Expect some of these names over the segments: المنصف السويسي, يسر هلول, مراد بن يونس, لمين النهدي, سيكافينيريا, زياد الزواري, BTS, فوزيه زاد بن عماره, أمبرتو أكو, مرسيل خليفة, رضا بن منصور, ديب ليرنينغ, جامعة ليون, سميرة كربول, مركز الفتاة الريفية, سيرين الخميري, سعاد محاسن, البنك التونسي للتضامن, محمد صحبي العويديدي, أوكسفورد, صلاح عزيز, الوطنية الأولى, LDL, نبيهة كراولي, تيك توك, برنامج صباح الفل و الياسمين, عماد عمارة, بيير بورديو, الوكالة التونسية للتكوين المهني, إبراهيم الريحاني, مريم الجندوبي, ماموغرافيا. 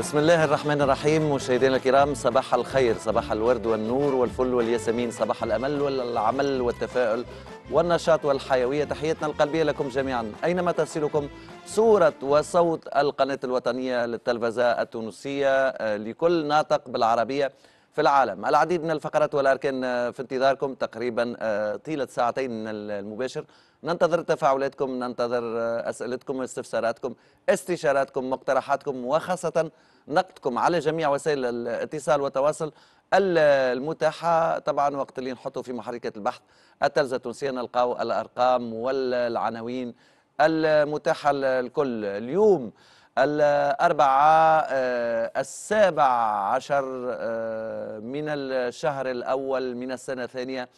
بسم الله الرحمن الرحيم. مشاهدينا الكرام صباح الخير، صباح الورد والنور والفل والياسمين، صباح الأمل والعمل والتفاؤل والنشاط والحيوية. تحياتنا القلبية لكم جميعا أينما تصلكم صورة وصوت القناة الوطنية للتلفزة التونسية لكل ناطق بالعربية في العالم. العديد من الفقرات والأركان في انتظاركم تقريبا طيلة ساعتين من المباشر. ننتظر تفاعلاتكم، ننتظر أسئلتكم واستفساراتكم، استشاراتكم، مقترحاتكم، وخاصة نقدكم على جميع وسائل الاتصال والتواصل المتاحة. طبعا وقت اللي نحطوا في محركات البحث التلفزة التونسية نلقاو الأرقام والعناوين المتاحة للكل. اليوم الأربعاء 17 من الشهر الأول من السنة الثانية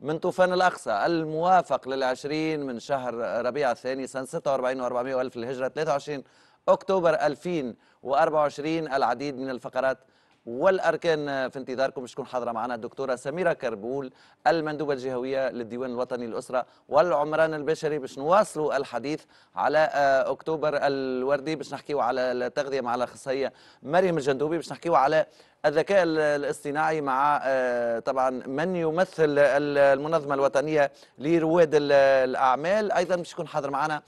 من طوفان الأقصى، الموافق لل20 من شهر ربيع الثاني سنة 46 و400 ألف للهجرة، 23 أكتوبر 2024. العديد من الفقرات والأركان في انتظاركم. شكون حاضرة معنا؟ الدكتورة سميرة كربول المندوبة الجهوية للديوان الوطني للأسرة والعمران البشري، باش نواصلوا الحديث على أكتوبر الوردي، باش نحكيوا على التغذية مع الأخصائية مريم الجندوبي، باش نحكيوا على الذكاء الاصطناعي مع طبعا من يمثل المنظمة الوطنية لرواد الأعمال. أيضا باش يكون حاضر معنا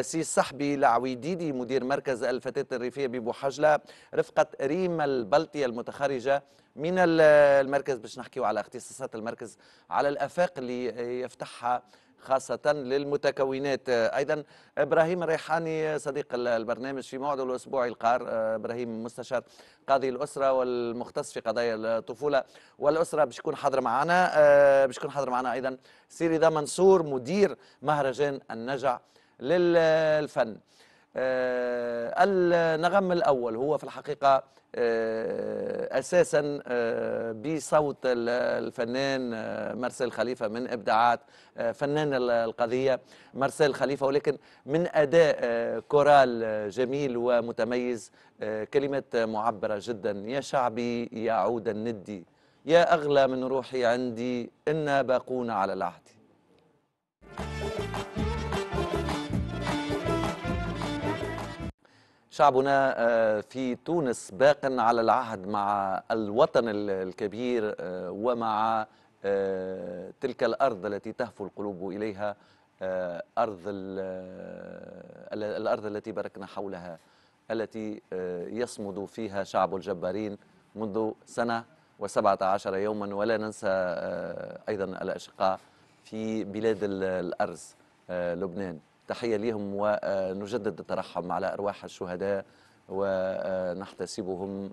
سي صحبي العويديدي مدير مركز الفتاة الريفية ببوحجلة، رفقة ريم بلطي المتخرجة من المركز، باش نحكيوا على اختصاصات المركز، على الآفاق اللي يفتحها خاصة للمتكونات. أيضا إبراهيم الريحاني صديق البرنامج في موعده الأسبوعي القار. إبراهيم مستشار قاضي الأسرة والمختص في قضايا الطفولة والأسرة، باش يكون حاضر معنا. باش يكون حاضر معنا أيضا سي رضا بن منصور مدير مهرجان النجع للفن. النغم الأول هو في الحقيقة أساسا بصوت الفنان مرسيل خليفة، من إبداعات فنان القضية مرسيل خليفة، ولكن من أداء كورال جميل ومتميز. كلمات معبرة جدا: يا شعبي يا عود الندي، يا أغلى من روحي عندي، إنا باقون على العهد. شعبنا في تونس باق على العهد مع الوطن الكبير ومع تلك الأرض التي تهفو القلوب إليها، الأرض التي باركنا حولها، التي يصمد فيها شعب الجبارين منذ 1 سنة و17 يوما. ولا ننسى أيضا الأشقاء في بلاد الأرز لبنان، تحية لهم، ونجدد الترحم على أرواح الشهداء ونحتسبهم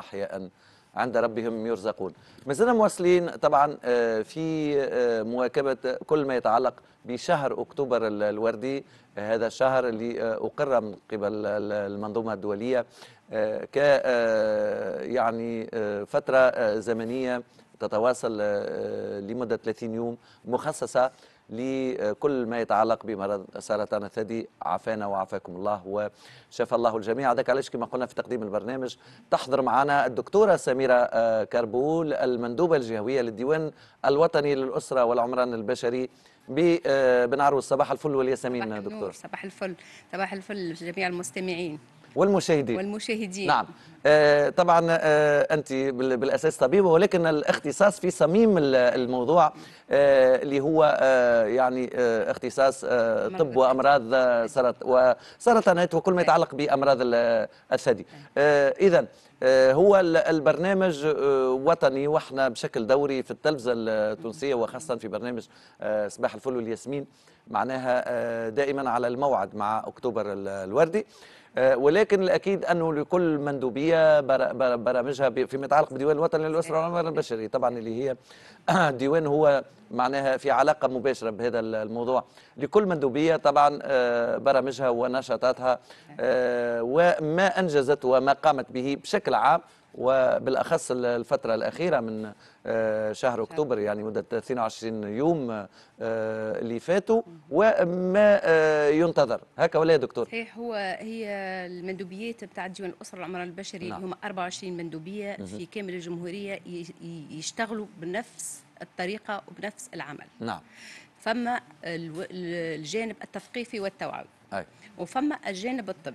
أحياء عند ربهم يرزقون. ما زلنا مواصلين طبعا في مواكبة كل ما يتعلق بشهر أكتوبر الوردي، هذا الشهر اللي أقر من قبل المنظومة الدولية ك يعني فترة زمنية تتواصل لمدة 30 يوم مخصصة لكل ما يتعلق بمرض سرطان الثدي. عافانا وعافاكم الله وشفى الله الجميع. هذاك علاش كما قلنا في تقديم البرنامج تحضر معنا الدكتورة سميرة كربول المندوبة الجهوية للديوان الوطني للأسرة والعمران البشري ببن عروس. صباح الفل والياسمين دكتور. صباح الفل، صباح الفل جميع المستمعين والمشاهدين. نعم طبعا أنت بالأساس طبيبة، ولكن الاختصاص في صميم الموضوع اللي هو يعني اختصاص طب وأمراض وسرطانات وكل ما يتعلق بأمراض الثدي. إذن هو البرنامج وطني، واحنا بشكل دوري في التلفزة التونسية وخاصة في برنامج صباح الفل والياسمين معناها دائما على الموعد مع أكتوبر الوردي. ولكن الأكيد أنه لكل مندوبية برامجها فيما يتعلق بالديوان الوطني للأسرة والعمران البشري، طبعا اللي هي الديوان هو معناها في علاقة مباشرة بهذا الموضوع. لكل مندوبية طبعا برامجها ونشاطاتها وما أنجزت وما قامت به بشكل عام، وبالأخص الفترة الأخيرة من شهر أكتوبر يعني مدة 22 يوم اللي فاتوا وما ينتظر. هكا ولا يا دكتور؟ صحيح، هي المندوبيات بتاع ديوان الأسرة والعمران البشري اللي هم 24 مندوبية في كامل الجمهورية يشتغلوا بنفس الطريقة وبنفس العمل. نعم. فما الجانب التثقيفي والتوعوي وفما الجانب الطبي.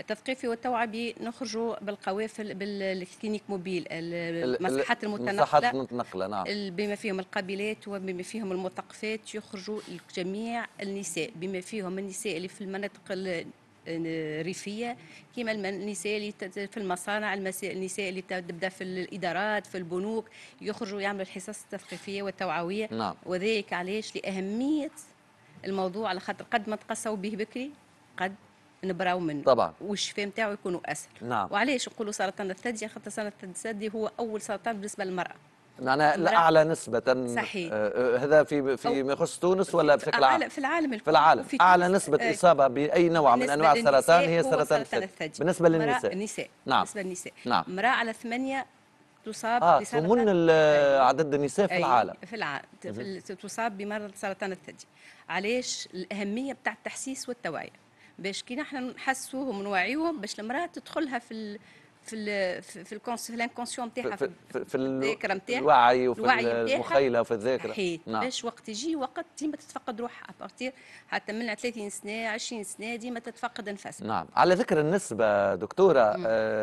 التثقيفي والتوعبي نخرجوا بالقوافل بالكلينيك موبيل، المساحات المتنقله، نعم، بما فيهم القبيلات وبما فيهم المثقفات، يخرجوا جميع النساء بما فيهم النساء اللي في المناطق الريفيه كما النساء اللي في المصانع، النساء اللي تبدا في الادارات في البنوك، يخرجوا يعملوا الحصص التثقيفيه والتوعويه. نعم. وذلك علاش؟ لاهميه الموضوع، على خاطر قد ما تقصوا به بكري قد نبراو منه طبعا والشفاء نتاعو يكونوا اسهل. نعم. وعلاش نقولوا سرطان الثدي؟ خاطر سرطان الثدي هو اول سرطان بالنسبه للمراه، معناها الاعلى نسبه. صحيح. هذا في ما يخص تونس ولا بشكل عام؟ في العالم، في العالم اعلى نسبه اصابه باي نوع من انواع السرطان هي سرطان الثدي بالنسبه للنساء. نعم. بالنسبه للنساء، نعم، امراه على 8 تصاب بسرطان. عدد النساء في العالم تصاب بمرض سرطان الثدي. علاش الاهميه بتاع التحسيس والتوعيه؟ باش كي نحن نحسوهم ونوعيوهم باش المراه تدخلها في الانكونسيون نتاعها، في الذاكره نتاعها، الوعي وفي المخيله وفي الذاكره. نعم. باش وقت يجي وقت ديما تتفقد روحها ابارتير حتى من 30 سنه 20 سنه ديما تتفقد نفسها. نعم. على ذكر النسبه دكتوره،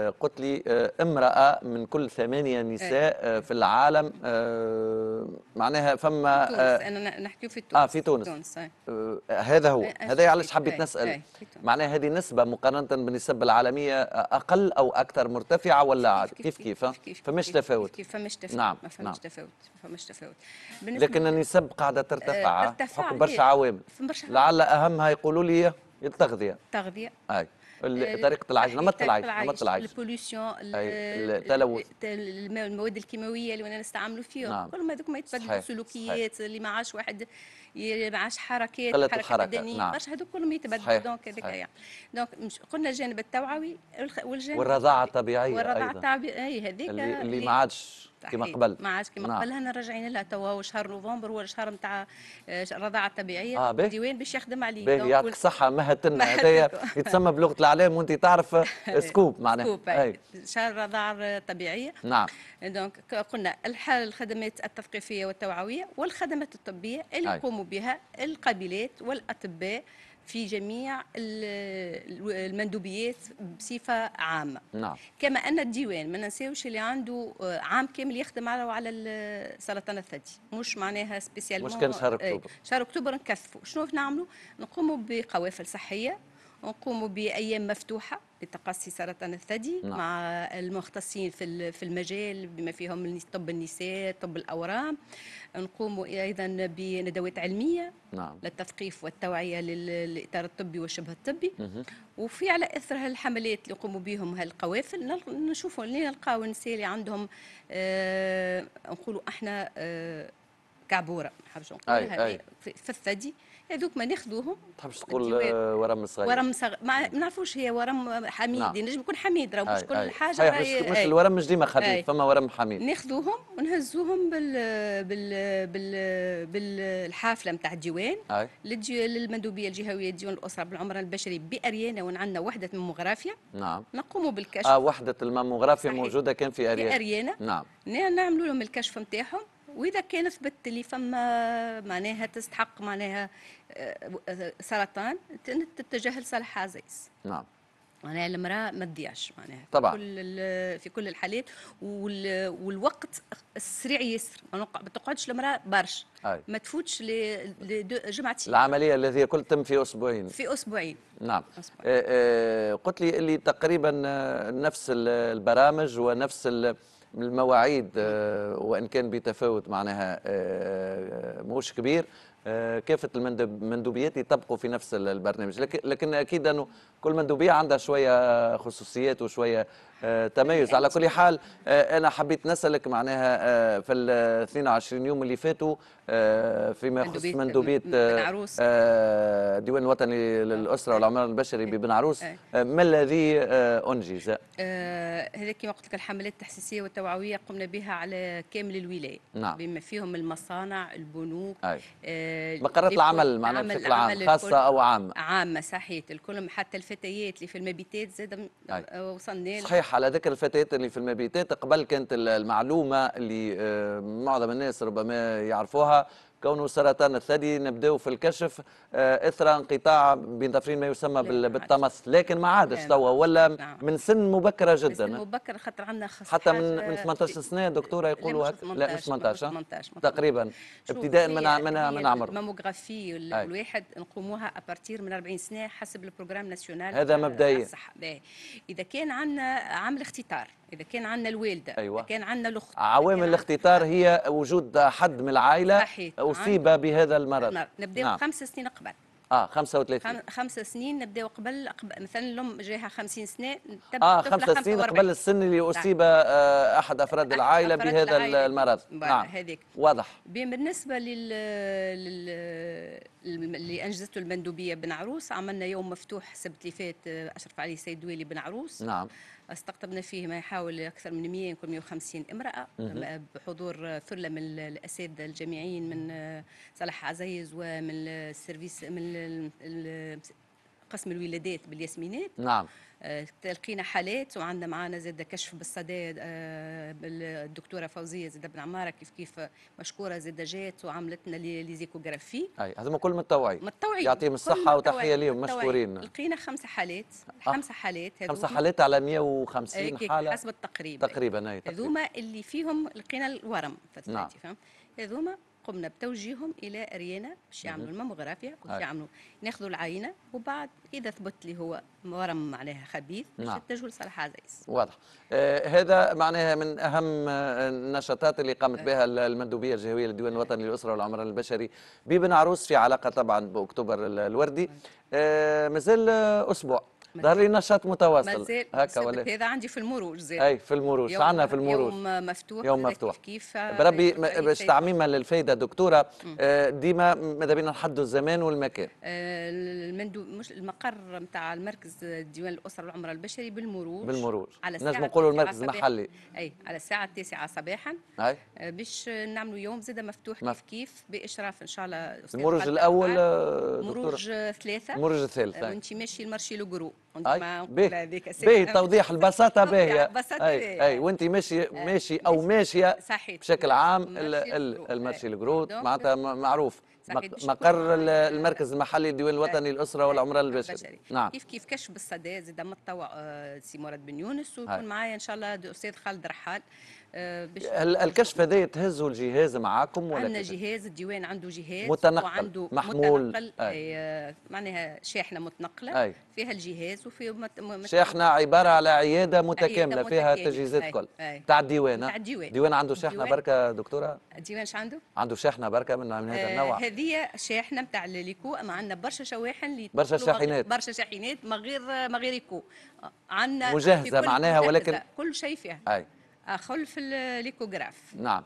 قلت لي امراه من كل 8 نساء في العالم، معناها فما انا نحكيو في تونس. في تونس، هذا هو هذا علاش حبيت نسال. معناها هذه نسبه مقارنه بالنسبه العالميه اقل او اكثر، مرتفعه ولا عادي؟ كيف كيف فماش تفاوت؟ فماش تفاوت. نعم. فماش تفاوت، فماش تفاوت، لكن النسب قاعده ترتفع حكم برشا عوامل، لعل اهمها يقولوا لي التغذيه. التغذيه، اي طريقه العيش، نمط العيش، نمط العيش، البوليسيون، التلوث، المواد الكيماويه اللي وانا نستعملوا فيهم، كل ما هذوك ما يتبدلوا سلوكيات، اللي ما عادش واحد ما عادش حركات بدنيه، برشا هذوك كلهم يتبدلوا. دونك هذاك يعني دونك قلنا الجانب التوعوي والجانب والرضاعه الطبيعيه، والرضاعه الطبيعيه هذيك اللي ما عادش كما قبل، ما عادش كما قبل. هنا راجعين لها توا، شهر نوفمبر هو الشهر نتاع الرضاعه الطبيعيه، الديوان باش يخدم عليه. باهي، يعطيك صحه مهتنا، هذايا يتسمى بلغه الإعلام وانت تعرف سكوب، معناها شهر الرضاعه الطبيعيه. نعم. دونك قلنا الخدمات التثقيفيه والتوعويه والخدمات الطبيه اللي يقوموا بها القبيلات والاطباء في جميع المندوبيات بصفه عامه. نعم. كما ان الديوان ما ننساوش اللي عنده عام كامل يخدم على سرطان الثدي، مش معناها سبيسيال، مش كان شهر اكتوبر. شهر اكتوبر نكثفوا، شنو نعملوا؟ نقوموا بقوافل صحيه، نقوموا بايام مفتوحه لتقصي سرطان الثدي. نعم. مع المختصين في المجال بما فيهم طب النساء، طب الاورام، نقوموا ايضا بندوات علميه. نعم. للتثقيف والتوعيه للاطار الطبي والشبه الطبي. وفي على اثر هالحملات اللي نقوموا بهم هالقوافل نشوفوا اللي نلقاو النساء اللي عندهم نقولوا احنا كعبوره، ما نحبش نقولها في الثدي، هذوك ما ناخذوهم. ما تحبش تقول ورم صغير؟ ورم صغير ما نعرفوش، هي ورم حميد. نعم. نجم يكون حميد، راه مش كل حاجه مش الورم مش ديما خبيث، فما ورم حميد. ناخذوهم ونهزوهم بالحافله نتاع الديوان للمندوبيه الجهويه الديوان الاسره والعمران البشري باريانا، وعندنا وحده ماموغرافيا. نعم. نقوموا بالكشف. وحده الماموغرافيا موجوده كان في اريانا. في اريانا. نعم. نعملوا لهم الكشف نتاعهم، وإذا كان ثبت لي فما معناها تستحق معناها سرطان تتجه لصالح عزيز. نعم. معناها المرأة ما تضيعش معناها طبعا في كل الحالات، والوقت السريع يسر، ما تقعدش المرأة برشا، ما تفوتش لجمعتين. العملية التي هي كل تم في أسبوعين. في أسبوعين. نعم. أسبوعين. قلت لي اللي تقريبا نفس البرامج ونفس المواعيد وان كان بتفاوت معناها مش كبير، كافه المندوبيات يطبقوا في نفس البرنامج، لكن اكيد انه كل مندوبيه عندها شويه خصوصيات وشويه تميز. على كل حال انا حبيت نسالك معناها في ال 22 يوم اللي فاتوا فيما يخص مندوبيه الديوان الوطني للاسره والعمران البشري ببن عروس، ما الذي انجز؟ هذا كما قلت لك الحملات التحسيسيه والتوعويه قمنا بها على كامل الولايه. نعم. بما فيهم المصانع، البنوك، مقرات العمل معناها بشكل عام، خاصه او عامه. عامه صحيح، الكل حتى الفتيات اللي في المبيتات زاد وصلنا. صحيح. على ذكر الفتيات اللي في المبيتات، قبل كانت المعلومه اللي معظم الناس ربما يعرفوها كونه سرطان الثدي نبداو في الكشف اثر انقطاع بين ظفرين ما يسمى بالطمس، لكن ما عادش توا ولا من سن مبكره جدا. من سن مبكره خاطر عندنا حتى من 18 سنه دكتوره يقولوا هكا. لا مش 18 تقريبا ابتداء من عمر الماموغرافي الواحد نقوموها ابارتير من 40 سنه حسب البروجرام ناسيونال. هذا مبدئيا اذا كان عندنا عامل اختطار، اذا كان عندنا الوالده، أيوة. اذا كان عندنا الاخت. عوامل الاختطار هي وجود حد من العائله اصيب بهذا المرض. نبداو 5 سنين قبل. 35 5 سنين نبداو قبل مثلا لهم جاها 50 سنه 5 سنين قبل السن اللي اصيب احد افراد العائله بهذا المرض. نعم هذيك واضح. بالنسبه اللي انجزته المندوبيه بن عروس، عملنا يوم مفتوح السبت اللي فات اشرف عليه السيد دويلي بن عروس. نعم استقطبنا فيه ما يحاول اكثر من 100 يمكن 150 امراه بحضور ثله من الاساتذه الجامعيين من صلاح عزيز ومن السيرفيس من قسم الولادات بالياسمينات. نعم تلقينا حالات وعندنا معانا زاد كشف بالصداد بالدكتوره فوزيه زاد بن عماره كيف مشكوره زاد جات وعملتنا لي زيكوغرافي. اي هذا كل من التوعيه. يعطيهم الصحه وتحيه ليهم مشكورين. لقينا 5 حالات 5 حالات 5 حالات على 150 حاله حسب التقريب تقريبا. هذوما اللي فيهم لقينا الورم فهمتي. فهمت هذوما قمنا بتوجيههم الى اريانا باش يعملوا الماموغرافيا باش يعملوا ناخذوا العينه وبعد اذا ثبت لي هو ورم معناها خبيث باش يتجهوا لصالح عزيز. واضح. هذا معناها من اهم النشاطات اللي قامت بها المندوبيه الجهويه للديوان الوطني للاسره والعمران البشري ببن عروس في علاقه طبعا باكتوبر الوردي. مازال اسبوع ظهر لي نشاط متواصل هكا ولا هذا عندي في المروج زين. اي في المروج عندنا في المروج يوم مفتوح. يوم مفتوح كيف بربي باش تعميما للفايده دكتوره. ديما ماذا بينا نحدوا الزمان والمكان. مش المقر نتاع المركز الديوان الاسره والعمران البشري بالمروج. بالمروج نجم نقولوا المركز المحلي. اي على الساعه 9 صباحا باش نعملوا يوم زاده مفتوح كيف باشراف ان شاء الله. المروج الاول مروج 3 مروج الثالث وانت ماشي المارشي لو جرو. باهي توضيح البساطه باهيه. اي وانت ماشي او ماشيه بشكل عام المارشي الجروت معناتها معروف مقر المركز المحلي الديوان الوطني للاسره والعمران البشري. نعم كيف كشف بالصدى زاد متطوع سي مراد بن يونس ويكون معايا ان شاء الله الاستاذ خالد رحال. الكشف هذا تهزوا الجهاز معاكم ولا عندنا جهاز؟ الديوان عنده جهاز متنقل وعنده محمول معناها شاحنه متنقله فيها الجهاز وفي شاحنه عباره على عياده متكامله فيها تجهيزات كل تاع الديوان. الديوان عنده شاحنه بركه دكتوره. الديوان عنده شاحنه بركه من هذا النوع. هذه شاحنه نتاع ليكو. اما عندنا برشا شواحن برشا شاحنات ما غير ليكو عندنا مجهزه معناها ولكن كل شيء فيها خلف الليكوغراف. نعم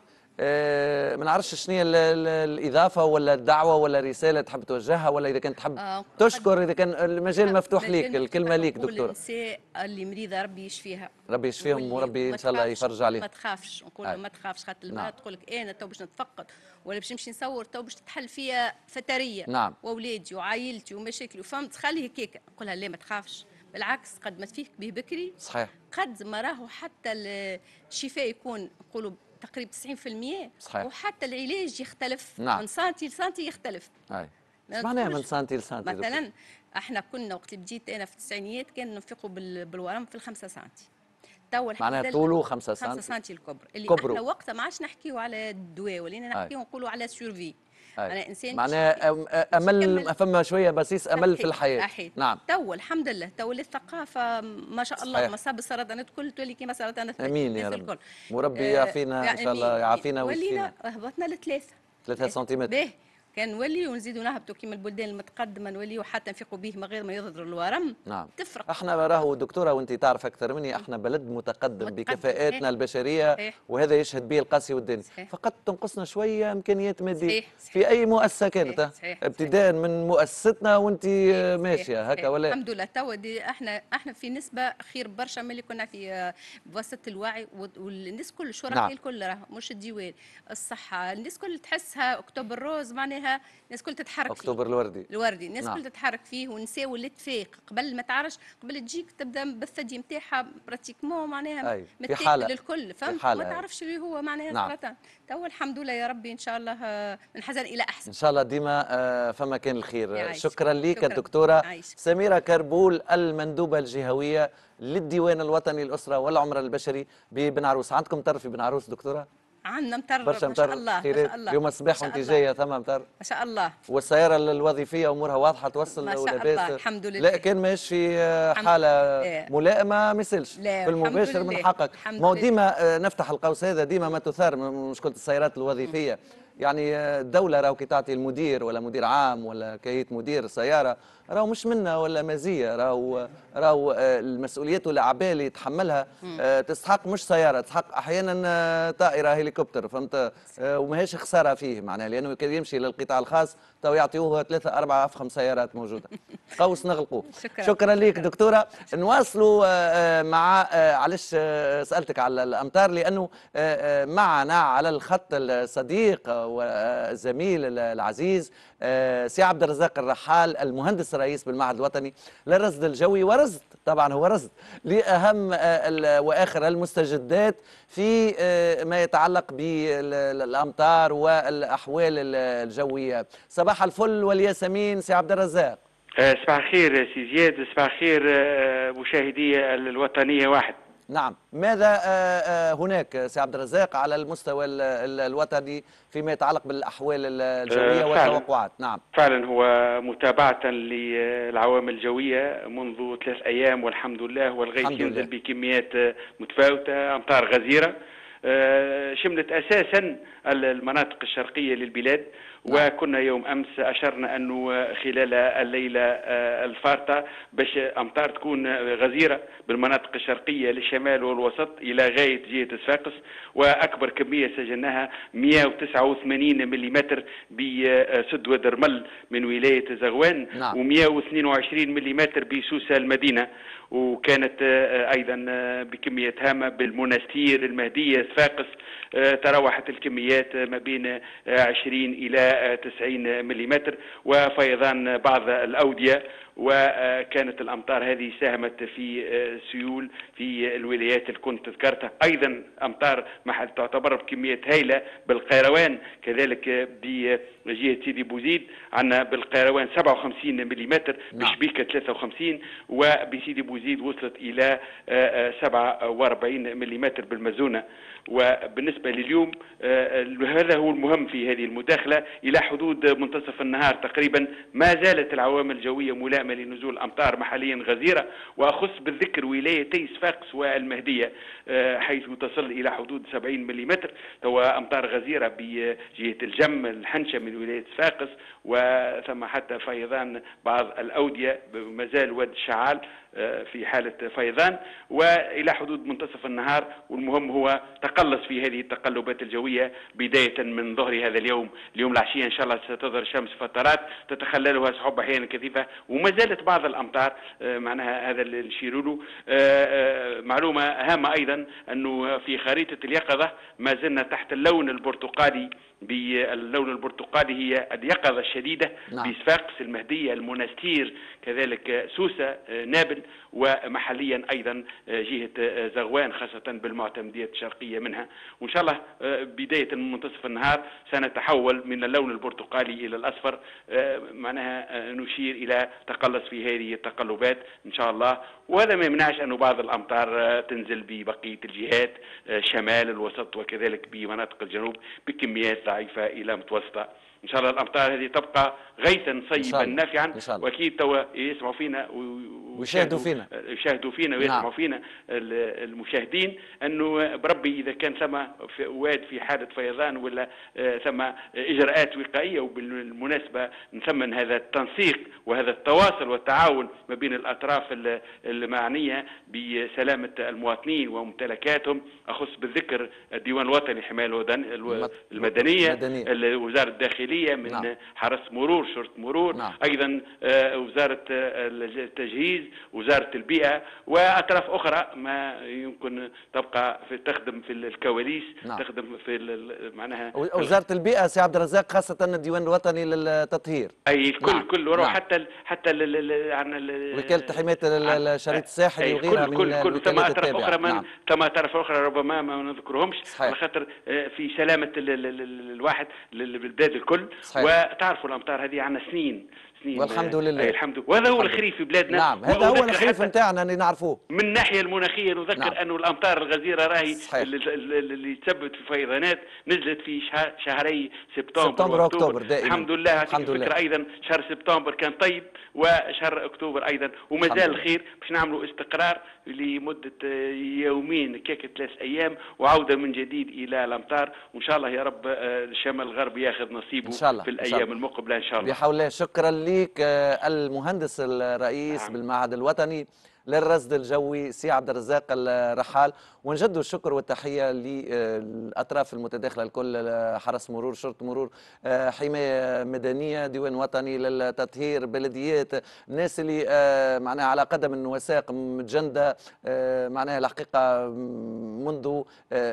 ما نعرفش شنو هي الاضافه ولا الدعوه ولا رساله تحب توجهها ولا اذا كنت تحب تشكر اذا كان المجال مفتوح ليك الكلمه ليك دكتوره. النساء اللي مريضه ربي يشفيها. ربي يشفيهم وربي ان شاء الله يفرج عليهم. ما تخافش نقول ما تخافش خاطر المراه تقول لك انا تو باش نتفقد ولا باش نمشي نصور تو باش تتحل فيا فتريه. نعم واولادي وعائلتي ومشاكلي وفهمت خلي هكاك نقول لها لا ما تخافش بالعكس قد ما تفيك به بكري صحيح قد ما راهو حتى الشفاء يكون نقولوا تقريبا 90% صحيح وحتى العلاج يختلف. نعم. من سنتي لسنتي يختلف. اي معناها من سنتي لسنتي مثلا احنا كنا وقت بديت انا في التسعينيات كان ننفقوا بالورم في 5 سنتي تو معناها طوله 5 سنتي الكبر اللي كبروا. احنا وقتها ما عادش نحكيوا على الدواء ولينا نحكيوا نقولوا على سيرفي. معناها امل فما شويه بسيس امل في الحياه. نعم تو الحمد لله تو الثقافه ما شاء الله مصاب السرطانات كل تولي كيما سرطانات. امين يا رب وربي يعافينا ان شاء الله يعافينا ويسلمنا. ولينا هبطنا لثلاثة سنتيمتر باهي كان نولي ونزيدوا نهبطوا كيما البلدان المتقدمه نوليوا حتى نفيقوا به من غير ما يضر الورم. نعم تفرق. احنا راهو دكتوره وانت تعرف اكثر مني احنا بلد متقدم بكفاءاتنا البشريه وهذا يشهد به القاسي والدني فقط تنقصنا شويه امكانيات ماديه في اي مؤسسه كانت ابتداء من مؤسستنا وانت ماشيه هكا ولا الحمد لله توا احنا في نسبه خير برشا من اللي كنا في بواسطه الوعي والناس كل الشركاء الكل راهو مش الديوان الصحه الناس كل تحسها اكتوبر روز معناها معناها الناس كل تتحرك اكتوبر فيه. الوردي الناس كل تتحرك فيه ونساو الاتفاق قبل ما تعرش قبل تجيك تبدا بالثدي نتاعها براتيكمون معناها متاكل الكل فهمت ما تعرفش اللي هو معناها سرطان. تو الحمد لله يا ربي ان شاء الله من حسن الى احسن ان شاء الله ديما فما كان الخير. شكرا لك الدكتوره سميرة كربول المندوبه الجهويه للديوان الوطني للأسرة والعمران البشري ببن عروس. عندكم مطر في بن عروس دكتوره؟ عندنا مطر ما شاء الله اليوم الصباح وانت جايه ثم مطر ما شاء الله والسياره الوظيفيه امورها واضحه توصل ولاباس الحمد لله. لكن مش في حاله ملائمه ما يسالش في المباشر من حقك. ما ديما نفتح القوس هذا ديما ما تثار مشكله السيارات الوظيفيه يعني الدولة راهو كي تعطي المدير ولا مدير عام ولا كي مدير سيارة راهو مش منا ولا مزية راهو المسؤوليات والأعباء اللي يتحملها تستحق مش سيارة تستحق أحيانا طائرة هليكوبتر فهمت وماهيش خسارة فيه معناها لأنه كي يمشي للقطاع الخاص تو يعطيوه 3 4 أفخم سيارات موجودة. قوس نغلقوه. شكرا ليك دكتورة. نواصلوا مع علاش سألتك على الأمطار لأنه معنا على الخط الصديق والزميل العزيز سي عبد الرزاق الرحال المهندس الرئيس بالمعهد الوطني للرصد الجوي ورصد طبعا هو رصد لأهم وآخر المستجدات في ما يتعلق بالأمطار والأحوال الجوية. صباح الفل والياسمين سي عبد الرزاق. صباح الخير سي زياد. صباح الخير مشاهدي الوطنية واحد. نعم ماذا هناك سي عبد الرزاق على المستوى الوطني فيما يتعلق بالأحوال الجوية والتوقعات؟ نعم فعلا هو متابعة للعوامل الجوية منذ 3 أيام والحمد لله والغيث ينزل بكميات متفاوتة أمطار غزيرة شملت أساسا المناطق الشرقية للبلاد. وكنا يوم أمس أشرنا أنه خلال الليلة الفارطة باش أمطار تكون غزيرة بالمناطق الشرقية للشمال والوسط إلى غاية جهة صفاقس وأكبر كمية سجلناها 189 ملم بسدوة درمل من ولاية زغوان و122 ملم بسوسة المدينة وكانت أيضا بكمية هامة بالمنستير المهدية صفاقس تراوحت الكميات ما بين 20 إلى 90 ملم وفيضان بعض الأودية وكانت الأمطار هذه ساهمت في سيول في الولايات اللي كنت ذكرتها. أيضا أمطار تعتبر بكمية هائلة بالقيروان كذلك بجهة سيدي بوزيد عندنا بالقيروان 57 ملم بشبيكة 53 وبسيدي بوزيد وصلت إلى 47 ملم بالمزونة. وبالنسبة لليوم هذا هو المهم في هذه المداخلة. إلى حدود منتصف النهار تقريبا ما زالت العوامل الجوية ملائمة لنزول أمطار محليا غزيرة وأخص بالذكر ولايتي صفاقس والمهدية حيث تصل إلى حدود 70 ملم أمطار غزيرة بجهة الجم الحنشة من ولاية صفاقس وثم حتى فيضان بعض الأودية مازال واد الشعال في حالة فيضان وإلى حدود منتصف النهار. والمهم هو تقلص في هذه التقلبات الجوية بداية من ظهر هذا اليوم العشية إن شاء الله ستظهر الشمس فترات تتخللها سحب أحيانا كثيفة وما زالت بعض الأمطار معناها هذا اللي نشيروا له. معلومة هامة أيضا أنه في خريطة اليقظة ما زلنا تحت اللون البرتقالي. باللون البرتقالي هي اليقظة الشديدة بصفاقس المهدية المنستير كذلك سوسة نابل ومحليا أيضا جهة زغوان خاصة بالمعتمديات الشرقية منها. وإن شاء الله بداية من منتصف النهار سنتحول من اللون البرتقالي إلى الأصفر معناها نشير إلى تقلص في هذه التقلبات إن شاء الله. وهذا ما يمنعش أنه بعض الأمطار تنزل ببقية الجهات شمال الوسط وكذلك بمناطق الجنوب بكميات ضعيفة إلى متوسطة. إن شاء الله الأمطار هذه تبقى غيثا صيبا نافعا وأكيد توا يسمعوا فينا ويشاهدوا فينا ويسمعوا فينا المشاهدين أنه بربي إذا كان ثم واد في حالة فيضان ولا ثم إجراءات وقائية. وبالمناسبة نثمن هذا التنسيق وهذا التواصل والتعاون ما بين الأطراف المعنية بسلامة المواطنين وممتلكاتهم أخص بالذكر الديوان الوطني للحماية المدنية وزارة الداخلية من حرس مرور شرطة مرور أيضا وزارة التجهيز وزارة البيئة وأطراف أخرى ما يمكن تبقى في تخدم في الكواليس. نعم. تخدم في معناها وزارة البيئة سي عبد الرزاق خاصة الديوان الوطني للتطهير. أي الكل. نعم. كل وراء. نعم. حتى وكالة حماية الشريط الساحلي وغيرها من الوكالات التابعة. نعم. ثم أطراف أخرى ربما ما نذكرهمش على خاطر في سلامة الواحد للبلاد الكل. صحيح. وتعرفوا الأمطار هذه عنا سنين والحمد لله. الحمد لله. وهذا هو الخريف في بلادنا. نعم هذا هو الخريف نتاعنا اللي نعرفوه من الناحيه المناخيه. نذكر نعم. انه الامطار الغزيره راهي اللي تسببت في فيضانات نزلت في شهري سبتمبر واكتوبر دائما. الحمد لله. الحمد لله. ايضا شهر سبتمبر كان طيب وشهر اكتوبر ايضا ومازال خير. باش نعملوا استقرار لمده يومين كيك 3 ايام وعوده من جديد الى الامطار وان شاء الله يا رب الشمال الغربي ياخذ نصيبه في الايام المقبله ان شاء الله. بحول الله. شكرا ليك المهندس الرئيس. نعم. بالمعهد الوطني للرصد الجوي سي عبد الرزاق الرحال. ونجدوا الشكر والتحيه للاطراف المتداخله الكل: حرس مرور، شرطه مرور، حمايه مدنيه، ديوان وطني للتطهير، بلديات، الناس اللي معناها على قدم وساق متجنده معناها الحقيقه منذ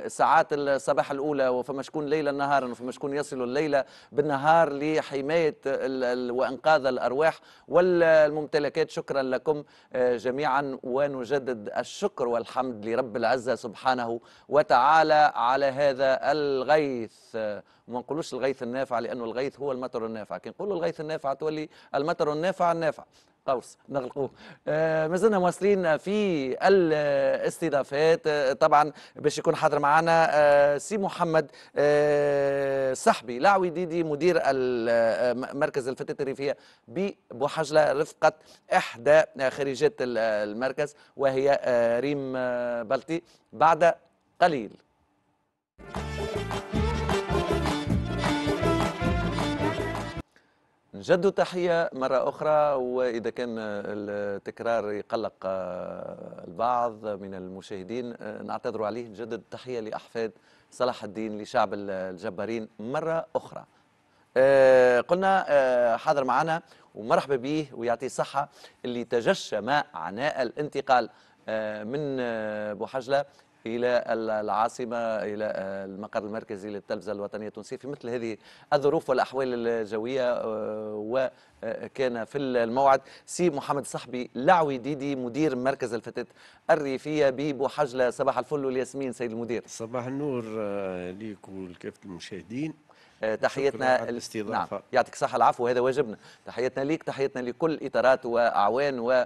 ساعات الصباح الاولى. وفما شكون ليلا نهارا وفما شكون يصل الليله بالنهار لحمايه وانقاذ الارواح والممتلكات. شكرا لكم جميعا ونجدد الشكر والحمد لرب العزة سبحانه وتعالى على هذا الغيث. وما نقولوش الغيث النافع لأنه الغيث هو المطر النافع، كي نقولوا الغيث النافع تولي المطر النافع قوس نغلقوه. مازلنا مواصلين في الاستضافات. طبعا باش يكون حاضر معنا سي محمد صحبي العويديدي مدير مركز الفتاة الريفية ببوحجلة رفقة إحدى خريجات المركز وهي ريم بلطي بعد قليل. نجدوا تحية مرة أخرى، وإذا كان التكرار يقلق البعض من المشاهدين نعتذر عليه. نجدد تحية لأحفاد صلاح الدين لشعب الجبارين مرة أخرى. قلنا حاضر معنا ومرحبا به ويعطيه الصحة اللي تجشم عناء الانتقال من بوحجلة إلى العاصمة إلى المقر المركزي للتلفزة الوطنية التونسية في مثل هذه الظروف والأحوال الجوية، وكان في الموعد سي محمد صحبي العويديدي مدير مركز الفتاة الريفية ببوحجلة. صباح الفل والياسمين سيد المدير. صباح النور ليك ولكافة المشاهدين. تحياتنا نعم يعطيك الصحة العفو هذا واجبنا. تحياتنا ليك، تحياتنا لكل إطارات وأعوان و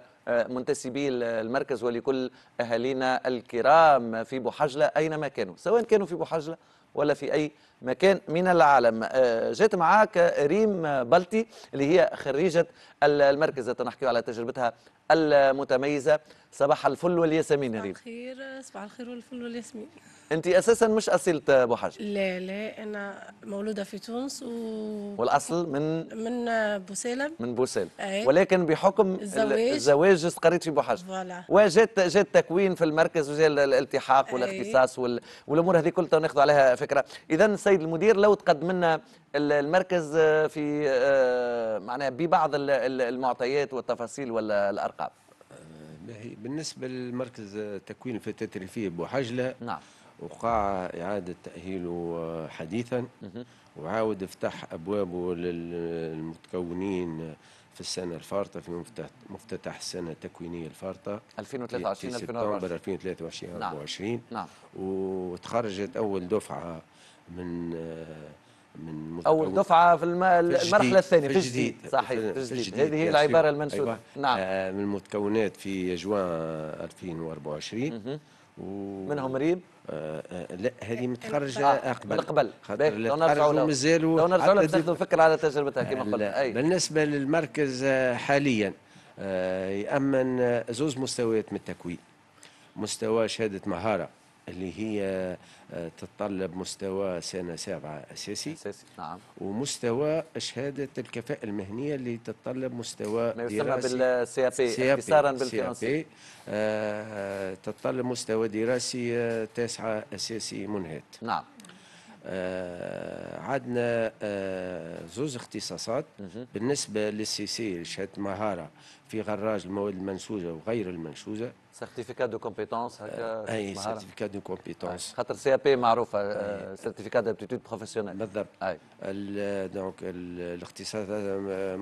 منتسبي المركز ولكل أهالينا الكرام في بوحجلة أينما كانوا، سواء كانوا في بوحجلة ولا في أي مكان من العالم. جات معاك ريم بلطي اللي هي خريجة المركز تنحكي على تجربتها المتميزة. صباح الفل والياسمين ريم. صباح الخير. صباح الخير والفل والياسمين. أنت أساسا مش أصيلة بوحجلة؟ لا لا، أنا مولودة في تونس والأصل من بوسالم. من بوسالم. ولكن بحكم الزواج جست قريت في بوحجلة. وجات تكوين في المركز وجا الالتحاق والاختصاص والأمور هذه كلها ناخذ عليها فكرة. إذا السيد المدير لو تقدم لنا المركز في معناها ببعض المعطيات والتفاصيل والارقام. بالنسبه لمركز تكوين الفتاة الريفية بوحجلة، نعم، وقع اعاده تاهيله حديثا وعاود افتح ابوابه للمتكونين في السنه الفارطه في مفتتح السنه التكوينيه الفارطه 2023 سبتمبر 2023 24. نعم. وتخرجت اول دفعه من أول دفعة في المرحلة الثانية في الجديد. صحيح في الجديد. هذه هي العبارة المنشودة. نعم. من المتكونات في جوان 2024 منهم ريم. لا هذه متخرجة أقبل خاطر لو نرجعوا لو تاخذوا فكرة على تجربتها كما قلنا. بالنسبة للمركز حاليا يأمن 2 مستويات من التكوين: مستوى شهادة مهارة اللي هي تتطلب مستوى سنة 7 أساسي. نعم. ومستوى شهادة الكفاءة المهنية اللي تتطلب مستوى دراسي بالسي اختصارا تتطلب مستوى دراسي 9 أساسي منهات. نعم. عندنا زوز اختصاصات بالنسبة للسي شهادة مهارة في غراج المواد المنسوجة وغير المنسوجة، سيرتيفيكات دو كومبيتونس هكا. اي سيرتيفيكات دو كومبيتونس خاطر سي ا بي معروفة، سيرتيفيكات دابتيتود بروفيسيونيل بالضبط. دونك الاختصاص هذا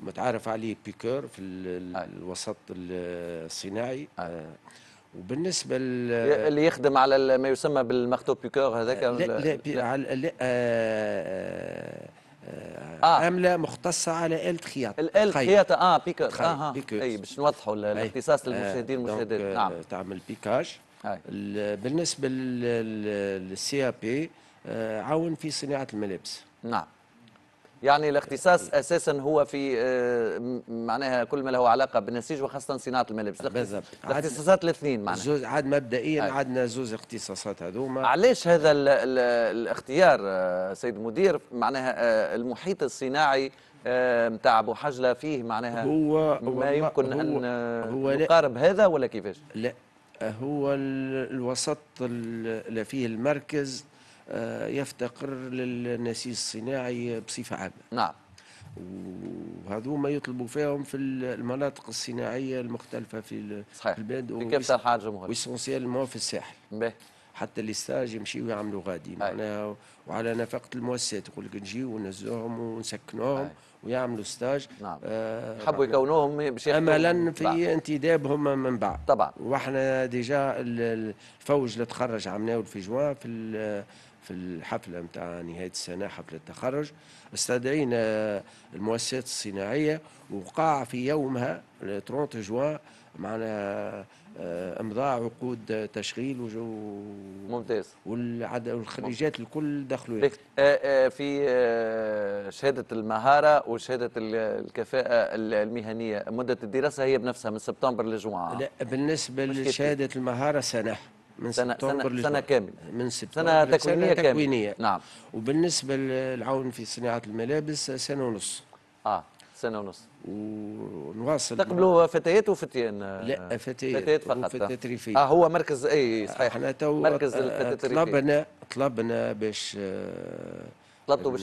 متعارف عليه بيكور في الوسط الصناعي. وبالنسبه اللي يخدم على ما يسمى بالمخطوط بيكور هذاك، عامله مختصه على آلة خياطه. آلة خياطه بيكور. بيكور اي باش نوضحوا الاختصاص للمشاهدين والمشاهدات. نعم، تعمل بيكاج. بالنسبه للسي ا بي عاون في صناعه الملابس. نعم، يعني الاختصاص اساسا هو في معناها كل ما له علاقه بالنسيج وخاصه صناعه الملابس. الاختصاصات الاثنين معناها زوز. عاد مبدئيا عندنا زوز اختصاصات هذوما. علاش هذا الاختيار سيد المدير؟ معناها المحيط الصناعي نتاع بو حجله فيه معناها هو ما يمكن ان نقارب هذا ولا كيفاش؟ لا، هو الوسط اللي فيه المركز يفتقر للنسيج الصناعي بصفة عامة. نعم، وهذوما يطلبوا فيهم في المناطق الصناعية المختلفة في صحيح. البلاد في كافة أنحاء الجمهورية ويسونسيال ما في الساحل به. حتى لي ستاج يمشيوا يعملوا غادي معناها، وعلى نفقة المؤسسات يقول لك نجيو ونهزوهم ونسكنوهم ويعملوا ستاج. نعم، حبوا يكونوهم باش املا في انتدابهم من بعد طبعا. واحنا ديجا الفوج اللي تخرج عملناه في جوان في الحفله نتاع نهايه السنه، حفله التخرج، استدعينا المؤسسات الصناعيه وقع في يومها 30 جوان معنا امضاء عقود تشغيل ممتاز، والخريجات الكل دخلوا في شهاده المهاره وشهاده الكفاءه المهنيه. مده الدراسه هي بنفسها من سبتمبر لجوان؟ لا، بالنسبه لشهاده المهاره سنه، من سنة كاملة، من سنة تكوينية كاملة. نعم، وبالنسبة للعون في صناعة الملابس سنة ونص. سنة ونص ونواصل. تقبلوا فتيات وفتيان؟ لا، فتيات فقط. فتاة ريفية. هو مركز اي صحيح. احنا تو مركز الفتاة الريفية طلبنا باش طلبتوا باش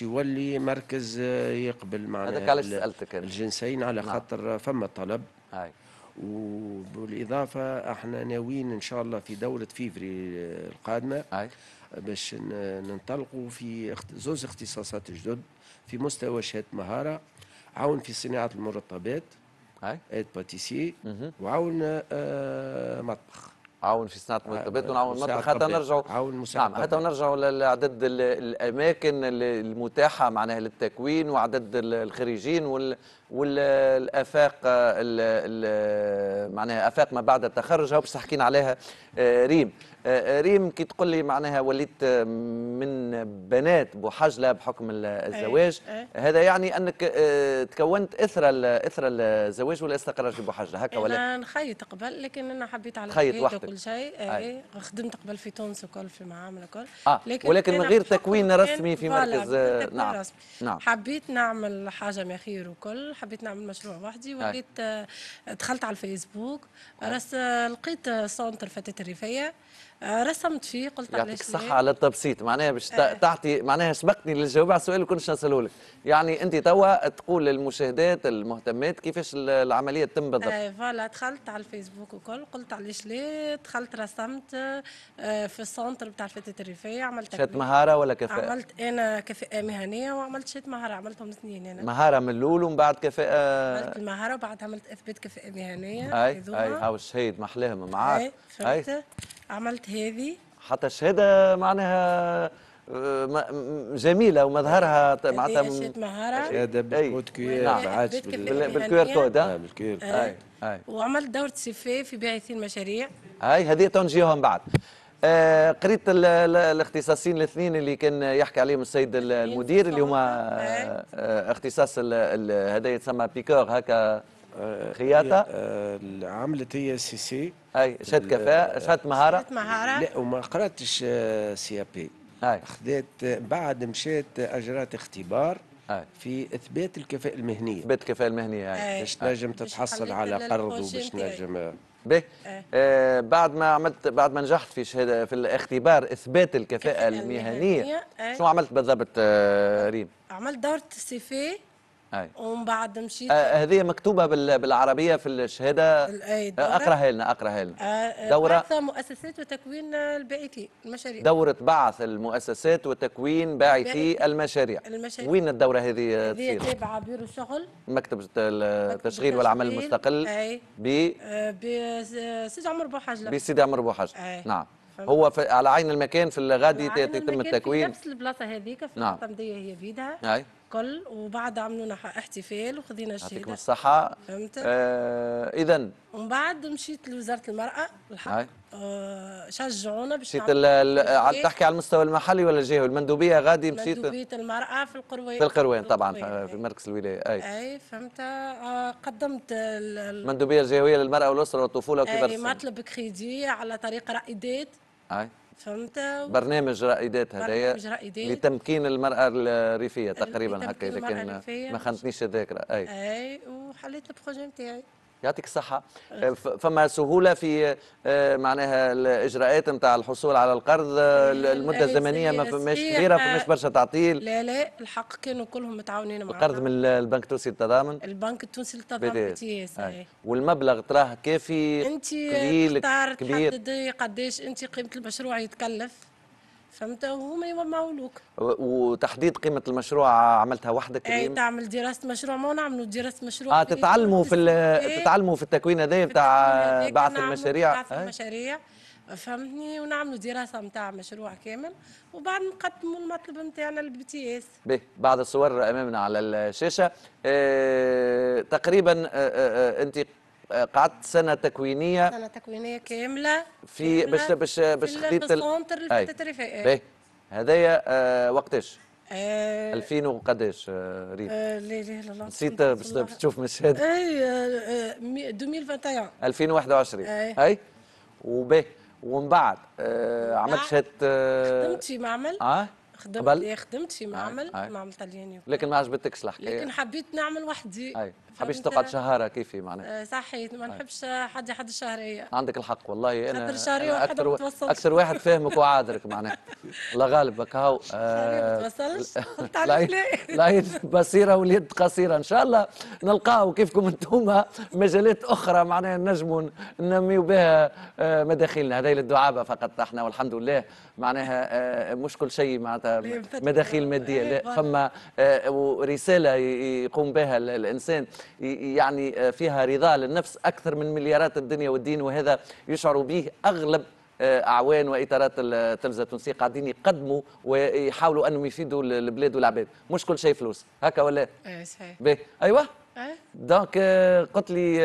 تولي مركز يقبل معنا. هذاك علاش سألتك الجنسين، على خاطر فما طلب. وبالاضافه احنا ناويين ان شاء الله في دوره فيفري القادمه باش ننطلقوا في زوز اختصاصات جدد في مستوى شهاده مهاره، عون في صناعه المرطبات ايد باتيسي، وعون مطبخ. عون في صناعه المرطبات ونعون المطبخ حتى نرجعوا. نعم، حتى نرجعوا لعدد الاماكن المتاحه معناها للتكوين وعدد الخريجين والافاق معناها افاق ما بعد التخرج. باش تحكينا عليها ريم. ريم، كي تقول لي معناها وليت من بنات بوحجله بحكم الزواج، هذا يعني انك تكونت اثر الزواج والاستقرار في بوحجله هكا ولا؟ انا نخيط قبل، لكن انا حبيت على خيط وحدك وكل شيء. خدمت قبل في تونس وكل في معامل وكل، ولكن من غير تكوين رسمي في مركز. نعم نعم، حبيت نعمل حاجه من خير وكل، حبيت نعمل مشروع وحدي. وليت دخلت على الفيسبوك، لقيت سنتر الفتاة الريفية، رسمت فيه. قلت يعطيك الصحة على التبسيط معناها باش تعطي معناها. سبقتني للجواب على السؤال اللي كنتش نسأله لك، يعني أنت توا تقول للمشاهدات المهتمات كيفاش العملية تتم بالضبط. فوالا، دخلت على الفيسبوك وكل، قلت علاش ليه، دخلت رسمت في السنتر بتاع الفتاة الريفية، عملت شهادة مهارة ولا كفاءة؟ عملت أنا كفاءة مهنية وعملت شهادة مهارة، عملتهم اثنين. أنا مهارة من الأول ومن بعد كفاءة. عملت المهارة وبعد عملت إثبات كفاءة مهنية. أي الشهيد محلاها من معاك. عملت هذه حتى الشهاده معناها جميله ومظهرها معناتها شهاده مهاره. شهاده بالكود كيو ار كود. بالكيو ار كود. وعملت دوره سيفي في باعثين مشاريع. هذه تنجيهم بعد. قريت الاختصاصين الاثنين اللي كان يحكي عليهم السيد المدير، اللي هما اختصاص هذا يتسمى بيكور هكا خياطة. عملت هي سي سي. شهادة كفاءة، شهادة مهارة. لا، وما قراتش سي ا بي. خذيت بعد مشيت اجرات اختبار في اثبات الكفاءه المهنيه. اثبات الكفاءه المهنيه يعني باش تنجم تتحصل على قرض وباش تنجم به. بعد ما نجحت في الاختبار اثبات الكفاءه المهنيه شنو عملت بالضبط ريم؟ عملت دورة السيفي ومن بعد مشيت. هذه مكتوبه بالعربيه في الشهاده. اقراها لنا. دوره بعث مؤسسات وتكوين الباعثي المشاريع. دوره بعث المؤسسات وتكوين باعثي المشاريع. وين الدوره هذه تصير؟ هذه تابعه بيرو الشغل مكتب التشغيل والعمل المستقل بسيدي عمر بوحاج. نعم. هو على عين المكان في الغادي يتم التكوين في نفس البلاصه هذيك في التمديه هي بيدها. كل وبعد عملونا احتفال وخذينا الشهاده. يعطيكم الصحه. فهمت. اذا ومن بعد مشيت لوزاره المراه الحق شجعونا باش مشيت تحكي على المستوى المحلي ولا الجهوي؟ المندوبيه غادي مشيت مندوبيه المراه في القروين. طبعا في مركز الولايه. فهمت. قدمت المندوبيه الجهويه للمراه والاسره والطفوله وكبار السن. مطلب كريدي على طريق رائدات. فهمت. برنامج رائدات هذايا لتمكين المرأة الريفية تقريبا هكا إذا كان ما خانتنيش الذاكرة. وحليت البروجي نتاعي. يعطيك الصحة. فما سهولة في معناها الإجراءات نتاع الحصول على القرض؟ المدة الزمنية مش كبيرة فماش برشا تعطيل. لا لا الحق كانوا كلهم متعاونين معنا. القرض من البنك التونسي للتضامن. BTS. والمبلغ تراه كافي قليل كبير؟ أنت تحدد قداش أنت قيمة المشروع يتكلف. فهمت. وهما يومعولوك. وتحديد قيمة المشروع عملتها وحدك؟ تعمل دراسة مشروع. ما نعملوا دراسة مشروع. تتعلموا تتعلموا في التكوين هذايا نتاع بعث المشاريع. فهمتني. ونعملوا دراسة نتاع مشروع كامل وبعد نقدموا المطلب نتاعنا للBTS. بعض الصور أمامنا على الشاشة. تقريبا أنت قعدت سنة تكوينية. كاملة في باش خديت السونتر الفتاة الريفية. هذايا وقتاش؟ 2000 وقداش ريم؟ لا اله الا الله نسيت باش تشوف مشهد. 2021. 2021. وباه ومن بعد عملت شهادة. خدمت في معمل. خدمت في معمل. معمل طلياني. لكن ما عجبتكش الحكايه. لكن حبيت نعمل وحدي. حبيتش تقعد شهاره كيفي معناها؟ صحيت. ما نحبش حد يحضر الشهريه. عندك الحق والله. انا اكثر واحد فاهمك وعادرك معناها. الله غالب هكا هو. ما توصلش. قلت عليك لا. العين بصيره واليد قصيره. ان شاء الله نلقاو كيفكم انتم مجالات اخرى معناها نجموا ننميوا بها مداخيلنا. هذا للدعابه فقط احنا والحمد لله معناها مش كل شيء معناتها مداخيل ماديه. لا فما رساله يقوم بها الانسان يعني فيها رضا للنفس اكثر من مليارات الدنيا والدين. وهذا يشعر به اغلب اعوان واطارات التلفزه التونسيه قاعدين يقدموا ويحاولوا انهم يفيدوا البلاد والعباد. مش كل شيء فلوس هكا ولا؟ صحيح. ايوه. دونك قلت لي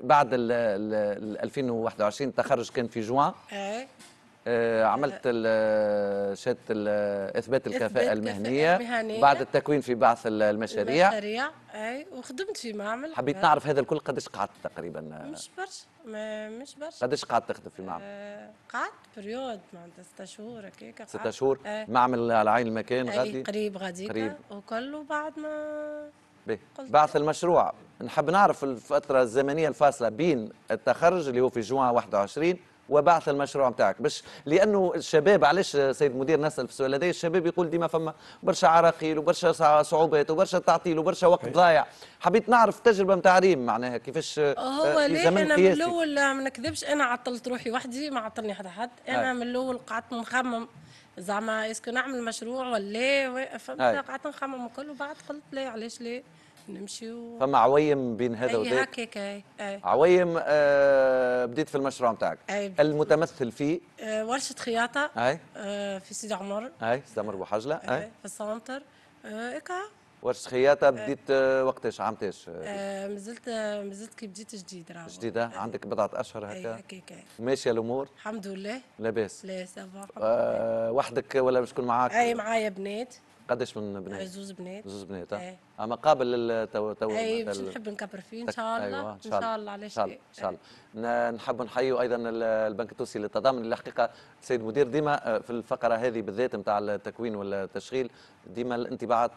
بعد 2021 التخرج كان في جوان. عملت شهادة إثبات الكفاءة المهنية بعد التكوين في بعث المشاريع. وخدمت في معمل. حبيت نعرف هذا الكل قداش قعدت تقريبا؟ مش برشا. قداش قعدت تخدم في معمل؟ قعدت بريود معناتها 6 شهور هكاك. 6 شهور. معمل على عين المكان غادي. قريب. وكل وبعد ما بعث المشروع. نحب نعرف الفترة الزمنية الفاصلة بين التخرج اللي هو في جوان 21 وبعث المشروع نتاعك باش لانه الشباب علاش سيد المدير نسال في السؤال هذايا؟ الشباب يقول ديما فما برشا عراقيل وبرشا صعوبات وبرشا تعطيل وبرشا وقت ضايع. حبيت نعرف التجربه نتاع ريم معناها كيفاش هو. ليه انا من الاول ما نكذبش انا عطلت روحي وحدي ما عطلني حد. انا من الاول قعدت نخمم زعما اسكو نعمل مشروع ولا. فهمت. قعدت نخمم وكل وبعد قلت لا علاش لا نمشيو. فما عوايم بين هذا وذاك. عوايم بديت في المشروع نتاعك. المتمثل في ورشة خياطة. في سيدي عمر. سيدي عمر بوحجلة. في السنتر. ورشة خياطة بديت وقتاش عامتاش؟ مازلت كي بديت جديد. جديدة. عندك بضعة أشهر هكا. ماشية الأمور؟ الحمد لله. لاباس. لا سافا. وحدك ولا شكون معاك؟ معايا بنات. قداش من بنات؟ زوز بنات اما قابل للتوازن. اي باش نحب نكبر فيه ان شاء الله. أيوة. ان شاء الله. علاش ان شاء الله. نحب نحيوا ايضا البنك التونسي للتضامن اللي حقيقه السيد مدير ديما في الفقره هذه بالذات نتاع التكوين والتشغيل ديما الانطباعات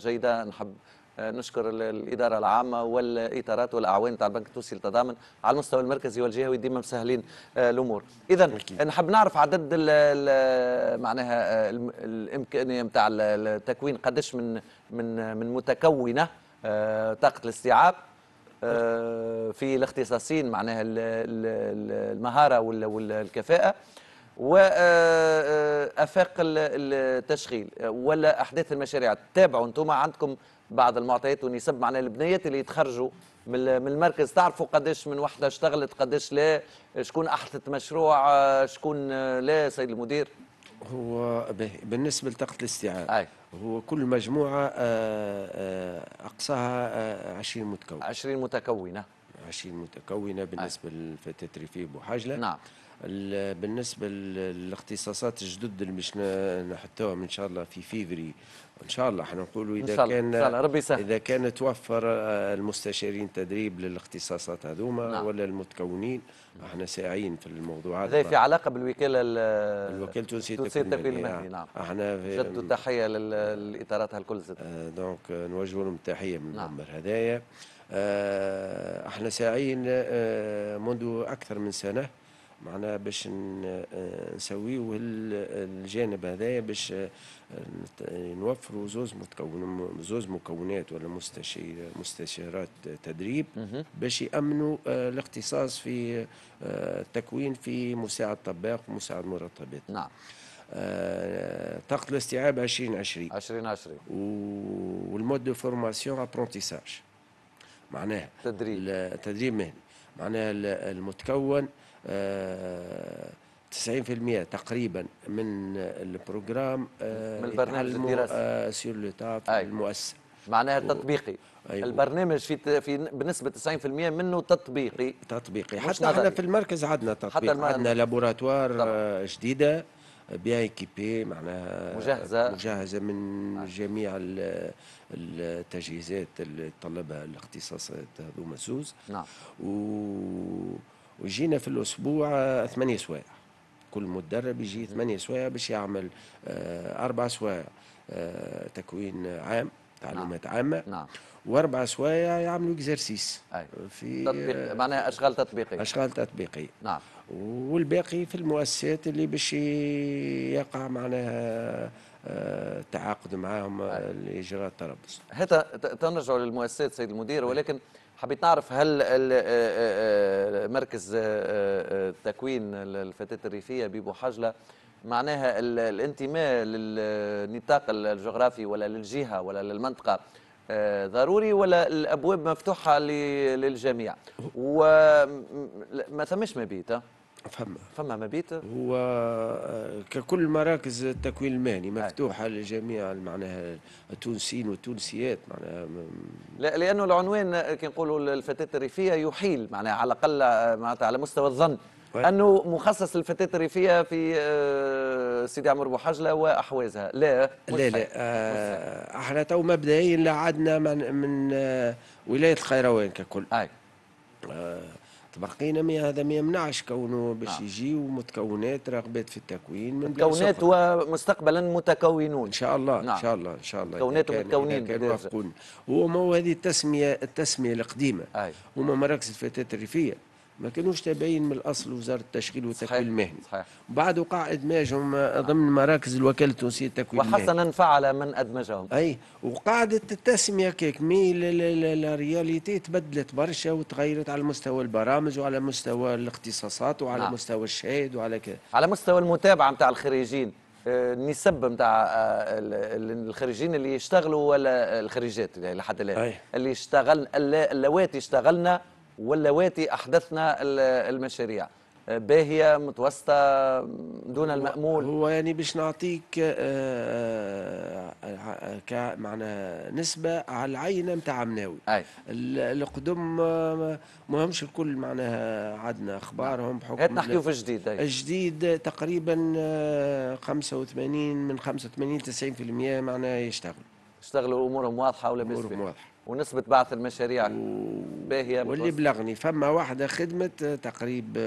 جيده. نحب نشكر الاداره العامه والاطارات والاعوان تاع البنك التونسي للتضامن على المستوى المركزي والجهوي ديما مسهلين الامور. اذا نحب نعرف عدد معناها الامكانيه نتاع التكوين قداش من من من متكونه طاقه الاستيعاب في الاختصاصين معناها المهاره والكفاءه وافاق التشغيل ولا احداث المشاريع. تتابعوا انتم عندكم بعض المعطيات ونسب معناها البنيات اللي يتخرجوا من المركز تعرفوا قداش من وحده اشتغلت قداش لا، شكون احدث مشروع شكون لا. سيد المدير هو بالنسبه لطاقه الاستيعاب هو كل مجموعه اقصاها 20 متكونه بالنسبه للفتاة الريفية بوحاجله. نعم. بالنسبه للاختصاصات الجدد اللي مش نحطوها ان شاء الله في فيفري ان شاء الله احنا نقولوا اذا كان توفر المستشارين تدريب للاختصاصات هذوما. نعم. ولا المتكونين احنا ساعين في الموضوع هذا في علاقه بالوكاله التونسيه للتكوين المهني. نعم. احنا جدد تحيه للاطارات هالكل دونك نوجهوا لهم تحيه من المنبر هذايا. احنا ساعين منذ اكثر من سنه معنا باش نسويو الجانب هذايا باش نوفروا زوز مكونات ولا مستشارات تدريب باش يأمنوا الاختصاص في التكوين في مساعد طباخ ومساعد مرتبات. نعم. طاقة الاستيعاب 2020 والمود دو فورماسيون ابرونتيساج معناها تدريب مهني. معناها المتكون 90% تقريبا من البروجرام من البرنامج الدراسي سور لو تاب في المؤسسه معناها تطبيقي. أيوه. البرنامج في بنسبه 90% منه تطبيقي حتى احنا في المركز عندنا تطبيق عندنا لابوراتوار جديده بيان ايكيبي معناها مجهزه من جميع التجهيزات اللي تطلبها الاختصاصات هذوما زوز. نعم. وجينا في الاسبوع 8 سوايع كل مدرب يجي 8 سوايع باش يعمل 4 سوايع تكوين عام تعليمات. نعم. عامه. نعم. و4 سوايع يعملوا اكزرسيس في تطبيق معناها اشغال تطبيقيه. نعم. والباقي في المؤسسات اللي باش يقع معناها تعاقد معاهم لاجراء التربص. حتى تنرجعوا للمؤسسات سيد المدير ولكن حبيت نعرف هل مركز التكوين الفتاة الريفية ببوحاجلة معناها الانتماء للنطاق الجغرافي ولا للجهة ولا للمنطقة ضروري ولا الأبواب مفتوحة للجميع وما ثمش مبيت؟ فما مبيت هو ككل مراكز التكوين المهني مفتوحه لجميع معناها التونسيين والتونسيات معناها لانه العنوان كي نقولوا الفتاة الريفية يحيل معناها على الاقل معناتها على مستوى الظن انه مخصص للفتاة الريفية في سيدي عمر بوحاجلة واحوازها. لا احنا تو مبدئيا لا عدنا من ولايه القيروان ككل. تبرقينا مي هذا ما يمنعش كونه باش يجيو متكونات راغبات في التكوين من متكونات ومستقبلا متكونون ان شاء الله. نعم. ان شاء الله متكونات ومتكونين. هو هذه التسميه القديمه هما مراكز الفتاة الريفية ما كانوش تابعين من الاصل وزاره التشغيل والتكوين المهني. صحيح. بعد وقع ادماجهم ضمن مراكز الوكاله التونسيه للتكوين المهني وحسنا فعل من ادمجهم. اي وقعدت التسميه كيك مي الرياليتي تبدلت برشا وتغيرت على مستوى البرامج وعلى مستوى الاختصاصات وعلى مستوى الشهاد وعلى كذا على مستوى المتابعه نتاع الخريجين النسب نتاع الخريجين اللي يشتغلوا ولا الخريجات لحد الان اللي يشتغلن اللواتي اشتغلنا واللواتي أحدثنا المشاريع باهية متوسطة دون المأمول. هو يعني باش نعطيك معناها نسبة على العينة نتاع مناوي. القدم مهمش الكل معناها عندنا أخبارهم بحكم. هات نحكيو في الجديد. الجديد تقريبا 85 من 85 90% معناها يشتغلوا أمورهم واضحة ولا بس أمورهم واضحة. ونسبة بعث المشاريع باهية واللي بلغني فما واحدة خدمة تقريب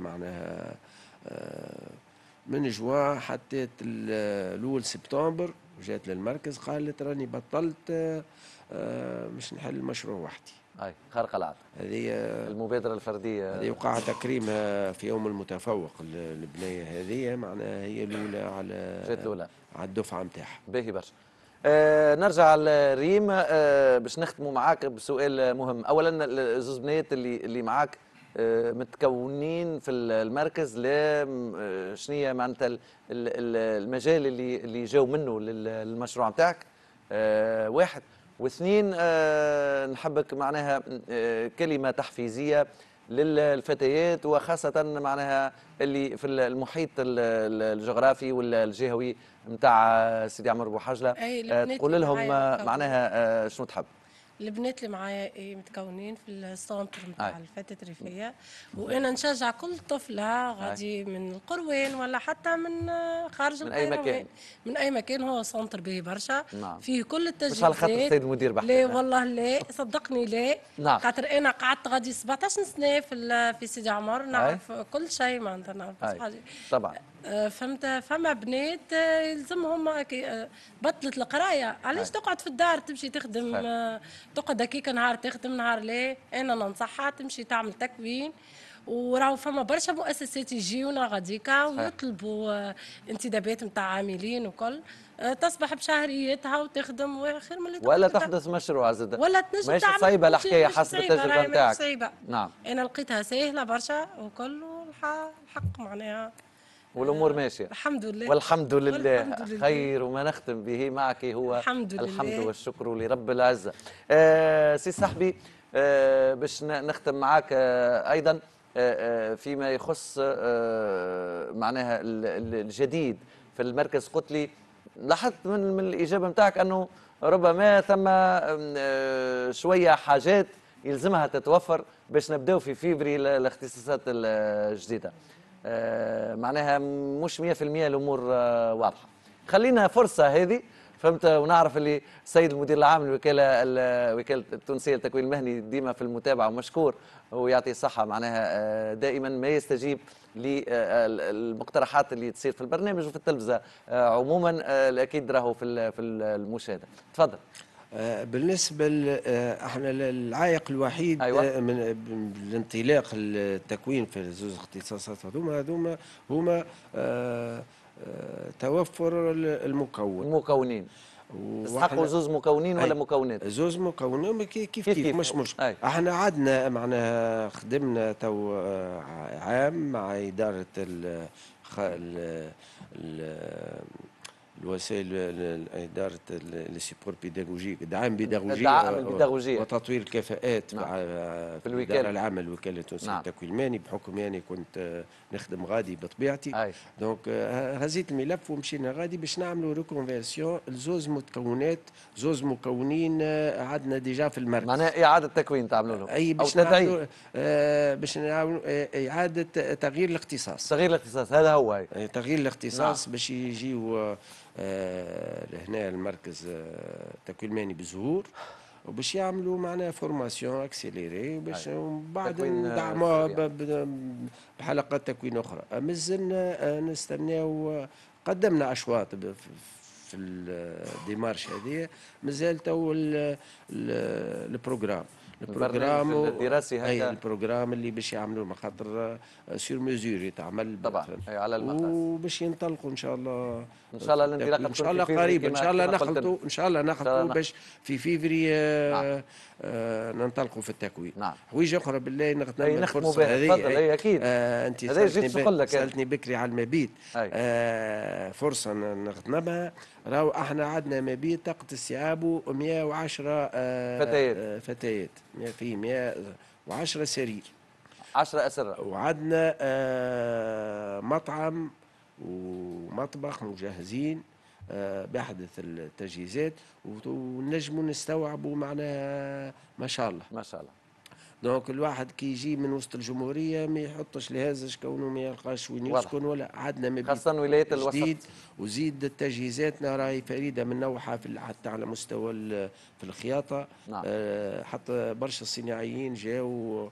معناها من جوان حتى الأول سبتمبر وجات للمركز قالت راني بطلت مش نحل المشروع وحدي. أي خارق العادة. هذه المبادرة الفردية. هذه وقع تكريمها في يوم المتفوق البنية هذه معناها هي الأولى على جات الأولى على الدفعة نتاعها. باهي برشا. نرجع لريم باش نختموا معاك بسؤال مهم. اولا الزوز بنات اللي معاك متكونين في المركز، لا شنية معناتها المجال اللي جاوا منه للمشروع نتاعك واحد، واثنين نحبك معناها كلمه تحفيزيه للفتيات وخاصه معناها اللي في المحيط الجغرافي والجهوي نتاع سيدي عمر بوحجله، تقول لهم معناها شنو تحب؟ البنات اللي معايا متكونين في السنتر نتاع الفتاة الريفية، وانا نشجع كل طفله غادي من القروان ولا حتى من خارج القروان من اي مكان هو سنتر به برشا. نعم. فيه كل التجهيزات. مش على خاطر السيد المدير بحث. لا والله لا صدقني لا. نعم. خاطر انا قعدت غادي 17 سنه في سيدي عمر، نعرف كل شيء معناتها نعرف طبعا. فهمت. فما بنات يلزمهم بطلت القرايه، علاش تقعد في الدار تمشي تخدم تقعد هكيكا نهار تخدم نهار لا. انا ننصحها تمشي تعمل تكوين، وراهو فما برشا مؤسسات يجيونا غاديكا ويطلبوا انتدابات نتاع عاملين وكل، تصبح بشهريتها وتخدم وخير من اللي ولا تحدث مشروع زاد ولا تنجم تعمل. مش صعيبه الحكايه حسب التجربه نتاعك. نعم انا لقيتها سهله برشا وكل الحق معناها والامور ماشيه الحمد لله والحمد لله خير. وما نختم به معك هو الحمد والشكر لرب العزه. سي صاحبي باش نختم معاك ايضا فيما يخص معناها الجديد في المركز، قلت لي لاحظت من الاجابه نتاعك انه ربما ثم شويه حاجات يلزمها تتوفر باش نبداو في فيفري الاختصاصات الجديده. معناها مش 100% الامور واضحه. خلينا فرصه هذه فهمت، ونعرف اللي السيد المدير العام الوكالة التونسية للتكوين المهني ديما في المتابعه ومشكور ويعطي الصحه معناها دائما ما يستجيب للمقترحات اللي تصير في البرنامج وفي التلفزه عموما. اكيد راهو في المشاهده. تفضل. بالنسبه احنا العائق الوحيد. أيوة. من الانطلاق التكوين في الزوز اختصاصات هذوما هما توفر المكونين. استحقوا زوز مكونين ولا مكونات؟ زوز مكونين كيف مش مشكل. احنا عدنا معناها خدمنا تو عام مع اداره الوسائل إدارة السيبور بيداغوجيك الدعم البيداغوجي وتطوير الكفاءات مع الإدارة العامة الوكالة التونسية للتكوين المهني، بحكم يعني كنت نخدم غادي بطبيعتي. دونك هزيت الملف ومشينا غادي باش نعملوا ريكونفيرسيون زوز مكونين عندنا ديجا في المركز. معناها إعادة تكوين تعملوا لهم أي باش نعملوا إعادة تغيير الاختصاص. هذا هو تغيير الاختصاص باش يجيوا لهنا المركز التكوين المهني بزهور وباش يعملوا معنا فورماسيون اكسيليري باش ومن بعد ندعموها بحلقات تكوين اخرى. مازلنا نستناو، قدمنا اشواط في الديمارش هذه، مازال تو البروجرام الدراسي هذا البروجرام اللي باش يعملوه مخاطر سير ميزور يتعمل طبعا على المقاس وباش ينطلقوا ان شاء الله الانطلاقه ان شاء الله قريب ان شاء الله نخلطوا باش في فيفري ننطلقوا في التكوين. نعم. حويجه اخرى بالله نغتنم الفرصه هذه. تفضل. اي اكيد. انت سالتني بكري على المبيت. فرصه نغتنمها. راهو احنا عندنا مبيت طاقه استيعابه 110 فتيات في 110 سرير 10 أسرة. وعندنا مطعم ومطبخ مجهزين بأحدث التجهيزات، ونجموا نستوعبوا معناها ما شاء الله. ما شاء الله. دونك الواحد كي يجي من وسط الجمهورية ما يحطش لهازش كونه ما يلقاش وين يسكن ولا عندنا مبيت خاصة ولاية الوسط. وزيد تجهيزاتنا راهي فريدة من نوعها حتى على مستوى في الخياطة. نعم. حتى برشا صناعيين جاوا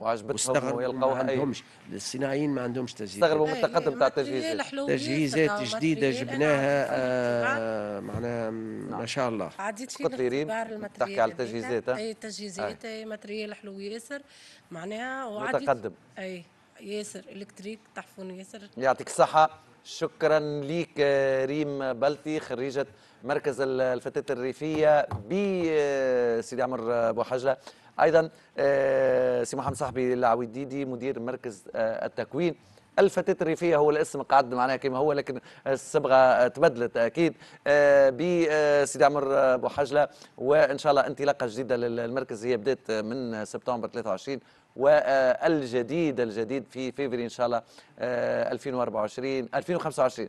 وعجبتهم ويلقاوها ما عندهمش. الصناعيين ما عندهمش تجهيزات، استغربوا من التقدم تاع التجهيزات. تجهيزات جديدة جبناها معناها ما شاء الله. عديت في الاختبار تحكي على التجهيزات. أي تجهيزات، أي ماتريال حلو ياسر معناها متقدم. أي ياسر إلكتريك تحفون ياسر. يعطيك الصحة. شكرا ليك ريم بلطي، خريجة مركز الفتاة الريفية بسيدي عمر بوحجلة. ايضا سي محمد صحبي العويديدي مدير مركز التكوين. الفتاة الريفية هو الاسم قاعد معناها كما هو، لكن الصبغه تبدلت اكيد. بسيدي عمر بوحجلة، وان شاء الله انطلاقه جديده للمركز هي بدات من سبتمبر 23، والجديد في فيفري ان شاء الله 2024 2025.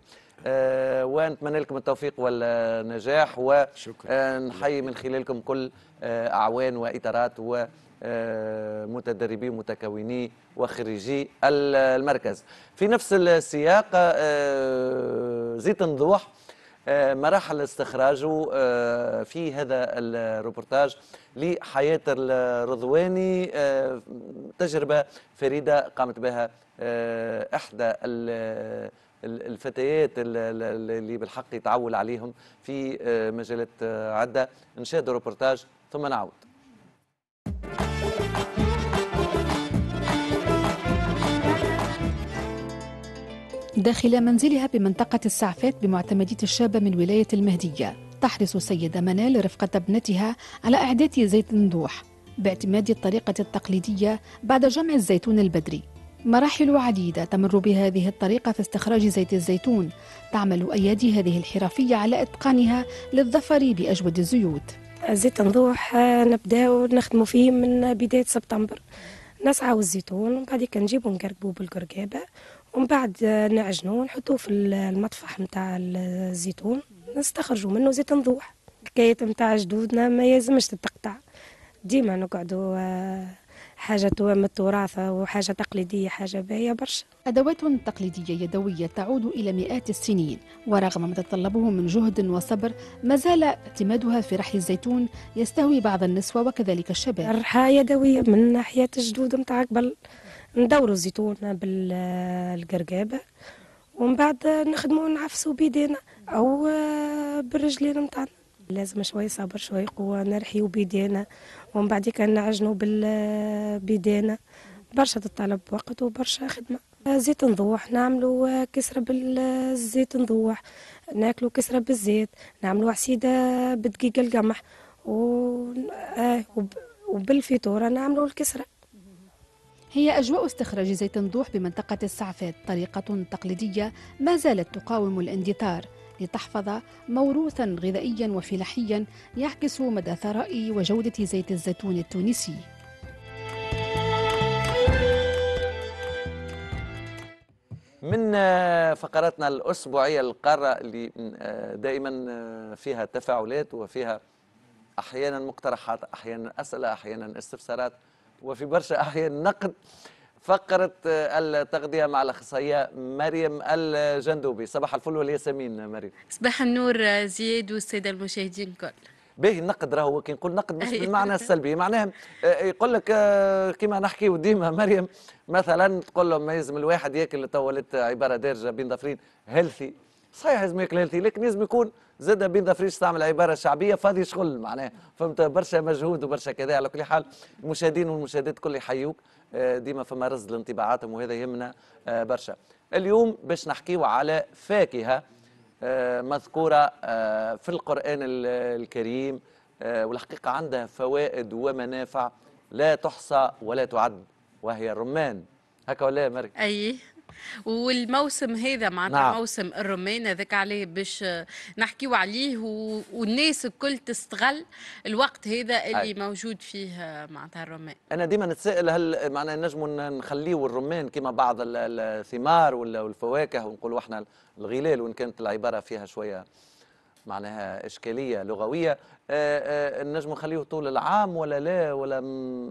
ونتمنى لكم التوفيق والنجاح، ونحيي من خلالكم كل اعوان واطارات ومتدربي ومتكوني وخريجي المركز. في نفس السياق زيت نضوح مراحل استخراجه في هذا الروبورتاج لحياة الرضواني، تجربة فريدة قامت بها إحدى الفتيات اللي بالحق يتعول عليهم في مجالات عدة. نشاهد الروبورتاج ثم نعود. داخل منزلها بمنطقة السعفات بمعتمدية الشابة من ولاية المهدية، تحرص السيدة منال رفقة ابنتها على إعداد زيت النضوح باعتماد الطريقة التقليدية بعد جمع الزيتون البدري. مراحل عديدة تمر بهذه الطريقة في استخراج زيت الزيتون، تعمل أيادي هذه الحرفية على إتقانها للظفر بأجود الزيوت. زيت النضوح نبداو نخدموا فيه من بداية سبتمبر، نسعوا الزيتون وبعديك نجيبو نقربوه بالقرقابة ومن بعد نعجنوه ونحطوه في المطفح نتاع الزيتون، نستخرجوا منه زيت نضوح. الحكاية نتاع جدودنا ما يلزمش تتقطع، ديما نقعدوا حاجة من التراث وحاجة تقليدية حاجة باهية برشا. أدوات تقليدية يدوية تعود إلى مئات السنين، ورغم ما تتطلبه من جهد وصبر ما زال اعتمادها في رحي الزيتون يستهوي بعض النسوة وكذلك الشباب. الرحاية يدوية من ناحية الجدود نتاع قبل، ندوروا الزيتون بالقرقابة ومن بعد نخدموا ونعفسوا بيدينا أو بالرجلين نتاعنا. لازم شوية صبر شوية قوة، نرحيوا بيدينا ومن بعد كان نعجنوا بالبيدينا. برشا تطلب وقت وبرشا خدمة. زيت نضوح نعملوا كسرة بالزيت نضوح، ناكلوا كسرة بالزيت، نعملوا عسيدة بدقيق القمح، وبالفيتورة نعملوا الكسرة. هي أجواء استخراج زيت نضوح بمنطقة السعفات طريقة تقليدية ما زالت تقاوم الاندثار لتحفظ موروثا غذائيا وفلاحيا يعكس مدى ثراء وجودة زيت الزيتون التونسي. من فقراتنا الأسبوعية القارة اللي دائما فيها تفاعلات وفيها أحيانا مقترحات، أحيانا أسئلة، أحيانا استفسارات، وفي برشا أحيان نقد. فقرة التغذية مع الأخصائية مريم الجندوبي. صباح الفل والياسمين مريم. صباح النور زياد والسادة المشاهدين الكل. باهي النقد راهو كي نقول نقد مش بالمعنى السلبي، معناها يقول لك كما نحكيو ديما مريم، مثلا تقول لهم ما يلزم الواحد ياكل، تولت عبارة دارجة بين ظفرين هيلثي. صحيح لازم ياكل هيلثي، لكن لازم يكون زاد بين ظفرين تعمل عبارة شعبية فاضي شغل معناها، فهمت؟ برشا مجهود وبرشا كذا. على كل حال المشاهدين والمشاهدات الكل يحيوك، ديما فما رصد لانطباعاتهم وهذا يهمنا برشا. اليوم باش نحكيو على فاكهة مذكورة في القرآن الكريم، والحقيقة عندها فوائد ومنافع لا تحصى ولا تعد، وهي الرمان. هكا ولا يا مريم؟ أي والموسم هذا معناتها موسم الرمان هذاك عليه باش نحكيو عليه، والناس الكل تستغل الوقت هذا اللي موجود فيه معناتها الرمان. انا ديما نتساءل هل معناها نجموا نخليو الرمان كما بعض الثمار والفواكه ونقولوا احنا الغلال، وان كانت العباره فيها شويه معناها اشكاليه لغويه، نجموا نخليه طول العام ولا لا؟ ولا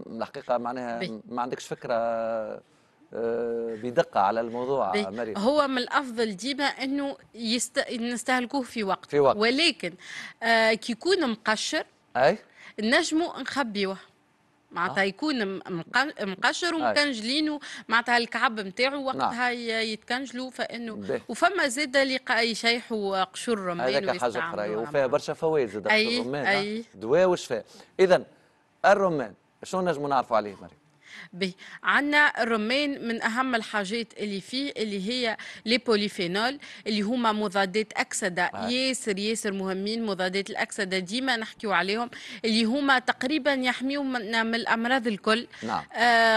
الحقيقه معناها ما عندكش فكره بدقه على الموضوع مريم. هو من الافضل ديما انه نستهلكوه في وقت، ولكن كي يكون مقشر نجموا نخبيوه معناتها يكون مقشر ومكنجلينه معناتها الكعب نتاعو وقتها يتكنجلوا، فانه وفما زاد اللي يشيحوا قشور الرمان. هذاك حاجه اخرى وفيها برشا فوائد زاد الرمان، دواء وشفاء. اذا الرمان شنو نجموا نعرفوا عليه مريم؟ به عندنا الرمان من اهم الحاجات اللي فيه اللي هي لي بوليفينول اللي هما مضادات اكسده ياسر ياسر مهمين. مضادات الاكسده ديما نحكيو عليهم اللي هما تقريبا يحميونا من الامراض الكل،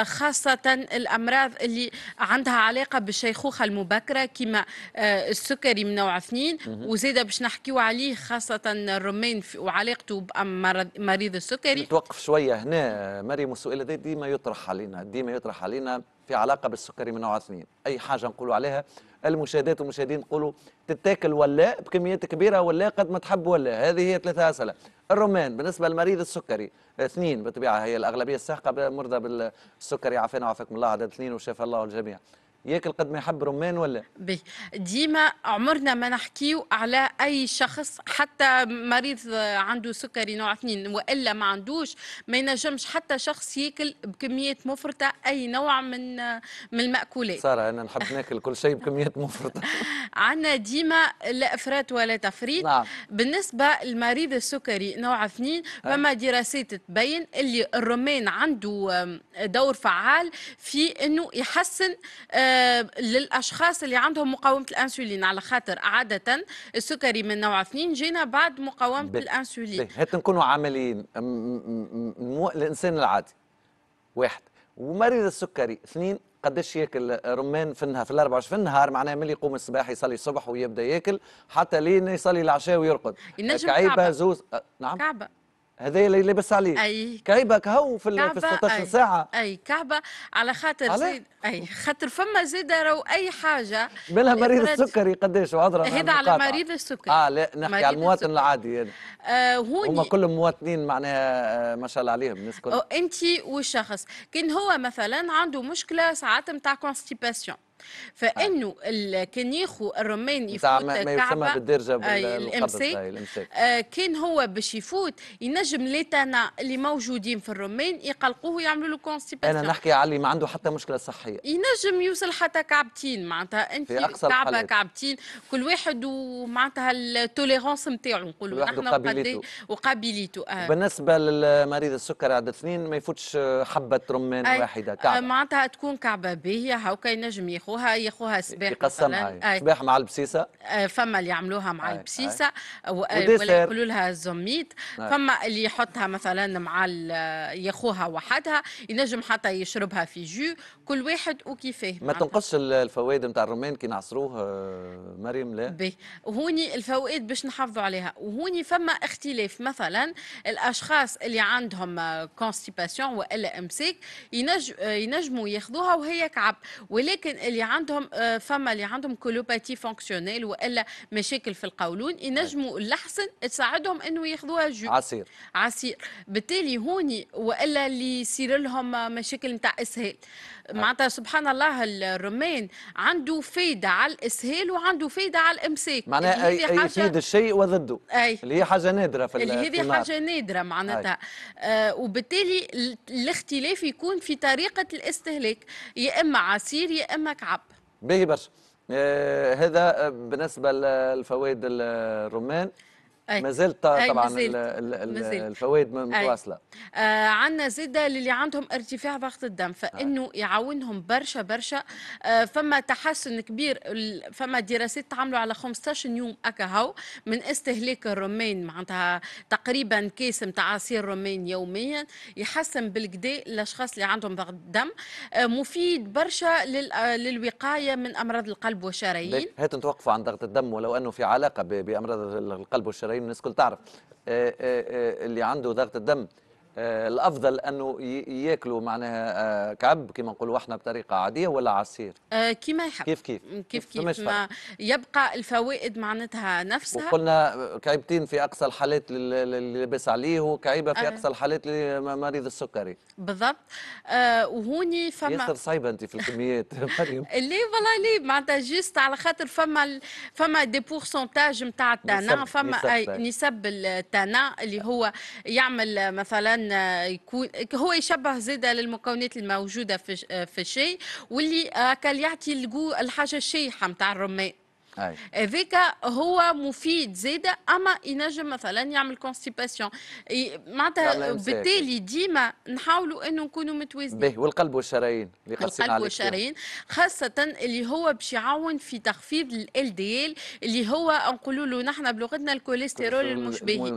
خاصه الامراض اللي عندها علاقه بالشيخوخه المبكره كما السكري من نوع 2، وزاده باش نحكيو عليه خاصه الرمان وعلاقته بمريض السكري. نتوقف شويه هنا مريم، والسؤال هذا ديما يطرح علينا في علاقه بالسكري من نوع 2، اي حاجه نقولوا عليها المشاهدات والمشاهدين نقولوا تتاكل ولا بكميات كبيره ولا قد ما تحب ولا. هذه هي 3 اسئله. الرمان بالنسبه لمريض السكري 2 بالطبيعه هي الاغلبيه الساحقه مرضى بالسكري، عافانا وعافاكم الله عدد 2 وشفى الله الجميع. ياكل قد ما يحب رمان ولا؟ ديما عمرنا ما نحكيو على اي شخص حتى مريض عنده سكري نوع 2 والا ما عندوش، ما ينجمش حتى شخص ياكل بكميات مفرطه اي نوع من المأكولات. ساره انا نحب ناكل كل شيء بكميات مفرطه. عندنا ديما لا افراط ولا تفريط. بالنسبه لمريض السكري نوع 2 فما دراسات تبين اللي الرمان عنده دور فعال في انه يحسن للاشخاص اللي عندهم مقاومه الانسولين، على خاطر عاده السكري من نوع 2 جينا بعد مقاومه الانسولين. هات نكونوا عمليين، الانسان العادي واحد ومريض السكري 2 قداش ياكل رمان في النهار؟ في 24 في النهار معناها ملي يقوم الصباح يصلي الصبح ويبدا ياكل حتى لين يصلي العشاء ويرقد. كعيبه زوز نعم كعبه هذا اللي لابس عليه كعبه كهو في 16 ساعه كعبه على خاطر زيد خاطر فما زيده راهو اي حاجه مالها مريض السكري قداش وعذرا هذا على مريض السكري. لا نحكي على المواطن العادي يعني. هما كلهم مواطنين معناها ما شاء الله عليهم الناس كل. انت والشخص كان هو مثلا عنده مشكله ساعات نتاع كونستيباسيون، فانه كان ياخو الرمان يفوت ما يسمى بالدرجه بالامساك، كان هو باش يفوت ينجم ليتانا اللي موجودين في الرمان يقلقوه يعملوا له كونستيباسيون. انا نحكي على اللي ما عنده حتى مشكله صحيه ينجم يوصل حتى كعبتين معناتها انت كعبه كعبتين كل واحد ومعناتها التوليرونس نتاعو نقولوا احنا وقابليته. بالنسبه لمريض السكر عدد 2 ما يفوتش حبه رمان واحده كعبه معناتها تكون كعبه باهيه هاكا ينجم ياخو ياخوها صباح يقسمها صباح مع البسيسه. فما اللي يعملوها مع البسيسه ولا يقولوا لها الزميت، فما اللي يحطها مثلا مع ياخوها وحدها ينجم حتى يشربها في جو، كل واحد وكيفاه. ما تنقصش الفوائد نتاع الرمان كي نعصروه مريم لا بي. هوني الفوائد باش نحافظوا عليها، وهوني فما اختلاف مثلا الاشخاص اللي عندهم كونستيباسيون والا امساك ينجموا ياخذوها وهي كعب، ولكن اللي عندهم فما اللي عندهم كولوباتي فونكسيونيل والا مشاكل في القولون ينجموا اللحسن تساعدهم انه ياخذوها جو عصير بالتالي هوني، والا اللي يصير لهم مشاكل نتاع اسهال معناتها سبحان الله الرمان عنده فايده على الاسهال وعنده فايده على الامساك، معناها يفيد الشيء وضده اللي هي حاجه نادره في اللي هذه حاجه نادره معناتها وبالتالي الاختلاف يكون في طريقه الاستهلاك، يا اما عصير يا اما كعب. باهي برشا. هذا بالنسبه للفوائد الرمان. ما زلت طبعا الفوائد متواصله. عندنا زاد اللي عندهم ارتفاع ضغط الدم، فانه يعاونهم برشا برشا. فما تحسن كبير، فما دراسات تعملوا على 15 يوم اكهو من استهلاك الرمان، معناتها تقريبا كاس نتاع عصير رمان يوميا يحسن بالكدا الاشخاص اللي عندهم ضغط الدم. مفيد برشا للوقايه من امراض القلب والشرايين. هات نتوقفوا عن ضغط الدم، ولو انه في علاقه بامراض القلب والشرايين، الناس الكل تعرف. اللي عنده ضغط الدم الافضل انه ياكلوا معناها كعب كما نقولوا احنا بطريقه عاديه، ولا عصير كيما يحب، كيف كيف كيف ما يبقى الفوائد معناتها نفسها. وقلنا كعيبتين في اقصى الحالات اللي لاباس عليه، وكعيبه في اقصى الحالات لمريض السكري بالضبط. وهوني فما ياسر صعيبه انت في الكميات مريم. ليه والله ليه، معناتها جيست على خاطر فما دي بورسنتاج نتاع التانا، فما نسب التانا اللي هو يعمل مثلا يكون هو يشبه زاده للمكونات الموجوده في الشاي، واللي كان يعطي الجو الحاجه الشيحه نتاع الرمان. هذاك هو مفيد زاده، اما ينجم مثلا يعمل كونستيباسيون، معناتها بالتالي ديما نحاولوا انه نكونوا متوازنين. والقلب والشرايين اللي قصينا عليه، القلب والشرايين خاصه اللي هو باش يعاون في تخفيض ال LDL اللي هو نقولوا له نحن بلغتنا الكوليسترول المشبهي.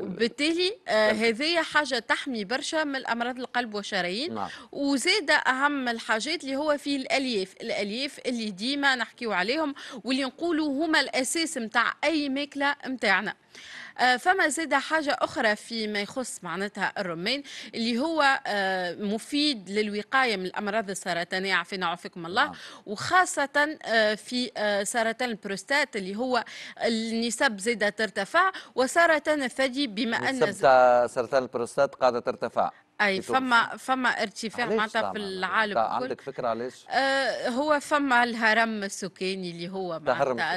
بالتالي هذه حاجه تحمي برشا من امراض القلب والشرايين. وزاده اهم الحاجات اللي هو فيه الالياف اللي ديما نحكيو عليهم، واللي نقولوا هما الاساس نتاع اي ماكله نتاعنا. فما زاده حاجه اخرى فيما يخص معناتها الرمان اللي هو مفيد للوقايه من الامراض السرطانيه، عافينا وعافاكم الله. وخاصه في سرطان البروستات اللي هو النسب زاده ترتفع، وسرطان الثدي بما ان نسب سرطان البروستات قاعده ترتفع. اي فما ارتفاع معناتها في العالم كله. عندك فكره علاش؟ هو فما الهرم السكاني اللي هو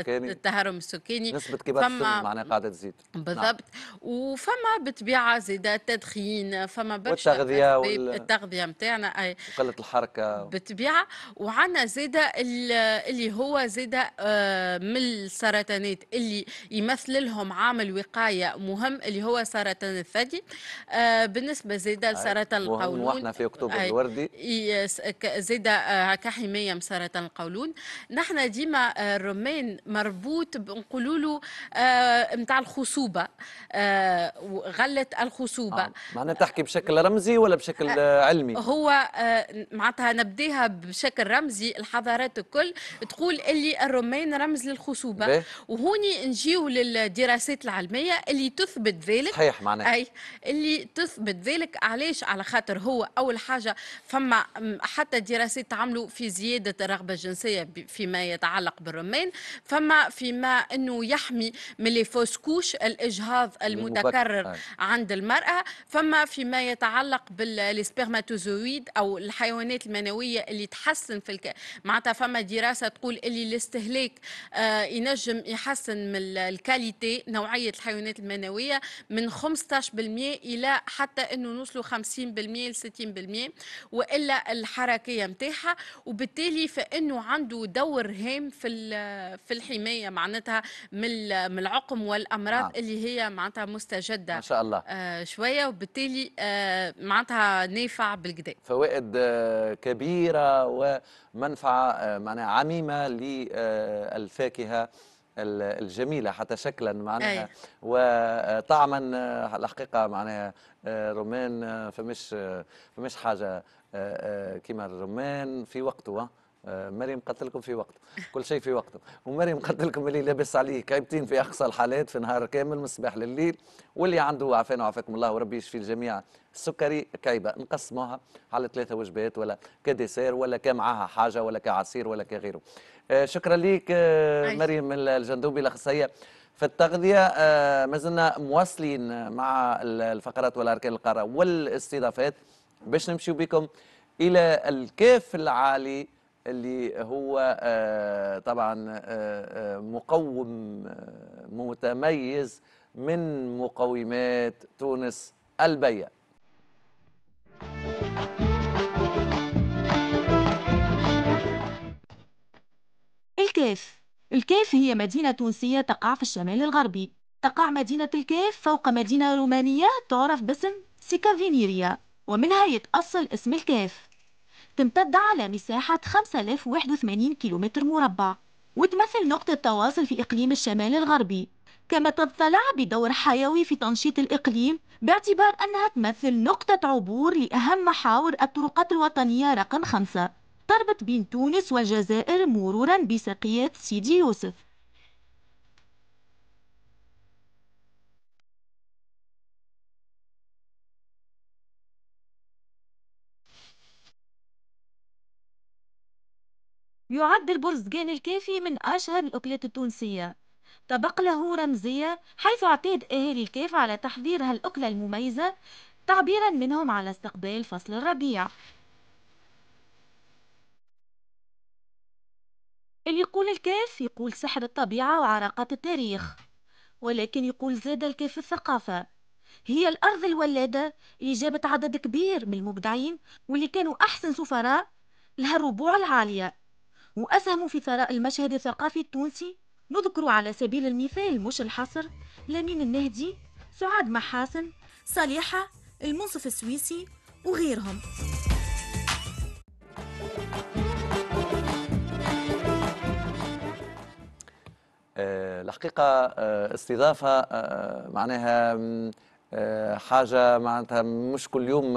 التهرم السكاني، نسبه كبار السن معناها قاعده تزيد بالضبط. وفما بالطبيعه زاده التدخين، فما برشا والتغذيه التغذيه نتاعنا اي، وقله الحركه بالطبيعه. وعندنا زاده اللي هو زاده من السرطانات اللي يمثل لهم عامل وقايه مهم اللي هو سرطان الثدي. بالنسبه زاده سرطان القولون، واحنا في اكتوبر الوردي زاده كحمايه من سرطان القولون. نحن ديما الرمان مربوط نقولوا له نتاع الخصوبه، غله الخصوبه. معناتها تحكي بشكل رمزي ولا بشكل علمي؟ هو معناتها نبداها بشكل رمزي. الحضارات الكل تقول اللي الرمان رمز للخصوبه وهوني نجيو للدراسات العلميه اللي تثبت ذلك. صحيح معناتها اي اللي تثبت ذلك. علاش؟ على خاطر هو اول حاجه فما حتى دراسات تعملوا في زياده الرغبه الجنسيه فيما يتعلق بالرمان، فما فيما انه يحمي من لي فوس كوش الاجهاض المتكرر عند المراه، فما فيما يتعلق بالسبرماتوزويد او الحيوانات المنويه اللي تحسن في معناتها فما دراسه تقول اللي الاستهلاك ينجم يحسن من الكاليتي نوعيه الحيوانات المنويه من 15% الى حتى انه نوصلوا 50% ل 60% والا الحركيه نتاعها. وبالتالي فانه عنده دور هام في الحمايه معناتها من العقم والامراض اللي هي معناتها مستجده ما شاء الله شويه، وبالتالي معناتها نافع بالكدا. فوائد كبيره ومنفعه معناها عميمه للفاكهه الجميله حتى شكلا معناها وطعما. الحقيقه معناها رمان فمش حاجه كيما الرمان في وقته. مريم قلت لكم في وقته، كل شيء في وقته. ومريم قلت لكم اللي لابس عليه كايبتين في اقصى الحالات في نهار كامل من الصباح لليل، واللي عنده عافانا وعافاكم الله وربي يشفي الجميع السكري كعيبه نقسموها على 3 وجبات ولا كديسير ولا كمعها حاجه ولا كعصير ولا كغيره. شكرا ليك مريم الجندوبي الاخصائيه في التغذيه. مازلنا مواصلين مع الفقرات والاركان القاره والاستضافات باش نمشيو بكم الى الكاف العالي اللي هو طبعا مقوم متميز من مقومات تونس البيا. الكاف هي مدينة تونسية تقع في الشمال الغربي، تقع مدينة الكيف فوق مدينة رومانية تعرف باسم سيكافينيريا، ومنها يتأصل اسم الكيف. تمتد على مساحة 5081 كيلومتر مربع، وتمثل نقطة تواصل في إقليم الشمال الغربي، كما تضطلع بدور حيوي في تنشيط الإقليم باعتبار أنها تمثل نقطة عبور لأهم محاور الطرقات الوطنية رقم 5، تربط بين تونس والجزائر مرورا بسقية سيدي يوسف. يعد البرزقان الكافي من أشهر الأكلات التونسية، طبق له رمزية، حيث اعتاد أهالي الكيف على تحضير هالأكلة المميزة تعبيرا منهم على استقبال فصل الربيع. اللي يقول الكيف يقول سحر الطبيعة وعراقات التاريخ، ولكن يقول زاد الكيف الثقافة، هي الأرض الولادة اللي جابت عدد كبير من المبدعين واللي كانوا أحسن سفراء لها الربوع العالية وأسهموا في ثراء المشهد الثقافي التونسي. نذكر على سبيل المثال مش الحصر، لمين النهدي، سعاد محاسن، صالحة، المنصف السويسي وغيرهم. الحقيقة استضافة معناها حاجة معناتها مش كل يوم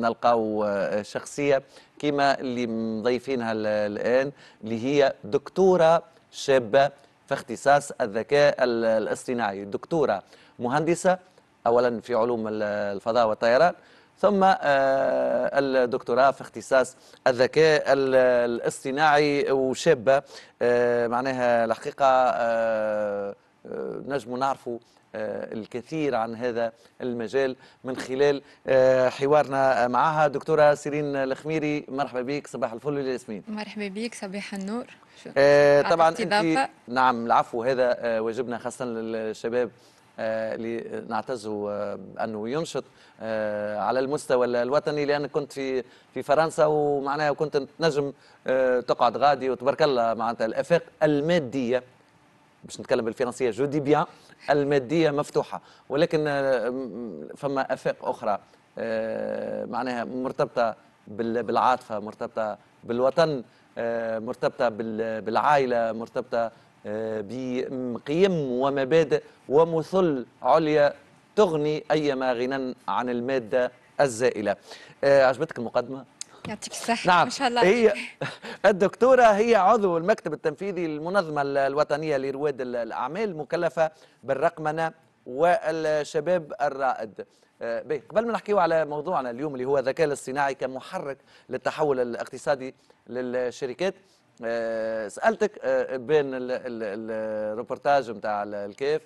نلقاو شخصية كما اللي مضيفينها الآن، اللي هي دكتورة شابة في اختصاص الذكاء الاصطناعي، دكتورة مهندسة أولا في علوم الفضاء والطيران، ثم الدكتوراه في اختصاص الذكاء الاصطناعي، وشابة معناها الحقيقة نجم نعرفوا الكثير عن هذا المجال من خلال حوارنا معها. دكتورة سيرين الخميري، مرحبا بك، صباح الفل والياسمين. مرحبا بك، صباح النور. طبعا انت، نعم العفو، هذا واجبنا خاصة للشباب اللي نعتزوا انه ينشط على المستوى الوطني، لان كنت في فرنسا ومعناها كنت تنجم تقعد غادي وتبارك الله معناتها الافاق المادية، باش نتكلم بالفرنسية جو دي بيان، المادية مفتوحة، ولكن فما آفاق أخرى معناها مرتبطة بالعاطفة، مرتبطة بالوطن، مرتبطة بالعائلة، مرتبطة بقيم ومبادئ ومثل عليا تغني أيما غنى عن المادة الزائلة. عجبتك المقدمة؟ يعطيك الصحة. نعم. ما شاء الله. هي الدكتورة هي عضو المكتب التنفيذي للمنظمة الوطنية لرواد الأعمال، مكلفة بالرقمنة والشباب الرائد. قبل ما نحكيو على موضوعنا اليوم اللي هو الذكاء الاصطناعي كمحرك للتحول الاقتصادي للشركات، سألتك بين الروبورتاج نتاع الكيف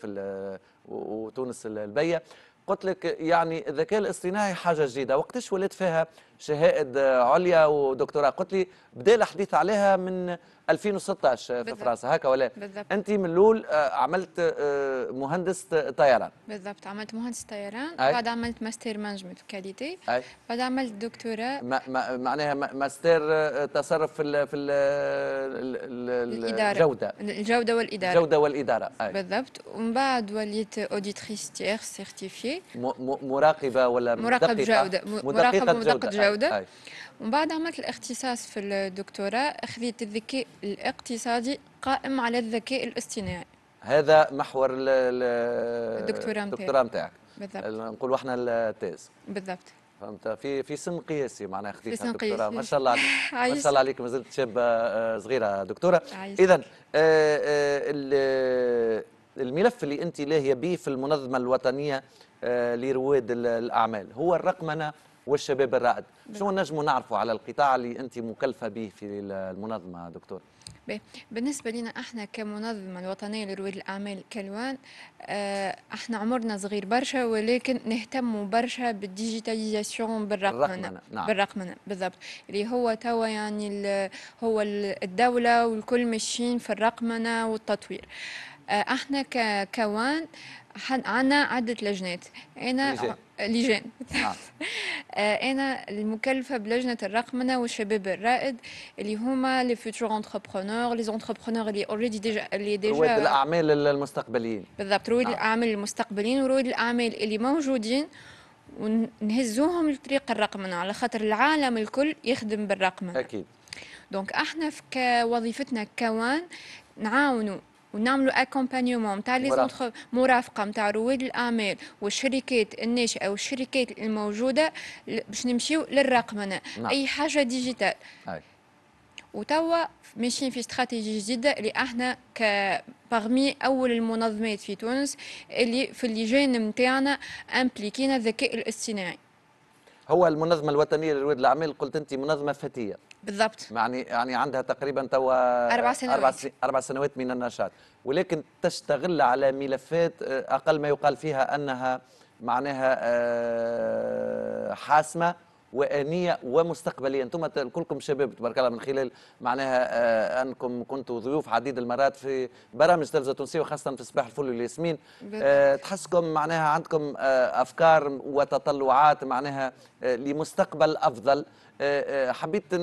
وتونس البية، قلت لك يعني الذكاء الاصطناعي حاجه جديده، وقتاش ولات فيها شهائد عليا ودكتوراه؟ قلت لي بدا الحديث عليها من 2016 في فرنسا، هكا ولا؟ بالضبط. انت من الاول عملت مهندس طيران. بالضبط، عملت مهندس طيران، بعد عملت ماستر مانجمنت وكاليتي، بعد عملت دكتوراه معناها ماستر تصرف في الاداره، الجوده والاداره، بالضبط. ومن بعد وليت اوديتريس تيير سيرتيفي، مراقبه ولا مراقبه جوده، مدققه جوده. ومن بعد عملت الاختصاص في الدكتوراه، اخذت الذكاء الاقتصادي قائم على الذكاء الاصطناعي، هذا محور الدكتوراه نتاعك. بالضبط، نقولوا احنا التاز. بالضبط، فهمت، في سن قياسي معناها خديتها الدكتوراه. ما شاء الله عليك. ما شاء الله عليك، مازلت شابه صغيره دكتوره. اذا الملف اللي انت لاهيه به في المنظمه الوطنيه لرواد الاعمال هو الرقمنه والشباب الرائد. شنو نجموا نعرفوا على القطاع اللي انت مكلفه به في المنظمه دكتور؟ بالنسبه لنا احنا كمنظمه الوطنيه لرواد الاعمال كالوان، احنا عمرنا صغير برشا، ولكن نهتموا برشا بالديجيتاليزاسيون، بالرقمنه. نعم. بالرقمنه بالضبط، اللي هو توا يعني هو الدوله والكل ماشيين في الرقمنه والتطوير. احنا ككوان عنا عدة لجنات. أنا لجان أنا المكلفة بلجنة الرقمنة والشباب الرائد اللي هما لي فيوتشر انتربرونور، لي انتربرونور اللي اوريدي ديجا رواد الأعمال المستقبليين. بالضبط، رواد الأعمال المستقبليين ورواد الأعمال اللي موجودين ونهزوهم لطريق الرقمنة، على خاطر العالم الكل يخدم بالرقمنة. أكيد. دونك احنا في كوظيفتنا ككوان نعاونوا ونعملوا اكومبانيومون نتاع لي مرافقه نتاع رواد الاعمال والشركات الناشئه والشركات الموجوده باش نمشيو للرقمنه. اي حاجه ديجيتال. وتوا ماشيين في استراتيجيه جديده اللي احنا باغمي اول المنظمات في تونس اللي في اللجان نتاعنا امبليكينا الذكاء الاصطناعي. هو المنظمه الوطنيه لرواد الاعمال، قلت انت منظمه فتيه. بالضبط، يعني عندها تقريبا توا 4 سنوات من النشاط، ولكن تشتغل على ملفات اقل ما يقال فيها انها معناها حاسمه وانيه ومستقبليه. انتم كلكم شباب تبارك الله، من خلال معناها انكم كنتوا ضيوف عديد المرات في برامج تلفزه تونسيه وخاصه في صباح الفل والياسمين. تحسكم معناها عندكم افكار وتطلعات معناها لمستقبل افضل. حبيت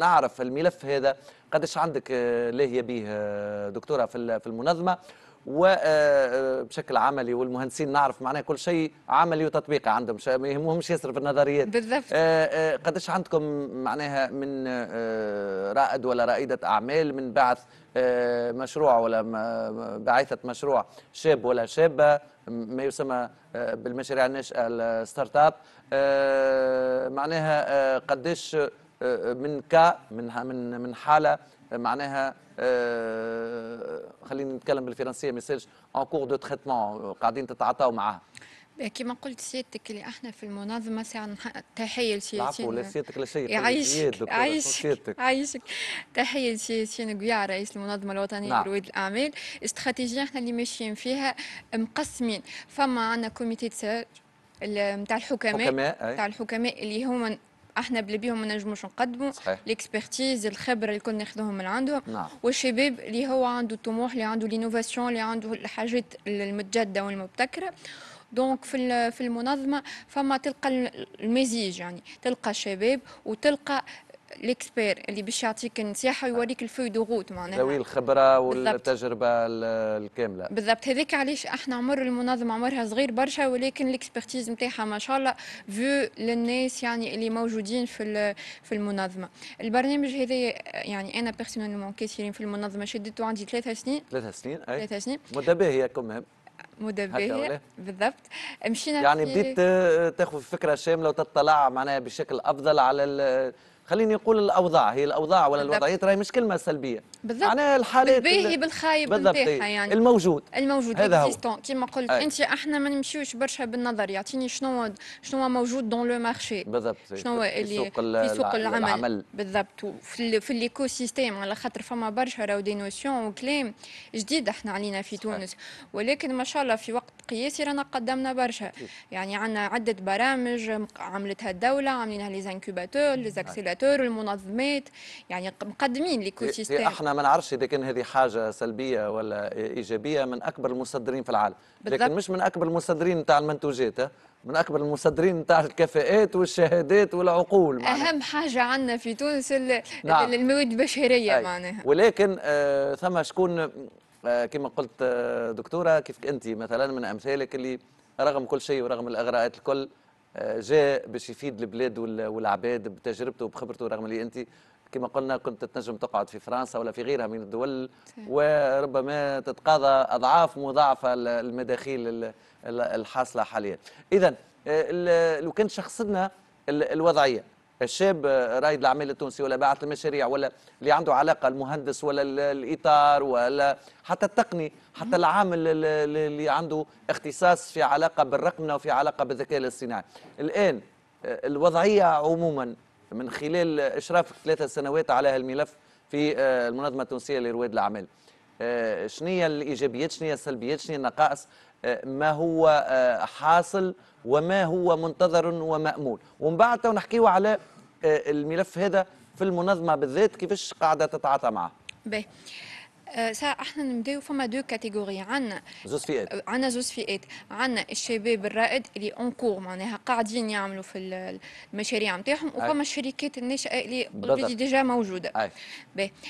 نعرف الملف هذا قداش عندك لاهيه به دكتوره في المنظمه، وبشكل عملي، والمهندسين نعرف معناه كل شيء عملي وتطبيقي عندهم، ما يهمهمش ياسر في النظريات. بالضبط. قداش عندكم معناها من رائد ولا رائدة أعمال، من بعث مشروع ولا بعثة مشروع شاب ولا شابة، ما يسمى بالمشاريع الناشئة الستارت اب، معناها قداش من كا من من حالة معناها خليني نتكلم بالفرنسيه ما يسالش ان كور دو تريتمون قاعدين تتعاطاو معاه. كما قلت سيادتك اللي احنا في المنظمه ساعه تحيه لسيادتنا. عفوا سيادتك لا شيء. يعيشك. تحيه لسيادتنا قويع رئيس المنظمه الوطنيه لرواد الاعمال. استراتيجيه احنا اللي ماشيين فيها مقسمين، فما عندنا كوميتي تساج نتاع الحكماء اللي هما احنا بلي بيهم ما نجموش نقدموا الاكسبرتيز، الخبره اللي كنا ناخذوهم من عندهم. والشباب اللي هو عنده الطموح، اللي عنده لينوفاسيون، اللي عنده الحاجات المتجدده والمبتكره. دونك في المنظمه فما تلقى المزيج، يعني تلقى الشباب وتلقى الاكسبير اللي باش يعطيك نصيحه ويوريك الفوي دو غوت، معناها ذوي الخبره والتجربه الكامله. بالضبط، هذاك علاش احنا عمر المنظمه عمرها صغير برشا، ولكن الاكسبرتيز نتاعها ما شاء الله فيو للناس يعني اللي موجودين في المنظمه. البرنامج هذا يعني انا بيرسونيلمون كثيرين في المنظمه شدته عندي 3 سنين. 3 سنين. اي 3 سنين متباهيه كمان. مدبّهة. بالضبط، مشينا يعني بديت تاخذ فكره شامله وتطلع معناها بشكل افضل على خليني نقول الاوضاع. هي الاوضاع ولا الوضعيات راهي مش كلمه سلبيه. بالضبط، معناها الحالات باهي بالخايب نتاعها، يعني الموجود اكزيستون. كيما قلت انت احنا ما نمشيوش برشا بالنظر، يعطيني شنو موجود دون لو مارشي. بالضبط، شنو اللي في سوق العمل. بالضبط، في الايكو سيستيم، على خاطر فما برشا راهو دي نوسيون وكلام جديد احنا علينا في تونس، ولكن ما شاء الله في وقت قياسي رانا قدمنا برشا. يعني عندنا عده برامج عملتها الدوله، عاملينها لي زانكوباتور، لي زاكسيلاتور، والمنظمات، يعني مقدمين لكل سيستم. احنا ما نعرفش اذا كان هذه حاجه سلبيه ولا ايجابيه. من اكبر المصدرين في العالم. بالضبط. لكن مش من اكبر المصدرين نتاع المنتوجات، من اكبر المصدرين نتاع الكفاءات والشهادات والعقول. اهم حاجه عندنا في تونس المواد البشريه معناها. ولكن ثم شكون كما قلت دكتوره كيف انت مثلا من امثالك اللي رغم كل شيء ورغم الاغراءات الكل جاء باش يفيد البلاد والعباد بتجربته وبخبرته، رغم اللي انت كما قلنا كنت تنجم تقعد في فرنسا ولا في غيرها من الدول وربما تتقاضى اضعاف مضاعفه المداخيل الحاصله حاليا. اذا لو كان شخصنا الوضعيه، الشاب رائد الاعمال التونسي ولا باعث المشاريع ولا اللي عنده علاقه، المهندس ولا الاطار ولا حتى التقني، حتى العامل اللي عنده اختصاص في علاقه بالرقمنه وفي علاقه بالذكاء الاصطناعي، الان الوضعيه عموما من خلال اشرافك 3 سنوات على هالملف في المنظمه التونسيه لرواد الاعمال، شنية الايجابيات، شنية السلبيات، شنية النقائص، ما هو حاصل وما هو منتظر ومأمول، ومن بعد تو نحكيو على الملف هذا في المنظمه بالذات كيفاش قاعده تتعاطى معه. باهي، ساعة احنا نبداو فما دو كاتيجوري، عندنا زوج فئات، عندنا الشباب الرائد اللي اونكور معناها قاعدين يعملوا في المشاريع نتاعهم، وفما الشركات الناشئه اللي اوريدي ديجا موجوده.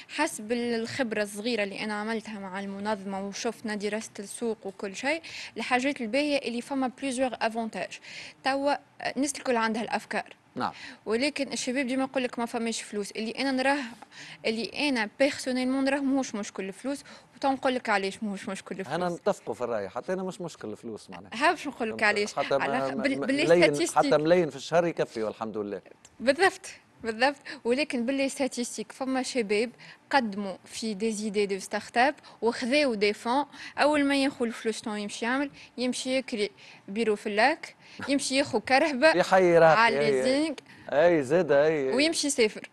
حسب الخبره الصغيره اللي انا عملتها مع المنظمه وشفنا دراسه السوق وكل شيء، الحاجات الباهيه اللي فما بليزيوغ افونتاج. توا الناس الكل عندها الافكار، نعم، ولكن الشباب ديما يقول لك ما فماش فلوس. اللي انا بيرسونيلمون نراه ماهوش مشكل الفلوس، وتنقول لك علاش ماهوش مشكل الفلوس. انا نتفقوا في الراي، حتى انا مش مشكل الفلوس معناها. هاش نقول لك علاش، على باللي حتى ملايين في الشهر يكفي والحمد لله. بالضبط بالضبط، ولكن باللي ستاتيستيك فما شباب قدموا في دي زيدي دو ستارت اب وخذاو دي فون، اول ما ياخذ الفلوس شنو يمشي يعمل؟ يمشي يكري بيرو في اللاك، يمشي ياخذ كرهبه يحيرها على ليزينغ اي زاد اي ويمشي يسافر.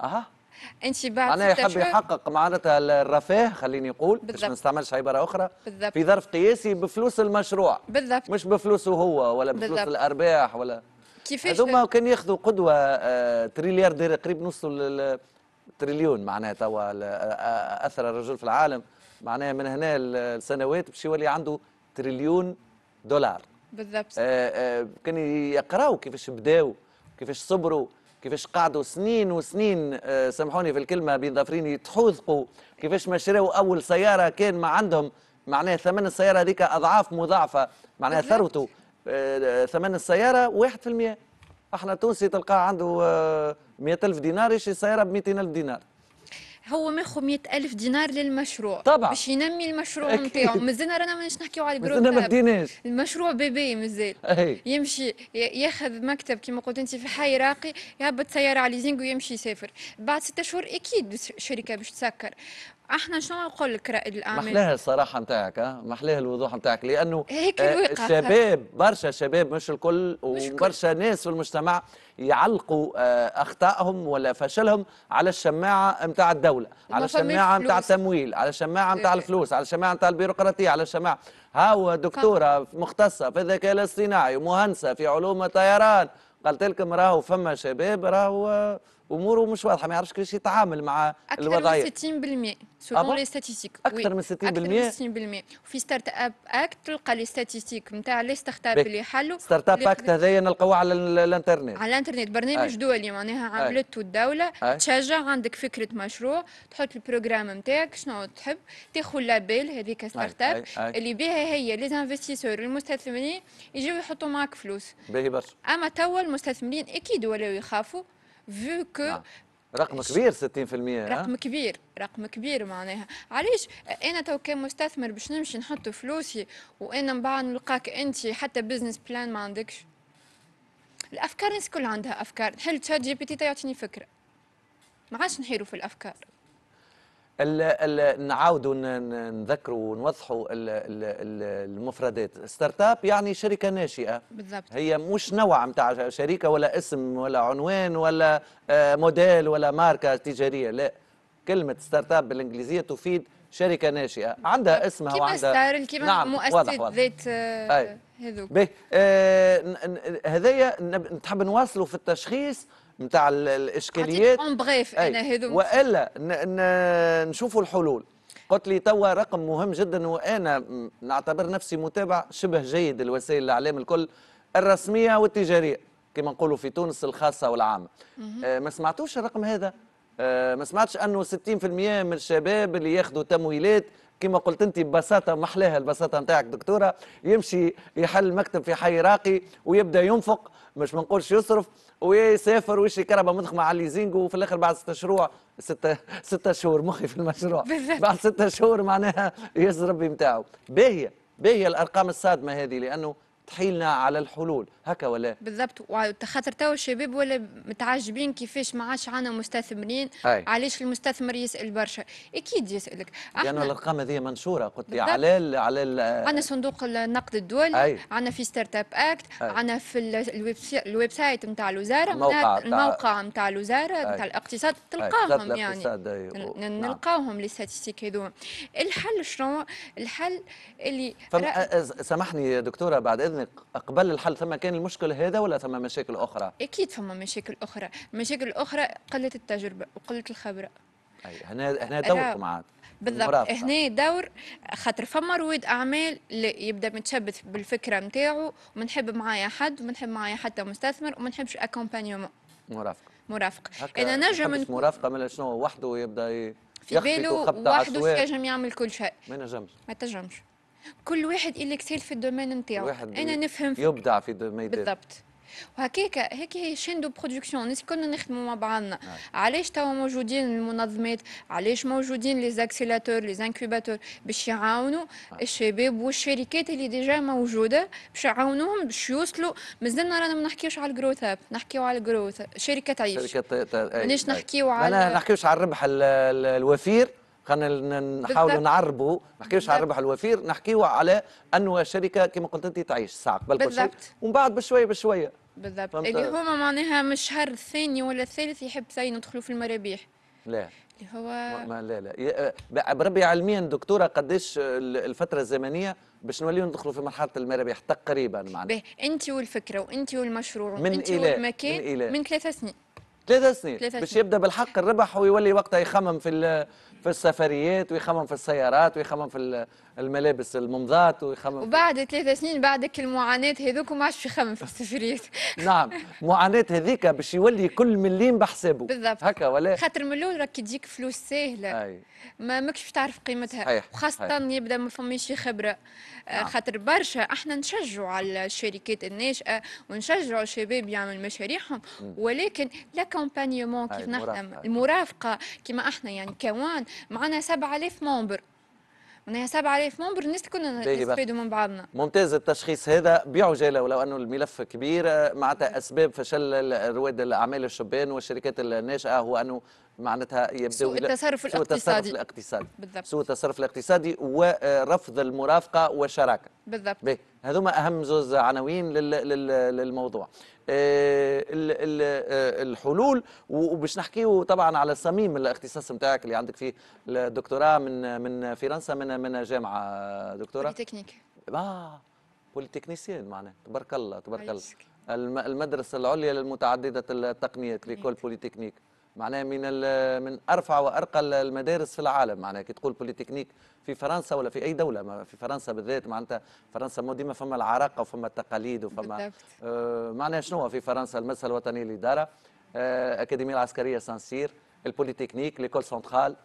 اها انت بعد انا يحب يحقق معناتها الرفاه، خليني نقول باش ما نستعملش عباره اخرى، بالضبط. في ظرف قياسي بفلوس المشروع، بالضبط، مش بفلوسه هو ولا بفلوس بالضبط. الارباح ولا كيفاش هذوما كان ياخذوا قدوه تريليار دير قريب نوصلوا للتريليون معناها توا اثر الرجل في العالم معناها من هنا السنوات باش يولي عنده تريليون دولار بالضبط. كان يقراوا كيفاش بداوا، كيفاش صبروا، كيفاش قعدوا سنين وسنين سامحوني في الكلمه بين ظفريني يتحوذقوا، كيفاش ما شراوا اول سياره كان ما عندهم معناها ثمن السياره هذيك اضعاف مضاعفه معناها ثروته ثمن السيارة 1%. احنا تونسي تلقاه عنده 100,000 دينار يشري سيارة ب 200,000 دينار. هو ماخو 100,000 دينار للمشروع طبعا باش ينمي المشروع نتاعو. مازلنا رانا ماناش نحكيو على الجروب، مازلنا ما بديناش المشروع بيبي مازال. يمشي ياخذ مكتب كما قلت انت في حي راقي، يهبط سيارة على ليزينغ ويمشي يسافر. بعد 6 شهور اكيد الشركة باش تسكر. احنا شنو نقول لك رائد الاعمال؟ محلاها الصراحه نتاعك، محلاها الوضوح نتاعك، لانه الشباب برشا شباب مش الكل وبرشا ناس في المجتمع يعلقوا اخطائهم ولا فشلهم على الشماعه نتاع الدوله، على الشماعه نتاع التمويل، على الشماعه نتاع الفلوس، على الشماعه نتاع البيروقراطيه، على الشماعه. هاو دكتوره مختصه في الذكاء الاصطناعي ومهندسه في علوم الطيران، قالت لكم راهو فما شباب راهو اموره مش واضحه ما يعرفش كيفاش يتعامل مع الوضعيه. اكثر من 60% سولون لي ستاتيستيك، اكثر من 60%. وفي ستارت اب اكت تلقى لي ستاتيستيك نتاع لي ستارت اب اللي حلوا. ستارت اب اكت هذايا نلقاوه على الانترنت، على الانترنت برنامج دولي معناها عملته الدوله، تشجع عندك فكره مشروع، تحط البروجرام نتاعك شنو تحب، تاخذ لابيل هذيك ستارت اب اللي بها هي لي انفستيسور المستثمرين يجيو يحطوا معك فلوس. باهي برشا. اما توا المستثمرين اكيد ولاو يخافوا فو كو رقم كبير 60%. رقم كبير، رقم كبير معناها. علاش انا تو كمستثمر باش نمشي نحط فلوسي وانا من بعد نلقاك انت حتى بزنس بلان ما عندكش؟ الافكار الناس الكل عندها افكار، نحل تشات جي بي تي يعطيني فكره. ما عادش نحيروا في الافكار. نعاودوا نذكروا ونوضحوا المفردات. ستارت اب يعني شركه ناشئه بالضبط، هي مش نوع نتاع شركه ولا اسم ولا عنوان ولا موديل ولا ماركه تجاريه، لا. كلمه ستارت اب بالانجليزيه تفيد شركه ناشئه، عندها اسمها وعندها كيما نعم مؤسسه ذات هذوك. هذايا نحب نواصلوا في التشخيص نتاع الاشكاليات اون بريف انا هذو، والا نشوفوا الحلول. قلت لي توا رقم مهم جدا، وانا نعتبر نفسي متابع شبه جيد لوسائل الاعلام الكل الرسميه والتجاريه كما نقولوا في تونس، الخاصه والعامه. ما سمعتوش الرقم هذا؟ ما سمعتش انه 60% من الشباب اللي ياخذوا تمويلات كما قلت انت ببساطه، محلاها البساطه نتاعك دكتوره، يمشي يحل مكتب في حي راقي ويبدا ينفق، مش ما نقولش يصرف، ويسافر ويشري كرهبه مضخمه على الليزينغ، وفي الاخر بعد 6 شهور مخي في المشروع بعد 6 شهور معناها يزرب نتاعو. باهيه الارقام الصادمه هذه لانه تحيلنا على الحلول هكا ولا بالضبط. وخاطر توا الشباب ولا متعجبين كيفاش ما عادش عندنا مستثمرين. علاش المستثمر يسال برشا؟ اكيد يسالك لانه يعني الارقام هذه منشوره. قلت لي على عندنا صندوق النقد الدولي، عندنا في ستارت اب اكت، عندنا في الويب سايت نتاع الوزاره، الموقع نتاع الوزاره نتاع الاقتصاد، تلقاهم يعني نلقاهم لي ستاتيستيك هذوما. الحل شنو؟ الحل اللي سامحني يا دكتوره بعد اذنك، قبل الحل ثم كان المشكل هذا ولا ثم مشاكل اخرى؟ اكيد فما مشاكل اخرى، المشاكل الاخرى قله التجربه وقله الخبره. هنا توكم عاد بالضبط. هنا دور خاطر فما رواد اعمال اللي يبدا متشبث بالفكره نتاعو، ومنحب معايا حد ومنحب معايا حتى مستثمر ومنحبش اكومبانيومون. مرافق انا نجم نكون مرافقه من شنو وحده ويبدا في باله وحده ينجم يعمل كل شيء. ما تنجمش كل واحد يلكسيل في الدومين نتاعو. انا نفهم يبدع في الدومين بالضبط. وهكاكا هيك هي شين دو برودكسيون. الناس كنا نخدموا مع بعضنا. علاش توا موجودين المنظمات، علاش موجودين لي زاكسيلاتور لي زانكوباتور باش يعاونوا الشباب والشركات اللي ديجا موجوده باش يعاونوهم باش يوصلوا. مازلنا رانا ما نحكيوش على الجروث اب، نحكيو على الجروث شركه تعيش. ماناش نحكيو على ما نحكيوش على الربح الوفير، خلينا نحاولوا نعربوا، ما نحكيوش على الربح الوفير، نحكيو على انه الشركه كما قلت انت تعيش ساعه قبل كل شيء، ومن بعد بشويه بشويه بالضبط. اللي هما معناها من الشهر الثاني ولا الثالث يحب ثاني ندخلوا في المرابيح. لا اللي هو ما لا بربي علميا دكتوره قداش الفتره الزمنيه باش نوليو ندخلوا في مرحله المرابيح تقريبا معناها؟ انت والفكره وانت والمشروع وانت والمكان من 3 سنين. 3 سنين باش يبدا بالحق الربح ويولي وقتها يخمم في السفريات ويخمم في السيارات ويخمم في الملابس الممضات ويخمم. وبعد 3 سنين بعدك المعاناة هذوك ما عادش يخمم في السفريات. نعم معاناة هذيك باش يولي كل مليم بحسابه. بالضبط هكا ولا خاطر من الاول راك تجيك فلوس ساهله. أي. ما ماكش باش تعرف قيمتها. صحيح. وخاصه صحيح. يبدا ما فماش خبره. نعم. خاطر برشا احنا نشجعوا على الشركات الناشئه ونشجعوا الشباب يعملوا مشاريعهم، ولكن لاكومبانيومون كيف نخدم المرافقه كيما احنا يعني كوان معنا 7000 ممبر. معناها 7000 ممبر الناس كنا نستفيدوا من بعضنا. ممتاز التشخيص هذا. بيعوا جاله ولو انه الملف كبير، معناتها اسباب فشل رواد الاعمال الشبان والشركات الناشئه هو انه معناتها يبدو سوء التصرف الاقتصادي. بالضبط سوء التصرف الاقتصادي ورفض المرافقه والشراكه. بالضبط هذوما اهم زوز عناوين للموضوع. الحلول. وباش نحكيو طبعا على صميم الاختصاص نتاعك اللي عندك فيه الدكتوراه من فرنسا من جامعه دكتوره بوليتكنيك. بوليتكنيسيان معناها تبارك الله تبارك الله. المدرسه العليا للمتعدده التقنيات ليكول بوليتكنيك معناها من ارفع وارقى المدارس في العالم. معناها كي تقول بوليتكنيك في فرنسا ولا في اي دوله، في فرنسا بالذات معناتها فرنسا مو ديما فما العراقه وفما التقاليد وفما معناها شنو في فرنسا المدرسه الوطنيه للاداره، الاكاديميه العسكريه سانسير، البوليتكنيك، ليكول سنترال،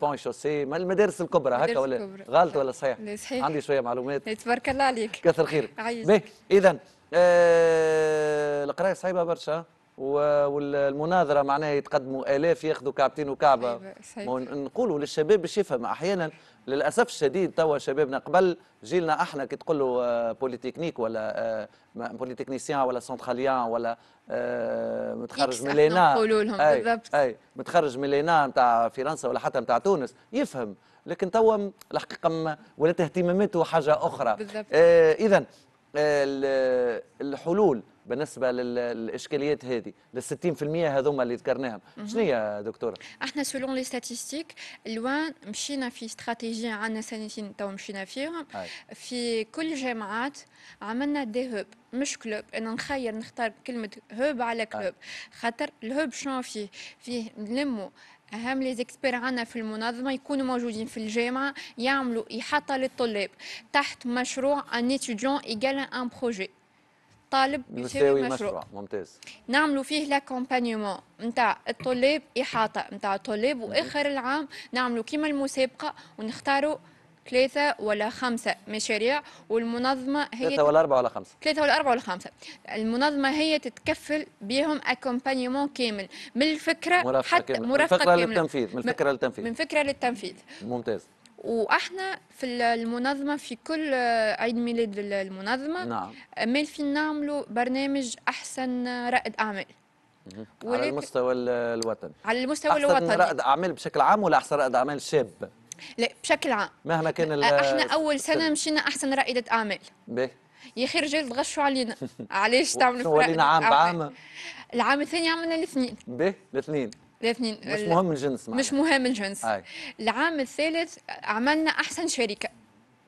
بون شوسي، المدارس الكبرى. هكا ولا غلط ولا صحيح؟ صحيح عندي شويه معلومات. تبارك الله عليك كثر خيرك. اذا القرايه صعيبه برشا والمناظره معناها يتقدموا الاف ياخذوا كعبتين وكعبه. نقولوا للشباب باش يفهم. احيانا للاسف الشديد توا شبابنا قبل جيلنا احنا كي تقول له بوليتكنيك ولا بوليتكنيسيان ولا سنتراليان ولا متخرج من لينا نقولوا لهم بالضبط اي متخرج من لينا نتاع فرنسا ولا حتى نتاع تونس يفهم، لكن توا الحقيقه ولا اهتماماته حاجه اخرى. اذا الحلول بالنسبه للاشكاليات هذه لل 60% هذوما اللي ذكرناهم شنو هي دكتوره؟ احنا سولون لي ستاتيستيك لوان مشينا في استراتيجيه عندنا سنتين تو مشينا فيهم. في كل جامعات عملنا دي هوب مش كلوب. انا نخير نختار كلمه هوب على كلوب خاطر الهوب شنو فيه نلموا أهم لي زيكسبير عندنا في المنظمة يكونوا موجودين في الجامعة يعملوا إحاطة للطلاب تحت مشروع أن إتيديون إيكال أن بروجي. طالب يساوي مشروع. ممتاز نعملوا فيه لاكومبانيومون نتاع الطلاب، إحاطة نتاع الطلاب، وآخر العام نعملوا كيما المسابقة ونختاروا 3 ولا 5 مشاريع والمنظمة هي 3 ولا 4 ولا 5 3 ولا 4 ولا 5 المنظمة هي تتكفل بهم اكومبانيومون كامل من الفكرة مرافقة حتى كامل. مرافقة كاملة للتنفيذ. من الفكرة للتنفيذ. من فكرة للتنفيذ. ممتاز. واحنا في المنظمة في كل عيد ميلاد المنظمة نعم مالفين نعملوا برنامج أحسن رائد أعمال على المستوى الوطني. على المستوى الوطني أحسن رائد أعمال بشكل عام ولا أحسن رائد أعمال شاب؟ لا بشكل عام مهما كان. احنا اول سنه مشينا احسن رائده اعمال. باهي يا اخي رجال تغشوا علينا. علاش تعملوا ولينا عام بعام. العام الثاني عملنا الاثنين. باهي الاثنين مش مهم الجنس معناها. مش مهم الجنس. العام الثالث عملنا احسن شركه.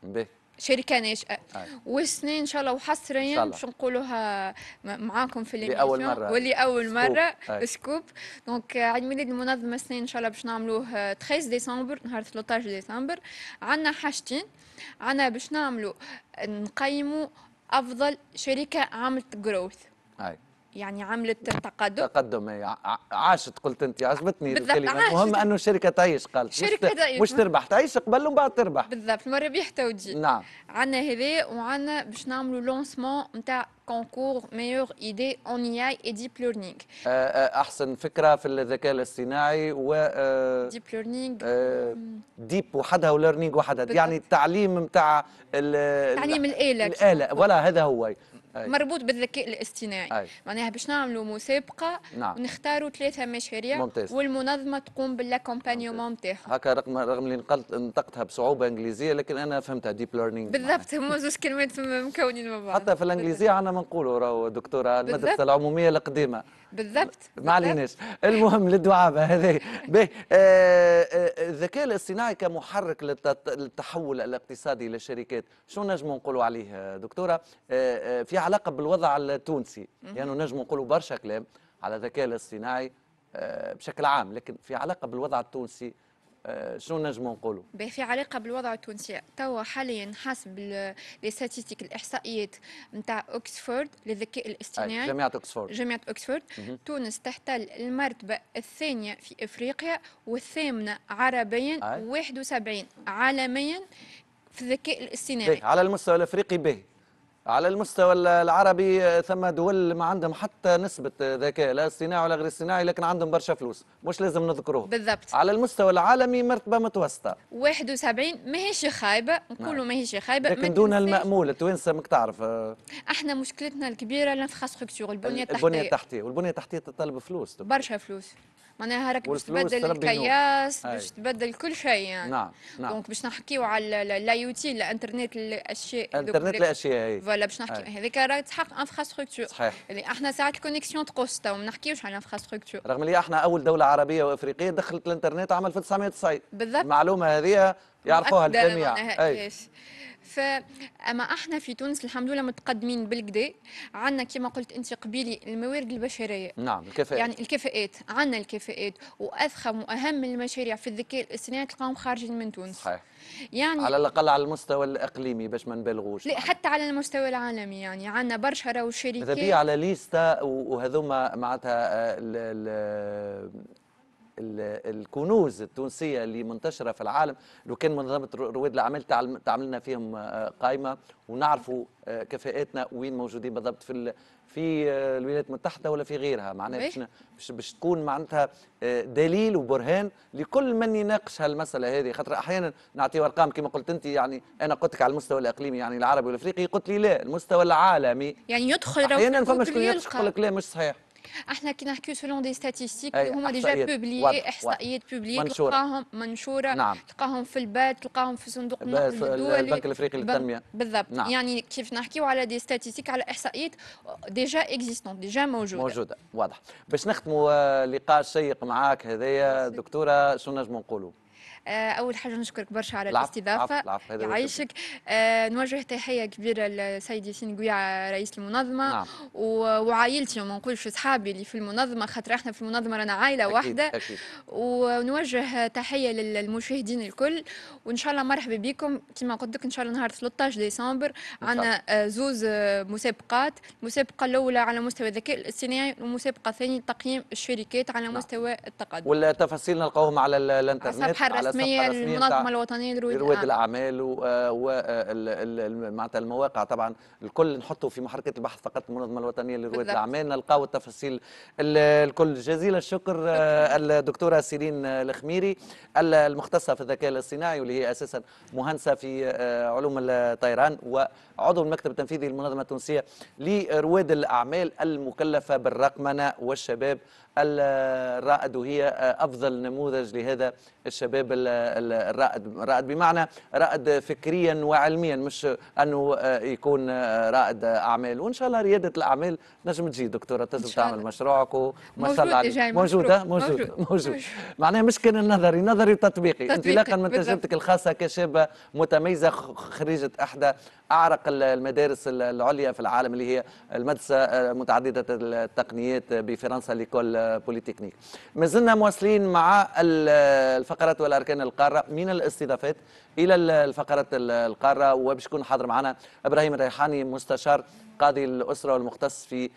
باهي شركه ناشئه. والسنه ان شاء الله وحصريا باش نقولوها معاكم في الانيميسيون واللي اول مره سكوب. دونك عيد ميلاد المنظمه السنه ان شاء الله باش نعملوه 13 ديسمبر نهار 13 ديسمبر. عندنا حاجتين، عندنا باش نعملوا نقيموا افضل شركه عملت جروث، يعني عملت تقدم عاشت. قلت انت عجبتني الكلمه، المهم انه الشركه تعيش، قالت شركه تعيش مش تربح، تعيش قبل ومن بعد تربح بالضبط، المره بيح توجي. نعم عندنا هذا، وعندنا باش نعملوا لونسمون نتاع كونكور ميور ايدي اون اي اي ديب ليرنينغ، احسن فكره في الذكاء الاصطناعي و ديب ليرنينغ، ديب وحدها وليرنينغ وحدها، يعني التعليم نتاع تعليم الاله ولا هذا هو مربوط بالذكاء الاصطناعي. معناها باش نعملوا مسابقه ونختاروا 3 مشاريع ممتاز. والمنظمه تقوم بالاكومبانيومون نتاعهم. هكا رغم اللي نطقتها بصعوبه انجليزيه لكن انا فهمتها، ديب ليرنينغ بالضبط، هما زوج كلمات مكونين مع بعض. حتى في الانجليزيه عندنا ما نقولوا راهو دكتوره المدرسه العموميه القديمه بالضبط، ما عليناش. المهم للدعابه هذه الذكاء الاصطناعي كمحرك للتحول الاقتصادي للشركات، شو نجموا نقولوا عليه دكتوره في علاقه بالوضع التونسي؟ لانه يعني نجم نقولوا برشا كلام على الذكاء الاصطناعي بشكل عام، لكن في علاقه بالوضع التونسي شنو نجموا نقولوا؟ في علاقه بالوضع التونسي توا حاليا حسب لي ستاتيك الاحصائيات نتاع اوكسفورد للذكاء الاصطناعي، جامعه اوكسفورد تونس تحتل المرتبه الثانيه في افريقيا والثامنه عربيا، 71 عالميا في الذكاء الاصطناعي. على المستوى الافريقي به، على المستوى العربي ثم دول ما عندهم حتى نسبة ذكاء لا اصطناعي ولا غير اصطناعي لكن عندهم برشا فلوس مش لازم نذكروه بالضبط. على المستوى العالمي مرتبة متوسطة 71، ماهيش خايبة، نقولوا ماهيش خايبة لكن دون المأمول. التوانسة ماك تعرف احنا مشكلتنا الكبيرة الانفراستركتور، البنية التحتية، والبنية التحتية تطلب فلوس، برشا فلوس. معناها راك باش تبدل القياس، باش تبدل كل شيء يعني. نعم. دونك باش نحكيو على الاي او تي، الانترنت الاشياء، فوالا باش نحكي هذيك راهي تحقق انفراستركتور. صحيح. احنا ساعات الكونيكسيون تقص تو، ما نحكيوش على الانفراستركتور. رغم اللي احنا اول دولة عربية وافريقية دخلت الانترنت عام 1990. بالضبط. المعلومة هذه يعرفوها الجميع. فاما احنا في تونس الحمد لله متقدمين بالكدا، عندنا كما قلت انت قبيلي الموارد البشريه. نعم الكفاءات، يعني الكفاءات، عندنا الكفاءات، واضخم واهم المشاريع في الذكاء الاصطناعي تلقاهم خارجين من تونس. صحيح. يعني على الاقل على المستوى الاقليمي باش ما نبالغوش، لا حتى على المستوى العالمي يعني عندنا برشا راهو شركات هذا بيه على ليستا، وهذوما معناتها الكنوز التونسيه اللي منتشره في العالم. لو كان منظمه رواد الاعمال تعملنا فيهم قائمه ونعرفوا كفاءاتنا وين موجودين بالضبط في الولايات المتحده ولا في غيرها، معناتها باش تكون معناتها دليل وبرهان لكل من يناقش هالمساله هذه. خاطر احيانا نعطيو ارقام كما قلت انت، يعني انا قلت لك على المستوى الاقليمي يعني العربي والافريقي، قلت لي لا المستوى العالمي يعني يدخل احيانا فما شكون يقول لك لا مش صحيح. احنا كي نحكيو سولون دي ستاتيستيك اللي هما ديجا بوبليي، احصائيات بوبليي تلقاهم منشوره. نعم. تلقاهم في البات، تلقاهم في صندوق النقد الدولي، البنك الافريقي للتنميه بالضبط. نعم. يعني كيف نحكيو على دي ستاتيستيك، على احصائيات ديجا اكزيستون، ديجا موجوده. واضح. باش نختموا لقاء شيق معاك هذايا دكتوره، شنو نجموا نقولوا؟ أول حاجة نشكرك برشا على الاستضافة، يعيشك. نوجه تحية كبيرة لسيدي ياسين قويعة رئيس المنظمة. نعم. وعائلتي، وما نقولش أصحابي اللي في المنظمة، خاطر احنا في المنظمة رانا عائلة واحدة. ونوجه تحية للمشاهدين الكل، وإن شاء الله مرحبا بكم. كما قلت لك إن شاء الله نهار 13 ديسمبر عندنا زوز مسابقات، المسابقة الأولى على مستوى الذكاء الاصطناعي، والمسابقة الثانية تقييم الشركات على مستوى التقدم. والتفاصيل نلقاهم على الإنترنت، على المنظمة الوطنية لرواد الأعمال، ومعناتها المواقع طبعا الكل نحطه في محركة البحث فقط المنظمة الوطنية لرواد الأعمال، نلقاو التفاصيل الكل. جزيل الشكر الدكتورة سيرين الخميري المختصة في الذكاء الاصطناعي واللي هي أساسا مهندسة في علوم الطيران وعضو المكتب التنفيذي للمنظمة التونسية لرواد الأعمال المكلفة بالرقمنة والشباب الرائد، وهي أفضل نموذج لهذا الشباب الرائد. رائد بمعنى رائد فكريا وعلميا، مش أنه يكون رائد أعمال. وإن شاء الله ريادة الأعمال نجم تجي دكتورة، تجم تعمل مشروعك وما شاء الله عليك. موجودة موجود. معناها مش كان النظري، نظري وتطبيقي انطلاقا من تجربتك الخاصة كشابة متميزة خريجة أحدى أعرق المدارس العليا في العالم اللي هي المدرسة متعددة التقنيات بفرنسا لكل بوليتكنيك. مازلنا مواصلين مع الفقرات والأركان القارة من الاستضافات إلى الفقرات القارة، وباش يكون حاضر معنا إبراهيم الريحاني مستشار قاضي الأسرة والمختص في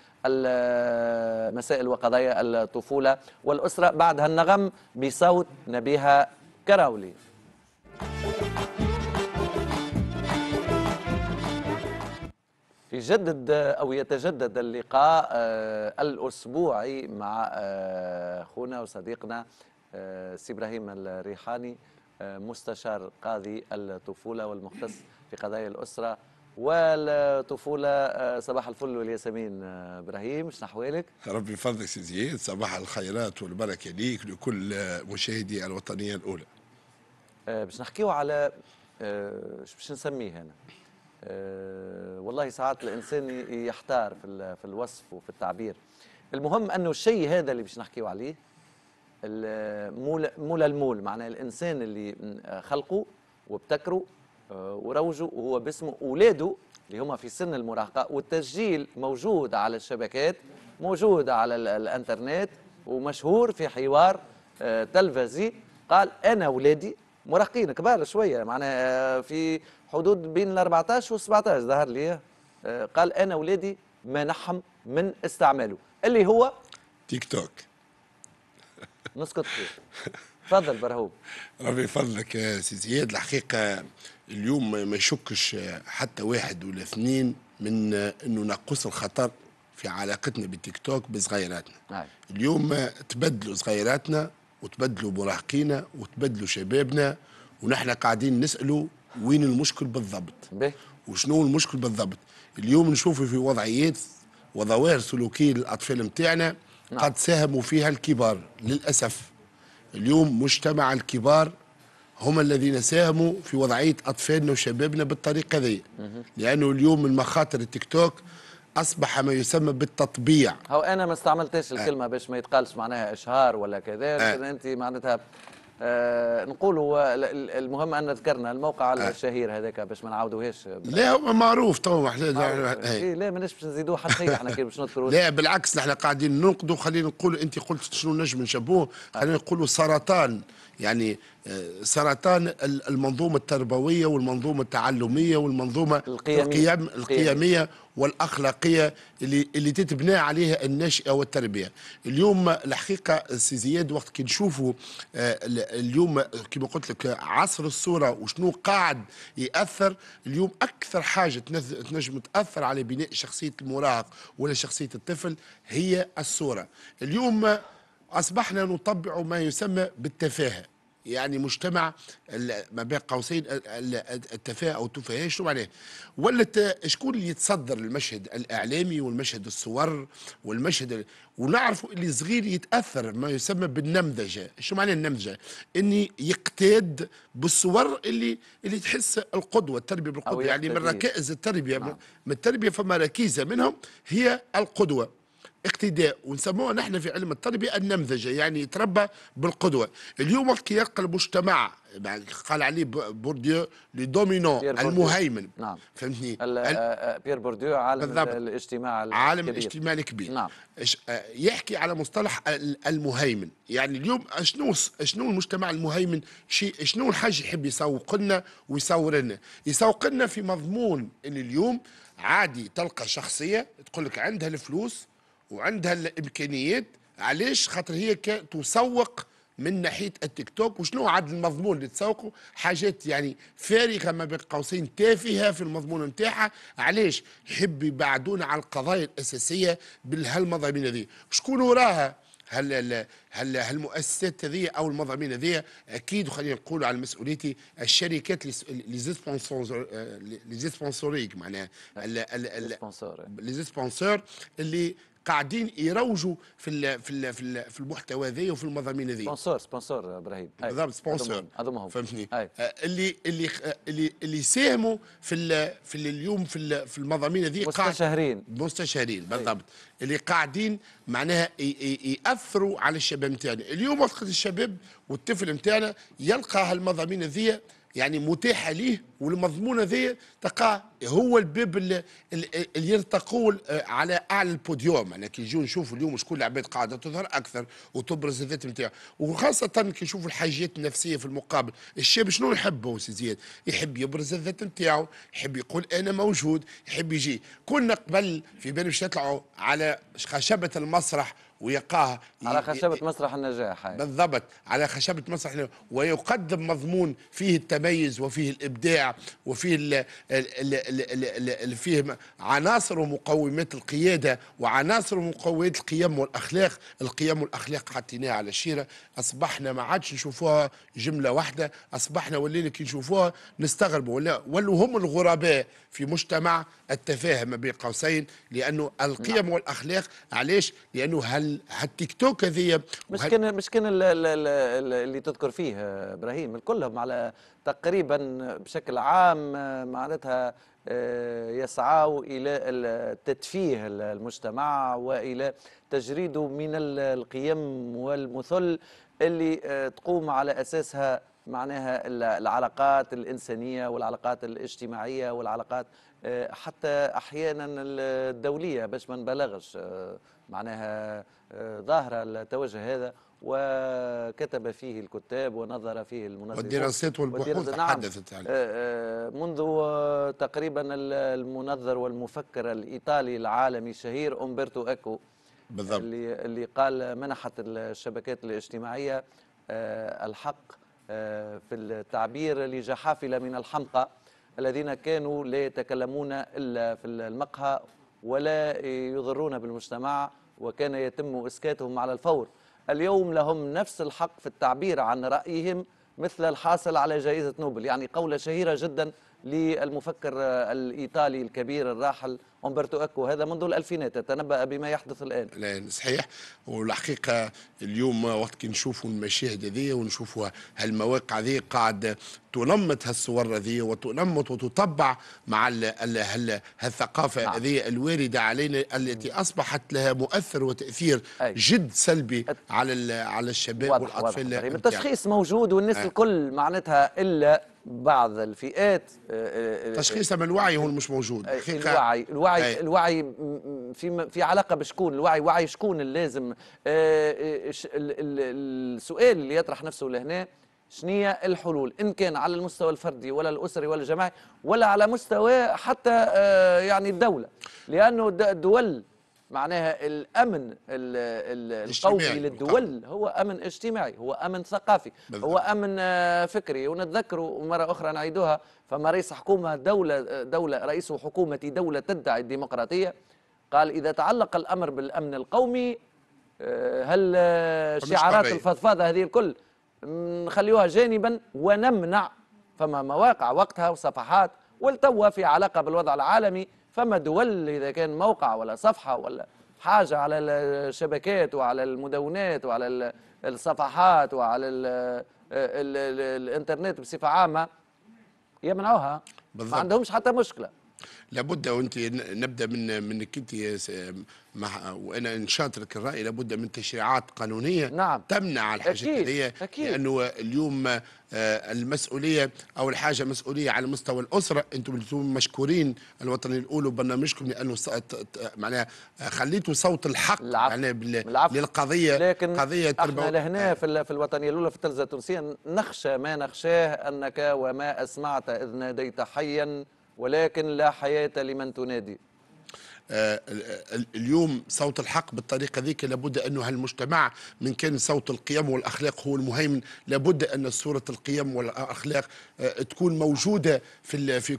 مسائل وقضايا الطفولة والأسرة، بعد هالنغم بصوت نبيهة كراولي. يجدد أو يتجدد اللقاء الأسبوعي مع أخونا وصديقنا سي إبراهيم الريحاني مستشار قاضي الطفولة والمختص في قضايا الأسرة والطفولة. صباح الفل والياسمين إبراهيم، شنو أحوالك؟ ربي يفضلك سي زياد، صباح الخيرات والبركة ليك لكل مشاهدي الوطنية الأولى. باش نحكيو على باش نسميه أنا والله ساعات الإنسان يحتار في الوصف وفي التعبير. المهم أنه الشيء هذا اللي باش نحكيو عليه مولى المول، معناه الإنسان اللي خلقه وابتكره وروجه وهو باسمه، أولاده اللي هما في سن المراهقة، والتسجيل موجود على الشبكات، موجود على الانترنت، ومشهور في حوار تلفزي قال أنا أولادي مراهقين كبار شوية، معناها في حدود بين 14 و17 ظهر لي، قال أنا أولادي منحهم من استعماله اللي هو تيك توك. نسكت فيه. تفضل برهوب. ربي يفضلك سي زياد، الحقيقة اليوم ما يشكش حتى واحد ولا اثنين من انه نقص الخطر في علاقتنا بالتيك توك بصغيراتنا. اليوم تبدلوا صغيراتنا وتبدلوا مراهقينا وتبدلوا شبابنا، ونحن قاعدين نسألوا وين المشكل بالضبط وشنو المشكل بالضبط. اليوم نشوفوا في وضعيات وظواهر سلوكية للأطفال متاعنا قد ساهموا فيها الكبار للأسف. اليوم مجتمع الكبار هم الذين ساهموا في وضعية أطفالنا وشبابنا بالطريقة ذي، لأنه اليوم من مخاطر التيك توك أصبح ما يسمى بالتطبيع. هو أنا ما استعملتش الكلمة باش ما يتقالش معناها إشهار ولا كذا، لكن أنت معناتها نقولوا. المهم أن ذكرنا الموقع الشهير هذاك باش ما نعاودوهاش. لا هو معروف تو لا ماناش باش نزيدوه حتى شيء احنا كي باش نذكروا. لا بالعكس نحن قاعدين ننقدوا. خلينا نقول أنت قلت شنو نجم نشبهوه، خلينا نقولوا سرطان، يعني سرطان المنظومة التربوية والمنظومة التعلمية والمنظومة القيمية والأخلاقية اللي تتبنى عليها النشأة والتربية. اليوم الحقيقة سي زياد وقت كي نشوفوا اليوم كما قلت لك عصر الصورة وشنو قاعد يأثر اليوم، أكثر حاجة تنجم تأثر على بناء شخصية المراهق ولا شخصية الطفل هي الصورة. اليوم أصبحنا نطبع ما يسمى بالتفاهة، يعني مجتمع ما بين قوسين التفاهة أو التفاهة. شو معناه؟ ولا شكون اللي يتصدر المشهد الإعلامي والمشهد الصور والمشهد، ونعرفوا اللي صغير يتأثر ما يسمى بالنمذجة. شو معنى النمذجة؟ إني يقتاد بالصور اللي تحس القدوة، التربية بالقدوة، يعني من ركائز التربية. من التربية فما ركيزة منهم هي القدوة، اقتداء، ونسموها نحن في علم التربية النمذجة، يعني يتربى بالقدوة. اليوم وقت يلقى المجتمع قال عليه بورديو لي دومينون المهيمن، فهمتني؟ بيير بورديو عالم الاجتماع الكبير، عالم الاجتماع الكبير. يحكي على مصطلح المهيمن، يعني اليوم شنو المجتمع المهيمن؟ شنو الحاجة يحب يسوق لنا ويصور لنا؟ يسوق لنا في مضمون ان اليوم عادي تلقى شخصية تقول لك عندها الفلوس وعندها الامكانيات، علاش؟ خاطر هي تسوق من ناحيه التيك توك. وشنو عاد المضمون اللي تسوقه؟ حاجات يعني فارغه ما بين قوسين، تافهه في المضمون نتاعها. علاش؟ يحب يبعدونا على القضايا الاساسيه بهالمضامين هذه. شكون وراها؟ هل هالمؤسسات هذه او المضامين هذه؟ اكيد، وخلينا نقولوا على مسؤوليتي الشركات لي سبونسوريك، معناها لي سبونسور اللي قاعدين يروجوا في المحتوى هذايا وفي المضامين هذيا. سبونسور ابراهيم. بالضبط سبونسور. هذا ما هو. فهمتني. اللي اللي اللي اللي ساهموا في اليوم في المضامين هذيا مستشهرين. مستشهرين بالضبط. اللي قاعدين معناها يأثروا على الشباب نتاعنا، اليوم وقت الشباب والطفل نتاعنا يلقى هالمضامين هذيا يعني متاحه ليه، والمضمون هذايا تلقاه هو الباب اللي يرتقوا على اعلى البوديوم، يعني كي نجيو نشوفوا اليوم شكون العباد قاعده تظهر اكثر وتبرز الذات نتاعها، وخاصه كي نشوفوا الحاجيات النفسيه في المقابل، الشاب شنو يحب هو سي زياد؟ يحب يبرز الذات نتاعو، يحب يقول انا موجود، يحب يجي، كنا قبل في بالنا باش نطلعوا على خشبه المسرح ويقاه على خشبة مسرح النجاح. بالضبط على خشبة مسرح النجاح، ويقدم مضمون فيه التميز وفيه الإبداع وفيه فيه عناصر ومقومات القيادة وعناصر ومقومات القيم والأخلاق. القيم والأخلاق حطيناها على الشيرة، أصبحنا ما عادش نشوفوها جملة واحدة، أصبحنا ولينا كي نشوفوها نستغربوا، ولو هم الغرباء في مجتمع التفاهم بين قوسين، لأنه القيم والأخلاق علاش؟ لأنه هالتيك توك هذيا مش كان اللي تذكر فيه ابراهيم كلهم على تقريبا بشكل عام معناتها يسعوا الى تدفيه المجتمع والى تجريده من القيم والمثل اللي تقوم على اساسها معناها العلاقات الانسانيه والعلاقات الاجتماعيه والعلاقات حتى احيانا الدوليه، باش ما نبالغش معناها ظاهرة التوجه هذا، وكتب فيه الكتاب ونظر فيه المنظمات والدراسات والبحوث تحدثت عنه. منذ تقريبا المنظر والمفكر الإيطالي العالمي الشهير أمبرتو أكو بالضبط اللي قال منحت الشبكات الاجتماعية الحق في التعبير لجحافلة من الحمقى الذين كانوا لا يتكلمون إلا في المقهى ولا يضرون بالمجتمع، وكان يتم إسكاتهم على الفور. اليوم لهم نفس الحق في التعبير عن رأيهم مثل الحاصل على جائزة نوبل، يعني قولة شهيرة جدا للمفكر الإيطالي الكبير الراحل أمبرتو أكو، هذا منذ الألفينات تنبأ بما يحدث الآن. الآن صحيح، والحقيقة اليوم وقت كي نشوفوا المشاهد هذه ونشوفوا هالمواقع هذه قاعد تنمط هالصور هذه وتنمط وتطبع مع هالثقافة هذه الواردة علينا التي أصبحت لها مؤثر وتأثير جد سلبي على الشباب واضح والأطفال. واضح التشخيص موجود والناس الكل معناتها إلا بعض الفئات تشخيصها من الوعي هو مش موجود. الوعي في علاقه بشكون الوعي، وعي شكون اللازم. السؤال اللي يطرح نفسه لهنا شنية الحلول، ان كان على المستوى الفردي ولا الاسري ولا الجماعي ولا على مستوى حتى يعني الدوله، لانه الدول معناها الامن القومي للدول هو امن اجتماعي، هو امن ثقافي، هو امن فكري. ونتذكروا مره اخرى نعيدوها، فما رئيس حكومه دوله رئيس حكومه دوله تدعي الديمقراطيه قال اذا تعلق الامر بالامن القومي هل شعارات الفضفاضه هذه الكل نخليوها جانبا ونمنع. فما مواقع وقتها وصفحات، والتوا في علاقه بالوضع العالمي فما دول إذا كان موقع ولا صفحة ولا حاجة على الشبكات وعلى المدونات وعلى الصفحات وعلى الإنترنت بصفة عامة يمنعوها، ما عندهمش حتى مشكلة. لابد وانت نبدا منك انت وانا نشاطرك الراي، لابد من تشريعات قانونيه نعم تمنع الحاجات هذه، لانه اليوم المسؤوليه اول حاجه مسؤوليه على مستوى الاسره. انتم مشكورين الوطني الاولى برنامجكم، لانه معناها خليتوا صوت الحق يعني للقضيه، لكن قضيه احنا لهنا في الوطنيه الاولى في التلفزه التونسيه نخشى ما نخشاه انك وما اسمعت اذ ناديت حيا ولكن لا حياة لمن تنادي. اليوم صوت الحق بالطريقة ذيك لابد أنه هالمجتمع من كان صوت القيم والأخلاق هو المهيمن، لابد أن صورة القيم والأخلاق تكون موجودة في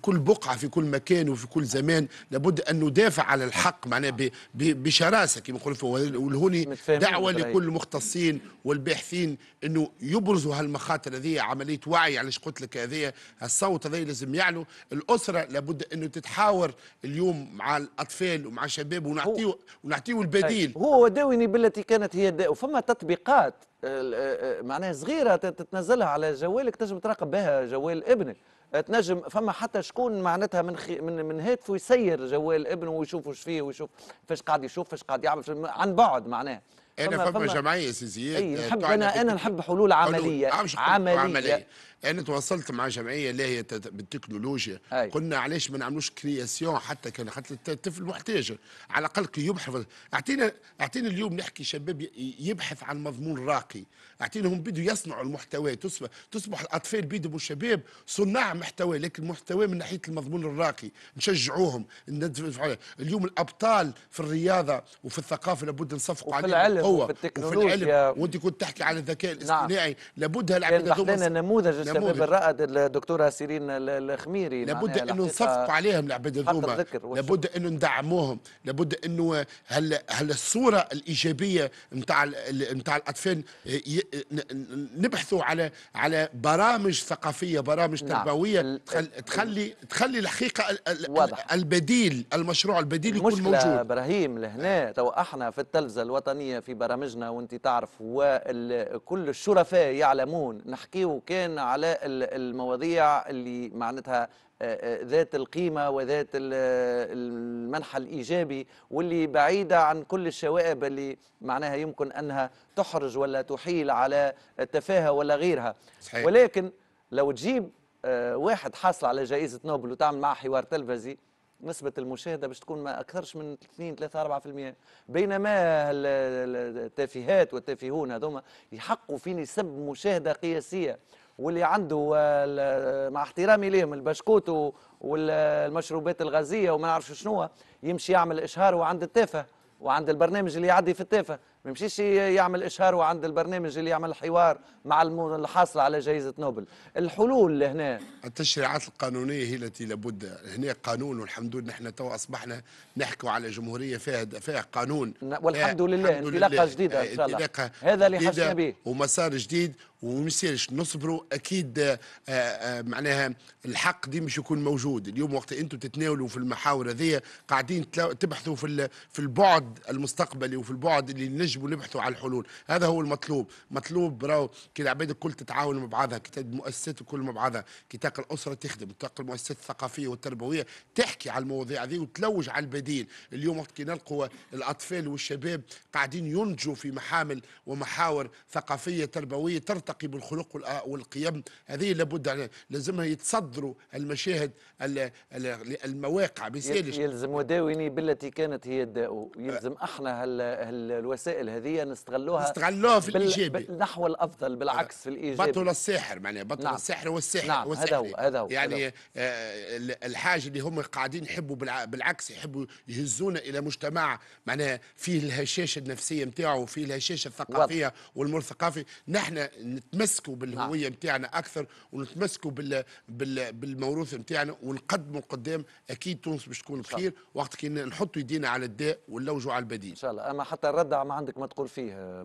كل بقعة في كل مكان وفي كل زمان. لابد أن ندافع على الحق معناه بشراسة كما نقولوا، والهوني دعوة لكل المختصين والباحثين أنه يبرزوا هالمخاطر هذه، عملية وعي على قلت لك هذه الصوت هذا لازم يعلو. الأسرة لابد أنه تتحاور اليوم مع الاطفال ومع الشباب ونعطيه البديل. هو داويني بالتي كانت هي داو. فما تطبيقات معناها صغيره تتنزلها على جوالك تنجم تراقب بها جوال ابنك، تنجم فما حتى شكون معناتها من هاتفه يسير جوال ابنه ويشوف واش فيه ويشوف فاش قاعد يشوف فاش قاعد يعمل عن بعد معناها. أنا فما جمعية سي زياد، أنا نحب حلول عملية. عملية. أنا تواصلت مع جمعية اللي هي بالتكنولوجيا، قلنا علاش ما نعملوش كرياسيون حتى كان حتى الطفل محتاج، على الأقل كي يبحث. أعطينا اليوم نحكي شباب يبحث عن مضمون راقي، أعطيناهم بدو يصنعوا المحتوى، تصبح الأطفال بيدهم والشباب صناع محتوى، لكن محتوى من ناحية المضمون الراقي، نشجعوهم. اليوم الأبطال في الرياضة وفي الثقافة لابد نصفقوا عليهم. وفي العلم وانت كنت تحكي عن الذكاء الاصطناعي. لابد هالعباد هذوما عندنا نموذج الشباب الرائد الدكتوره سيرين الخميري، لابد انه نصفقوا عليهم العباد هذوما، لابد انه ندعموهم، لابد انه هل الصوره الايجابيه نتاع الاطفال نبحثوا على برامج ثقافيه، برامج تربويه تخلي الحقيقه البديل، المشروع البديل يكون موجود. المشكله ابراهيم لهنا تو احنا في التلفزه الوطنيه في برامجنا وانت تعرف وكل الشرفاء يعلمون نحكيو كان على المواضيع اللي معناتها ذات القيمة وذات المنحى الإيجابي واللي بعيدة عن كل الشوائب اللي معناها يمكن أنها تحرج ولا تحيل على التفاهة ولا غيرها. صحيح. ولكن لو تجيب واحد حاصل على جائزة نوبل وتعمل معه حوار تلفزي نسبة المشاهدة باش تكون ما أكثرش من 2-3-4%، بينما التافهات والتافهون هذوما يحقوا في نسب مشاهدة قياسية، واللي عنده مع احترامي ليهم البشكوت والمشروبات الغازية وما نعرفش شنو يمشي يعمل إشهار وعند التافه وعند البرنامج اللي يعدي في التافه، ما يمشيش يعمل إشهار وعند البرنامج اللي يعمل حوار مع الحاصل على جائزة نوبل. الحلول لهنا التشريعات القانونية هي التي لابد. هنا قانون والحمد لله نحن تو أصبحنا نحكوا على جمهورية فيها قانون والحمد لله، انطلاقة جديدة إن شاء الله، هذا اللي حشنا به ومسار جديد وما يصيرش نصبروا. اكيد معناها الحق ديما باش يكون موجود. اليوم وقت انتم تتناولوا في المحاور هذه قاعدين تبحثوا في البعد المستقبلي وفي البعد اللي نجموا نبحثوا على الحلول، هذا هو المطلوب. مطلوب راهو كي العباد الكل تتعاون مع بعضها، كي المؤسسات الكل مع بعضها، كي تلقى الاسره تخدم، تلقى المؤسسات الثقافيه والتربويه تحكي على المواضيع هذه وتلوج على البديل. اليوم وقت كي نلقوا الاطفال والشباب قاعدين ينتجوا في محامل ومحاور ثقافيه تربويه ترتقي بالخلق والقيم، هذه لابد لازمها يتصدروا المشاهد المواقع. يلزم وداويني بالتي كانت هي الداء. يلزم احنا الوسائل هذه نستغلوها في الايجابي نحو الافضل، بالعكس في الايجابي. بطل الساحر معناها بطل الساحر والساحر. نعم هذا هو يعني الحاجه اللي هم قاعدين يحبوا بالعكس يحبوا يهزونا الى مجتمع معناها فيه الهشاشه النفسيه نتاعو وفيه الهشاشه الثقافيه والمر ثقافي. نحن نتمسكوا بالهويه نتاعنا اكثر ونتمسكوا بالموروث نتاعنا ونقدموا قدام. اكيد تونس باش تكون بخير وقت كي نحطوا يدينا على الداء ونلوجوا على البديل ان شاء الله. اما حتى الردع ما عندك ما تقول فيه،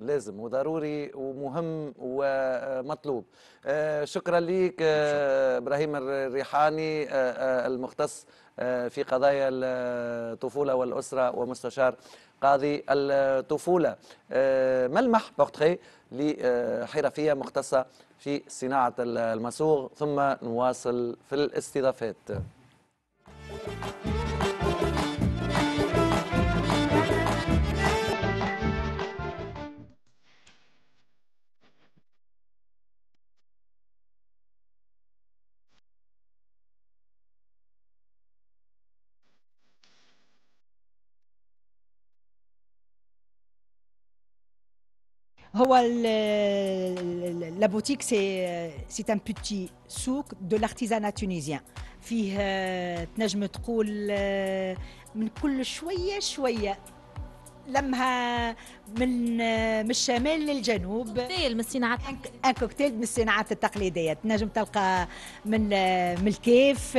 لازم وضروري ومهم ومطلوب. شكرا ليك ابراهيم الريحاني المختص في قضايا الطفولة والأسرة ومستشار قاضي الطفولة. ملمح بورتريه لحرفية مختصة في صناعة المصاغ، ثم نواصل في الاستضافات. La boutique, c'est un petit souk de l'artisanat tunisien. فيه تنجم تقول من كل شوية شوية، لمها من الشمال للجنوب. كوكتيل من الصناعات، ان كوكتيل من الصناعات التقليديه. تنجم تلقى من الكيف،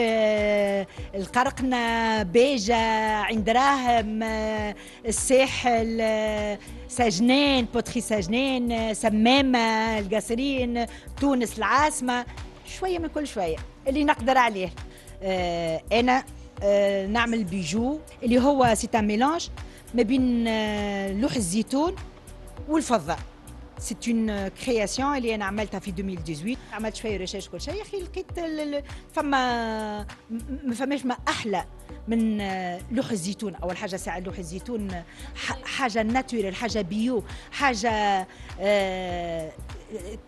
القرقنه، بيجه، عين دراهم، الساحل، سجنان، بوتري سجنان، سمامه، القصرين، تونس العاصمه، شويه من كل شويه اللي نقدر عليه. انا نعمل بيجو اللي هو سيتا ميلانج ما بين لوح الزيتون والفضة. سيت اون كرياسيون اللي انا عملتها في 2018، عملت شويه ريشيرش كل شيء. يا اخي لقيت ما فماش ما احلى من لوح الزيتون. اول حاجه ساعه لوح الزيتون حاجه ناتورال، حاجه بيو، حاجه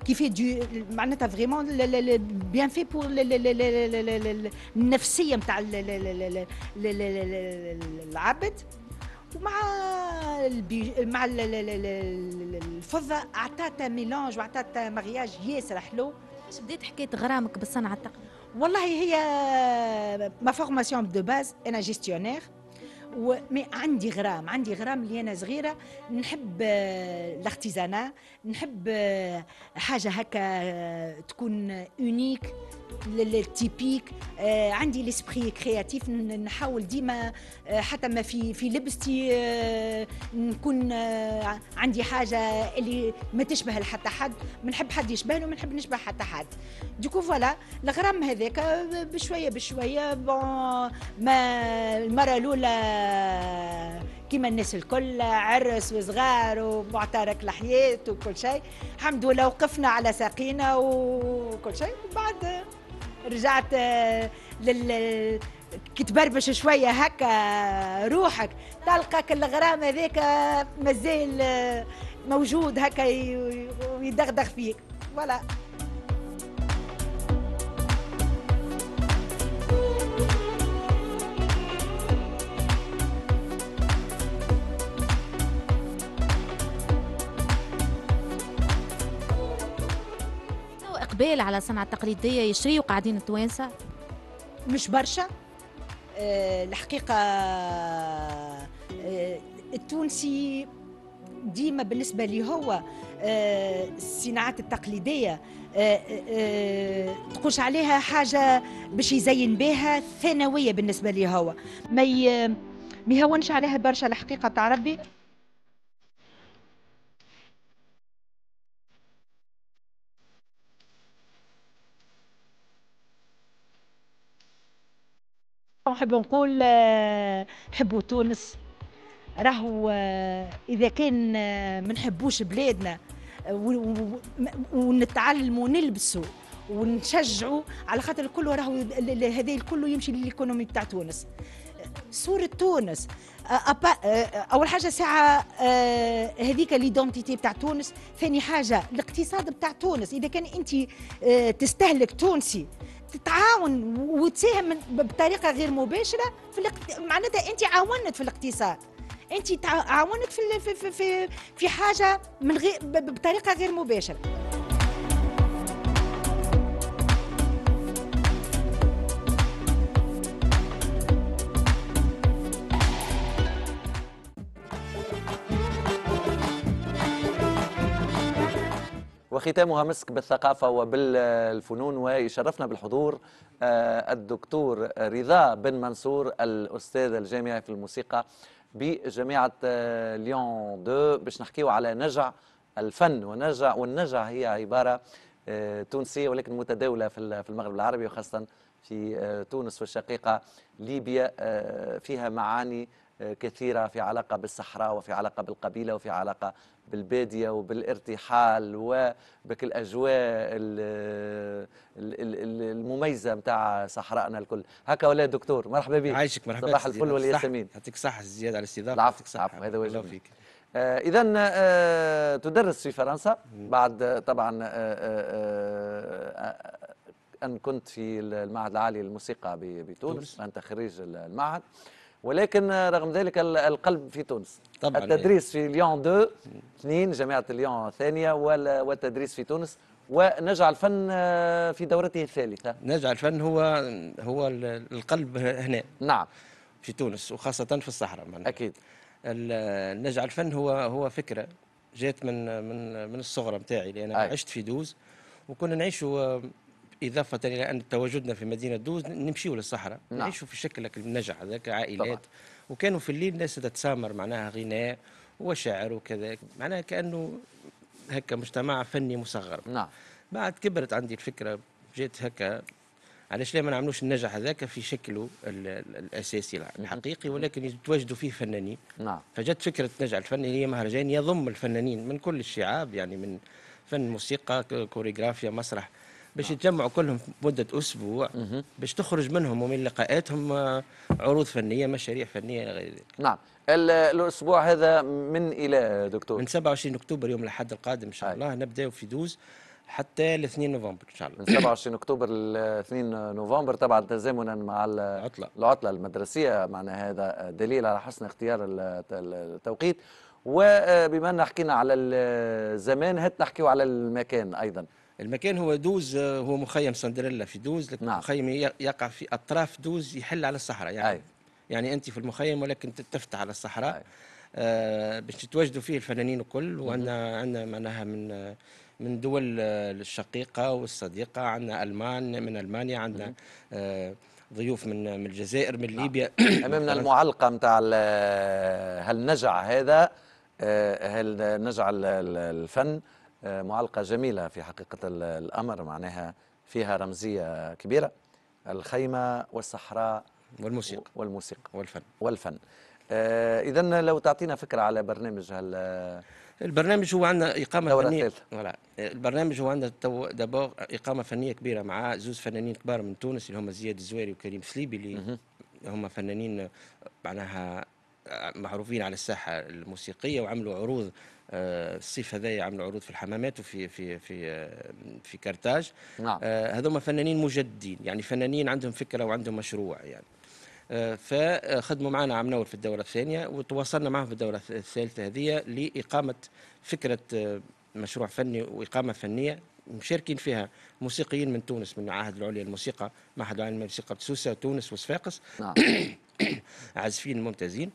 كيف معناتها فريمون بيان في بور النفسيه نتاع العبد. ومع مع الفضه اعطاتها ميلانج واعطاتها مغياج ياسر حلو. كيفاش بديت حكايه غرامك بالصنعه التقنيه؟ والله هي ما فورماسيون دو باز انا جيستيونير، وعندي غرام، عندي غرام اللي انا صغيره نحب الاختزانه، نحب حاجه هكا تكون اونيك التيبيك. عندي ليسبري كرياتيف، نحاول ديما حتى ما في لبستي نكون عندي حاجه اللي ما تشبه لحتى حد، منحب حد يشبهني وما نحب نشبه حتى حد. دوكو فوالا الغرام هذاك بشويه بشويه. بون المره الاولى كيما الناس الكل عرس وصغار ومعترك لحياة وكل شيء، الحمد لله وقفنا على ساقينا وكل شيء. وبعد رجعت كي تبربش شويه هكا روحك تلقاك الغرام هذاك مازال موجود هكا ويدغدغ فيك. فوالا إقبال على صنعة تقليدية يشري وقاعدين التوانسة مش برشا. الحقيقة التونسي ديما بالنسبة لي هو الصناعات التقليدية تقولش عليها حاجة باش يزين بها، ثانوية بالنسبة لي هو، ما يهونش عليها برشا الحقيقة تاع ربي. نحب نقول نحبوا تونس، راهو اذا كان ما نحبوش بلادنا ونتعلموا ونلبسوا ونشجعوا، على خاطر الكل راهو هذا الكل يمشي للايكونومي تاع تونس. صورة تونس اول حاجه ساعه هذيك ليدونتيتي تاع تونس، ثاني حاجه الاقتصاد تاع تونس. اذا كان انت تستهلك تونسي تتعاون وتساهم بطريقه غير مباشره معناتها انت عاونت في الاقتصاد، انت عاونت في حاجه من غير بطريقه غير مباشره. وختامها مسك بالثقافة وبالفنون، ويشرفنا بالحضور الدكتور رضا بن منصور الأستاذ الجامعي في الموسيقى بجامعة ليون 2 باش نحكيو على نجع الفن. ونجع والنجع هي عبارة تونسية ولكن متداولة في المغرب العربي وخاصة في تونس والشقيقة ليبيا، فيها معاني كثيرة في علاقة بالصحراء وفي علاقة بالقبيلة وفي علاقة بالبادية وبالارتحال وبك الأجواء المميزة متاع صحراءنا الكل هكا. ولا دكتور مرحبا بك، عايشك مرحبا، صباح الفل والياسمين. يعطيك صحة زيادة على الاستضافة. العفو، هذا واجبنا. إذا تدرس في فرنسا بعد طبعا أن كنت في المعهد العالي للموسيقى بتونس. أنت خريج المعهد ولكن رغم ذلك القلب في تونس طبعا. التدريس في ليون 2 جامعة ليون الثانية والتدريس في تونس، ونجع الفن في دورته الثالثة. نجع الفن هو القلب هنا، نعم، في تونس وخاصة في الصحراء. أكيد نجع الفن هو فكرة جات من الصغرى متاعي، لأن أنا عشت في دوز وكنا نعيشوا، إضافة إلى أن تواجدنا في مدينة دوز نمشيو للصحراء، نعم، نعيشوا في شكل النجع هذاك عائلات طبعا. وكانوا في الليل ناس تتسامر، معناها غناء وشعر وكذا، معناها كأنه هكا مجتمع فني مصغر. نعم. بعد كبرت عندي الفكرة، جيت هكا علاش لا ما نعملوش النجاح هذاك في شكله الاساسي الحقيقي، ولكن يتواجدوا فيه فنانين. نعم. فجت فكره النجاح الفني هي مهرجان يضم الفنانين من كل الشعاب، يعني من فن، موسيقى، كوريغرافيا، مسرح، باش يتجمعوا كلهم مده اسبوع باش تخرج منهم ومن لقاءاتهم عروض فنيه، مشاريع فنيه الى غير ذلك. نعم. الاسبوع هذا من الى دكتور؟ من 27 اكتوبر يوم الاحد القادم ان شاء الله، نبداو في دوز حتى ل 2 نوفمبر ان شاء الله. من 27 اكتوبر ل 2 نوفمبر طبعا تزامنا مع العطله المدرسيه، معنى هذا دليل على حسن اختيار التوقيت. وبما ان حكينا على الزمان هات نحكيوا على المكان ايضا. المكان هو دوز، هو مخيم سندريلا في دوز. نعم. مخيم يقع في اطراف دوز، يحل على الصحراء يعني. أي. يعني انت في المخيم ولكن تفتح على الصحراء باش تتواجدوا فيه الفنانين الكل، وعندنا معناها من دول الشقيقه والصديقه، عندنا المان من المانيا، عندنا ضيوف من الجزائر، من ليبيا. امامنا المعلقه نتاع هل نجع هذا، هل نجع الفن، معلقه جميله في حقيقه الامر، معناها فيها رمزيه كبيره، الخيمه والصحراء والموسيقى والفن. اذا لو تعطينا فكره على برنامج البرنامج هو عندنا إقامة فنية. البرنامج هو عندنا دابور إقامة فنية كبيرة مع زوج فنانين كبار من تونس اللي هما زياد الزواري وكريم سليبي، اللي هما فنانين معناها معروفين على الساحة الموسيقية، وعملوا عروض الصيف هذايا، عملوا عروض في الحمامات وفي في في في كارتاج. نعم. هذوما فنانين مجددين، يعني فنانين عندهم فكرة وعندهم مشروع يعني. فخدموا معنا عم نور في الدورة الثانية، وتواصلنا معهم في الدورة الثالثة هذه لإقامة فكرة مشروع فني وإقامة فنية مشاركين فيها موسيقيين من تونس، من المعاهد العليا للموسيقى، معهد العليا للموسيقى بسوسة، تونس وصفاقس. نعم. عازفين ممتازين،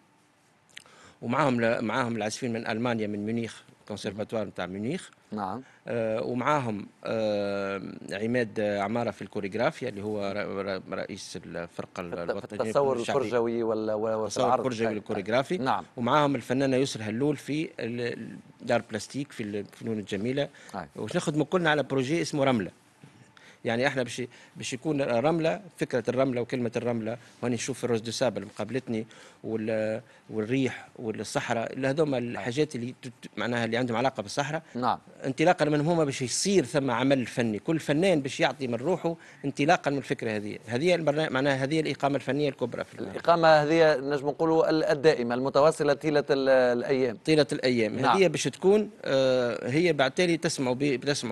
ومعاهم العازفين من ألمانيا، من ميونيخ، الكونسيرفاتوار نتاع ميونيخ. نعم. ومعاهم عماد عمارة في الكوريغرافيا، اللي هو رئيس الفرقة الوطنية التصور الفرجوي والتصور الفرجوي الكوريغرافي. نعم. ومعاهم الفنانة يسر هلول في دار بلاستيك في الفنون الجميلة. وش نخدموا كلنا على بروجي اسمه رملة، يعني احنا باش يكون رمله، فكره الرمله وكلمه الرمله، واني نشوف الرز دو سابل مقابلتني والريح والصحراء، هذوما الحاجات اللي معناها اللي عندهم علاقه بالصحراء. نعم. انطلاقا من هما باش يصير ثم عمل فني، كل فنان باش يعطي من روحه انطلاقا من الفكره هذه. معناها هذه الاقامه الفنيه الكبرى في الاقامه هذه نجم نقولوا الدائمه المتواصله طيله الايام. نعم. هذه باش تكون هي بالتالي تسمعوا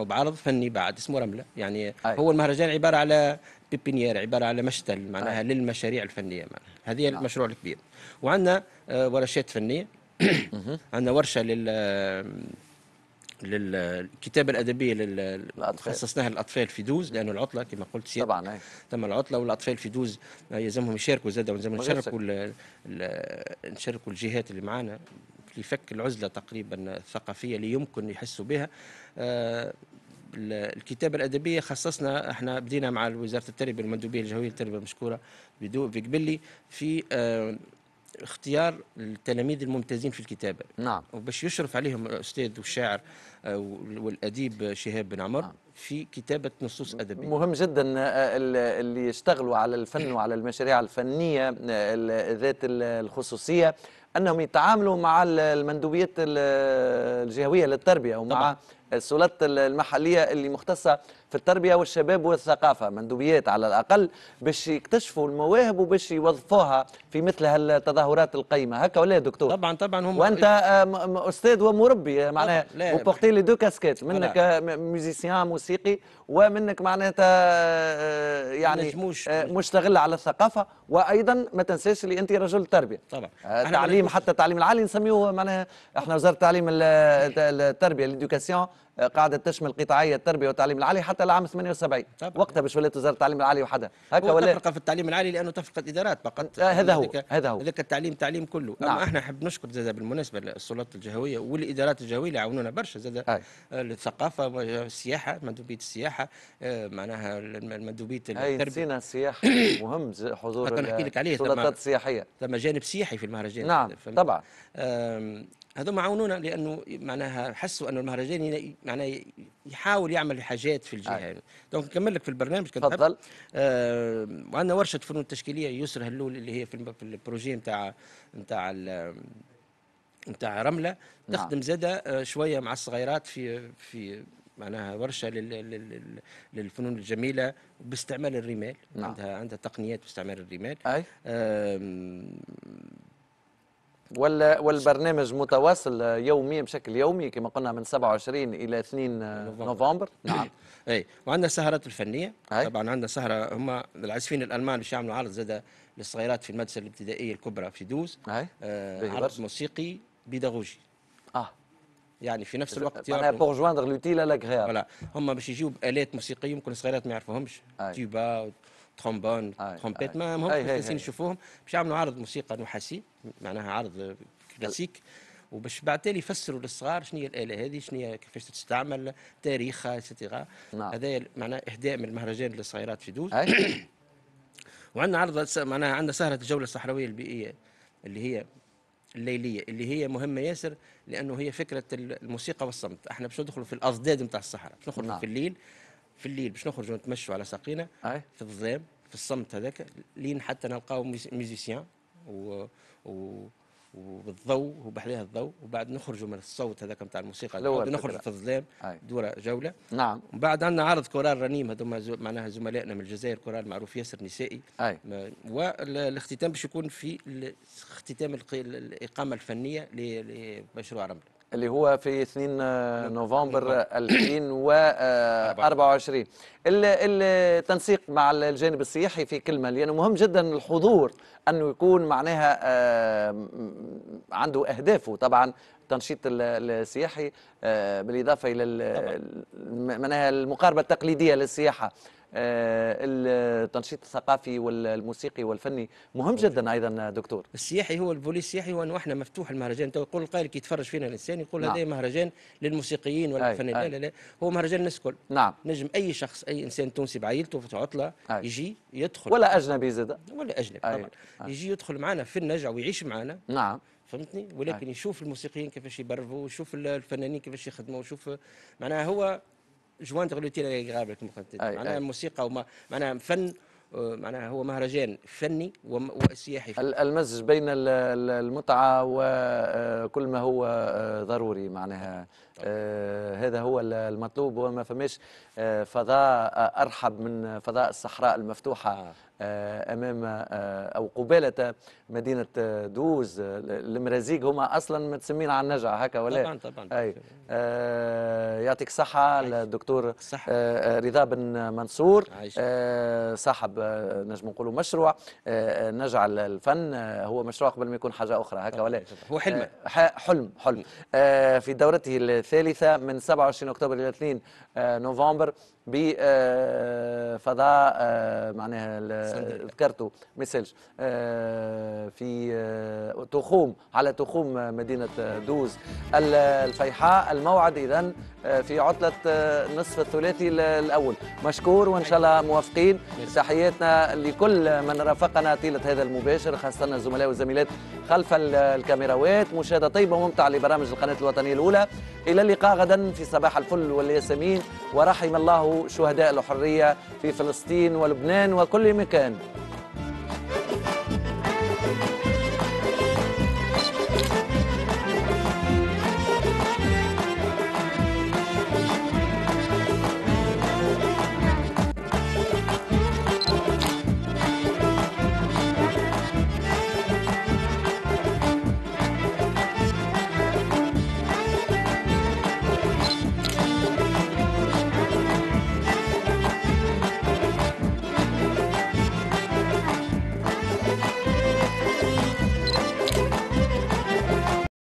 بعرض فني بعد اسمه رمله، يعني هو المهرجان عباره على بيبينيير، عباره على مشتل معناها للمشاريع الفنيه معناها. هذه المشروع الكبير. وعندنا ورشات فنيه، عندنا ورشه للكتابه الادبيه خصصناها للاطفال في دوز، لانه العطله كما قلت سيادتك طبعا تم العطله، والاطفال في دوز يلزمهم يشاركوا زاد، ويلزمهم نشاركوا الجهات اللي معانا لفك العزله تقريبا الثقافيه اللي يمكن يحسوا بها. الكتابة الأدبية خصصنا، احنا بدينا مع وزارة التربية والمندوبية الجوية للتربية مشكورة بدو في قبلي في اختيار التلاميذ الممتازين في الكتابة. نعم. وباش يشرف عليهم الأستاذ والشاعر والأديب شهاب بن عمر في كتابة نصوص أدبية. مهم جدا اللي يشتغلوا على الفن وعلى المشاريع الفنية ذات الخصوصية أنهم يتعاملوا مع المندوبيات الجهوية للتربية ومع طبعا السلطات المحلية اللي مختصة في التربية والشباب والثقافة، مندوبيات على الأقل، باش يكتشفوا المواهب وباش يوظفوها في مثل هالتظاهرات القيمة هكا، ولا يا دكتور؟ طبعا هم، وأنت أستاذ ومربي معناها وبورتي لي دو كاسكيت، منك ميوزيسيان موسيقي ومنك معناتها يعني مشتغل على الثقافة، وأيضا ما تنساش اللي أنت رجل تربية طبعا. تعليم، حتى التعليم العالي نسميوه معناها، احنا وزارة التعليم التربية ليدوكاسيون قاعده تشمل قطاعيه التربيه والتعليم العالي حتى العام 78، وقتها باش ولات وزاره التعليم العالي وحدها هكا، ولا تفرقه في التعليم العالي لانه تفرقه ادارات فقط. هذا هو هذاك التعليم كله. نعم. اما احنا نحب نشكر زاده بالمناسبه السلطات الجهويه والادارات الجهويه اللي عاونونا برشا زاده، الثقافه والسياحه، مندوبيه السياحه معناها مندوبيه التربيه، نسينا السياحه مهم حضور السلطات السياحيه، ثم جانب سياحي في المهرجان. نعم طبعا. هذوما عاونونا لانه معناها حسوا انه المهرجان معناها يحاول يعمل حاجات في الجهه. دونك نكمل لك في البرنامج كنت تفضل. وعندنا ورشه فنون تشكيليه يسر هلول اللي هي في البروجي نتاع رمله تخدم زاده شويه مع الصغيرات في معناها ورشه للفنون الجميله باستعمال الرمال. عندها تقنيات باستعمال الرمال. والبرنامج متواصل يوميا بشكل يومي كما قلنا من 27 الى 2 نوفمبر. نعم. اي وعندنا سهرات الفنيه. طبعا عندنا سهره هم العازفين الالمان باش يعملوا عرض زاده للصغيرات في المدرسه الابتدائيه الكبرى في دوز. عرض موسيقي بيداغوجي. يعني في نفس الوقت معناها بور جواندر لوتيل الاغرياب. فوالا هما باش يجيو بالات موسيقيه يمكن الصغيرات ما يعرفوهمش. تيوبا ترومبون ترومبيت ما همش متحسين يشوفوهم، باش يعملوا عرض موسيقى نحاسي معناها عرض كلاسيك وباش بعتالي يفسروا للصغار شنو هي الاله هذه شنو هي كيفاش تستعمل تاريخها ستيغا. هذا معناه اهداء من المهرجان للصغيرات في دوز. وعندنا عرض معناها عندنا سهره الجوله الصحراويه البيئيه اللي هي الليليه اللي هي مهمه ياسر لانه هي فكره الموسيقى والصمت. احنا باش ندخلوا في الاضداد نتاع الصحراء باش نخرجوا في الليل باش نخرجوا نتمشوا على ساقينا في الظلام في الصمت هذاك لين حتى نلقاو ميزيسيان والضوء وبحذاها الضوء وبعد نخرجوا من الصوت هذاك نتاع الموسيقى نخرجوا في الظلام دوره جوله. ومن بعد عندنا عرض كورال رنيم هذوما معناها زملائنا من الجزائر كورال معروف ياسر نسائي. والاختتام باش يكون في اختتام الاقامه الفنيه لمشروع رمله اللي هو في 2 نوفمبر 2024. التنسيق مع الجانب السياحي في كلمة لأنه مهم جدا الحضور أنه يكون معناها عنده أهدافه طبعا التنشيط السياحي بالإضافة إلى معناها المقاربة التقليدية للسياحة. التنشيط الثقافي والموسيقي والفني مهم جدا ايضا دكتور. السياحي هو البوليس السياحي واحنا مفتوح المهرجان. تو يقول القارئ كي يتفرج فينا الانسان يقول هذا مهرجان للموسيقيين ولا الفنانين. لا لا هو مهرجان الناس الكل. نجم اي شخص اي انسان تونسي بعائلته في عطله يجي يدخل ولا اجنبي زاد ولا اجنبي طبعا يجي يدخل معنا في النجع ويعيش معنا. فهمتني ولكن يشوف الموسيقيين كيفاش يبرفوا ويشوف الفنانين كيفاش يخدموا ويشوف معناها هو جوان تغلوتي غابرك معناها الموسيقى وما معناها فن معناها هو مهرجان فني وسياحي. المزج بين المتعه وكل ما هو ضروري معناها هذا هو المطلوب وما فماش فضاء ارحب من فضاء الصحراء المفتوحه امام او قباله مدينه دوز. المرازيق هما اصلا متسمين على النجع هكا ولا؟ طبعا اي. يعطيك الصحه الدكتور رضا بن منصور صاحب نجم نقولوا مشروع نجع الفن. هو مشروع قبل ما يكون حاجه اخرى هكا ولا؟ هو حلم حلم في دورته الثالثه من 27 اكتوبر الى 2 نوفمبر بفضاء معناها ذكرته مسلج في تخوم على تخوم مدينه دوز الفيحاء. الموعد اذا في عطله نصف الثلاثي الاول. مشكور وان شاء الله موافقين. تحياتنا لكل من رافقنا طيله هذا المباشر خاصه الزملاء والزميلات خلف الكاميراوات. مشاهده طيبه وممتعه لبرامج القناه الوطنيه الاولى. الى اللقاء غدا في صباح الفل والياسمين. ورحم الله شهداء الحرية في فلسطين ولبنان وكل مكان.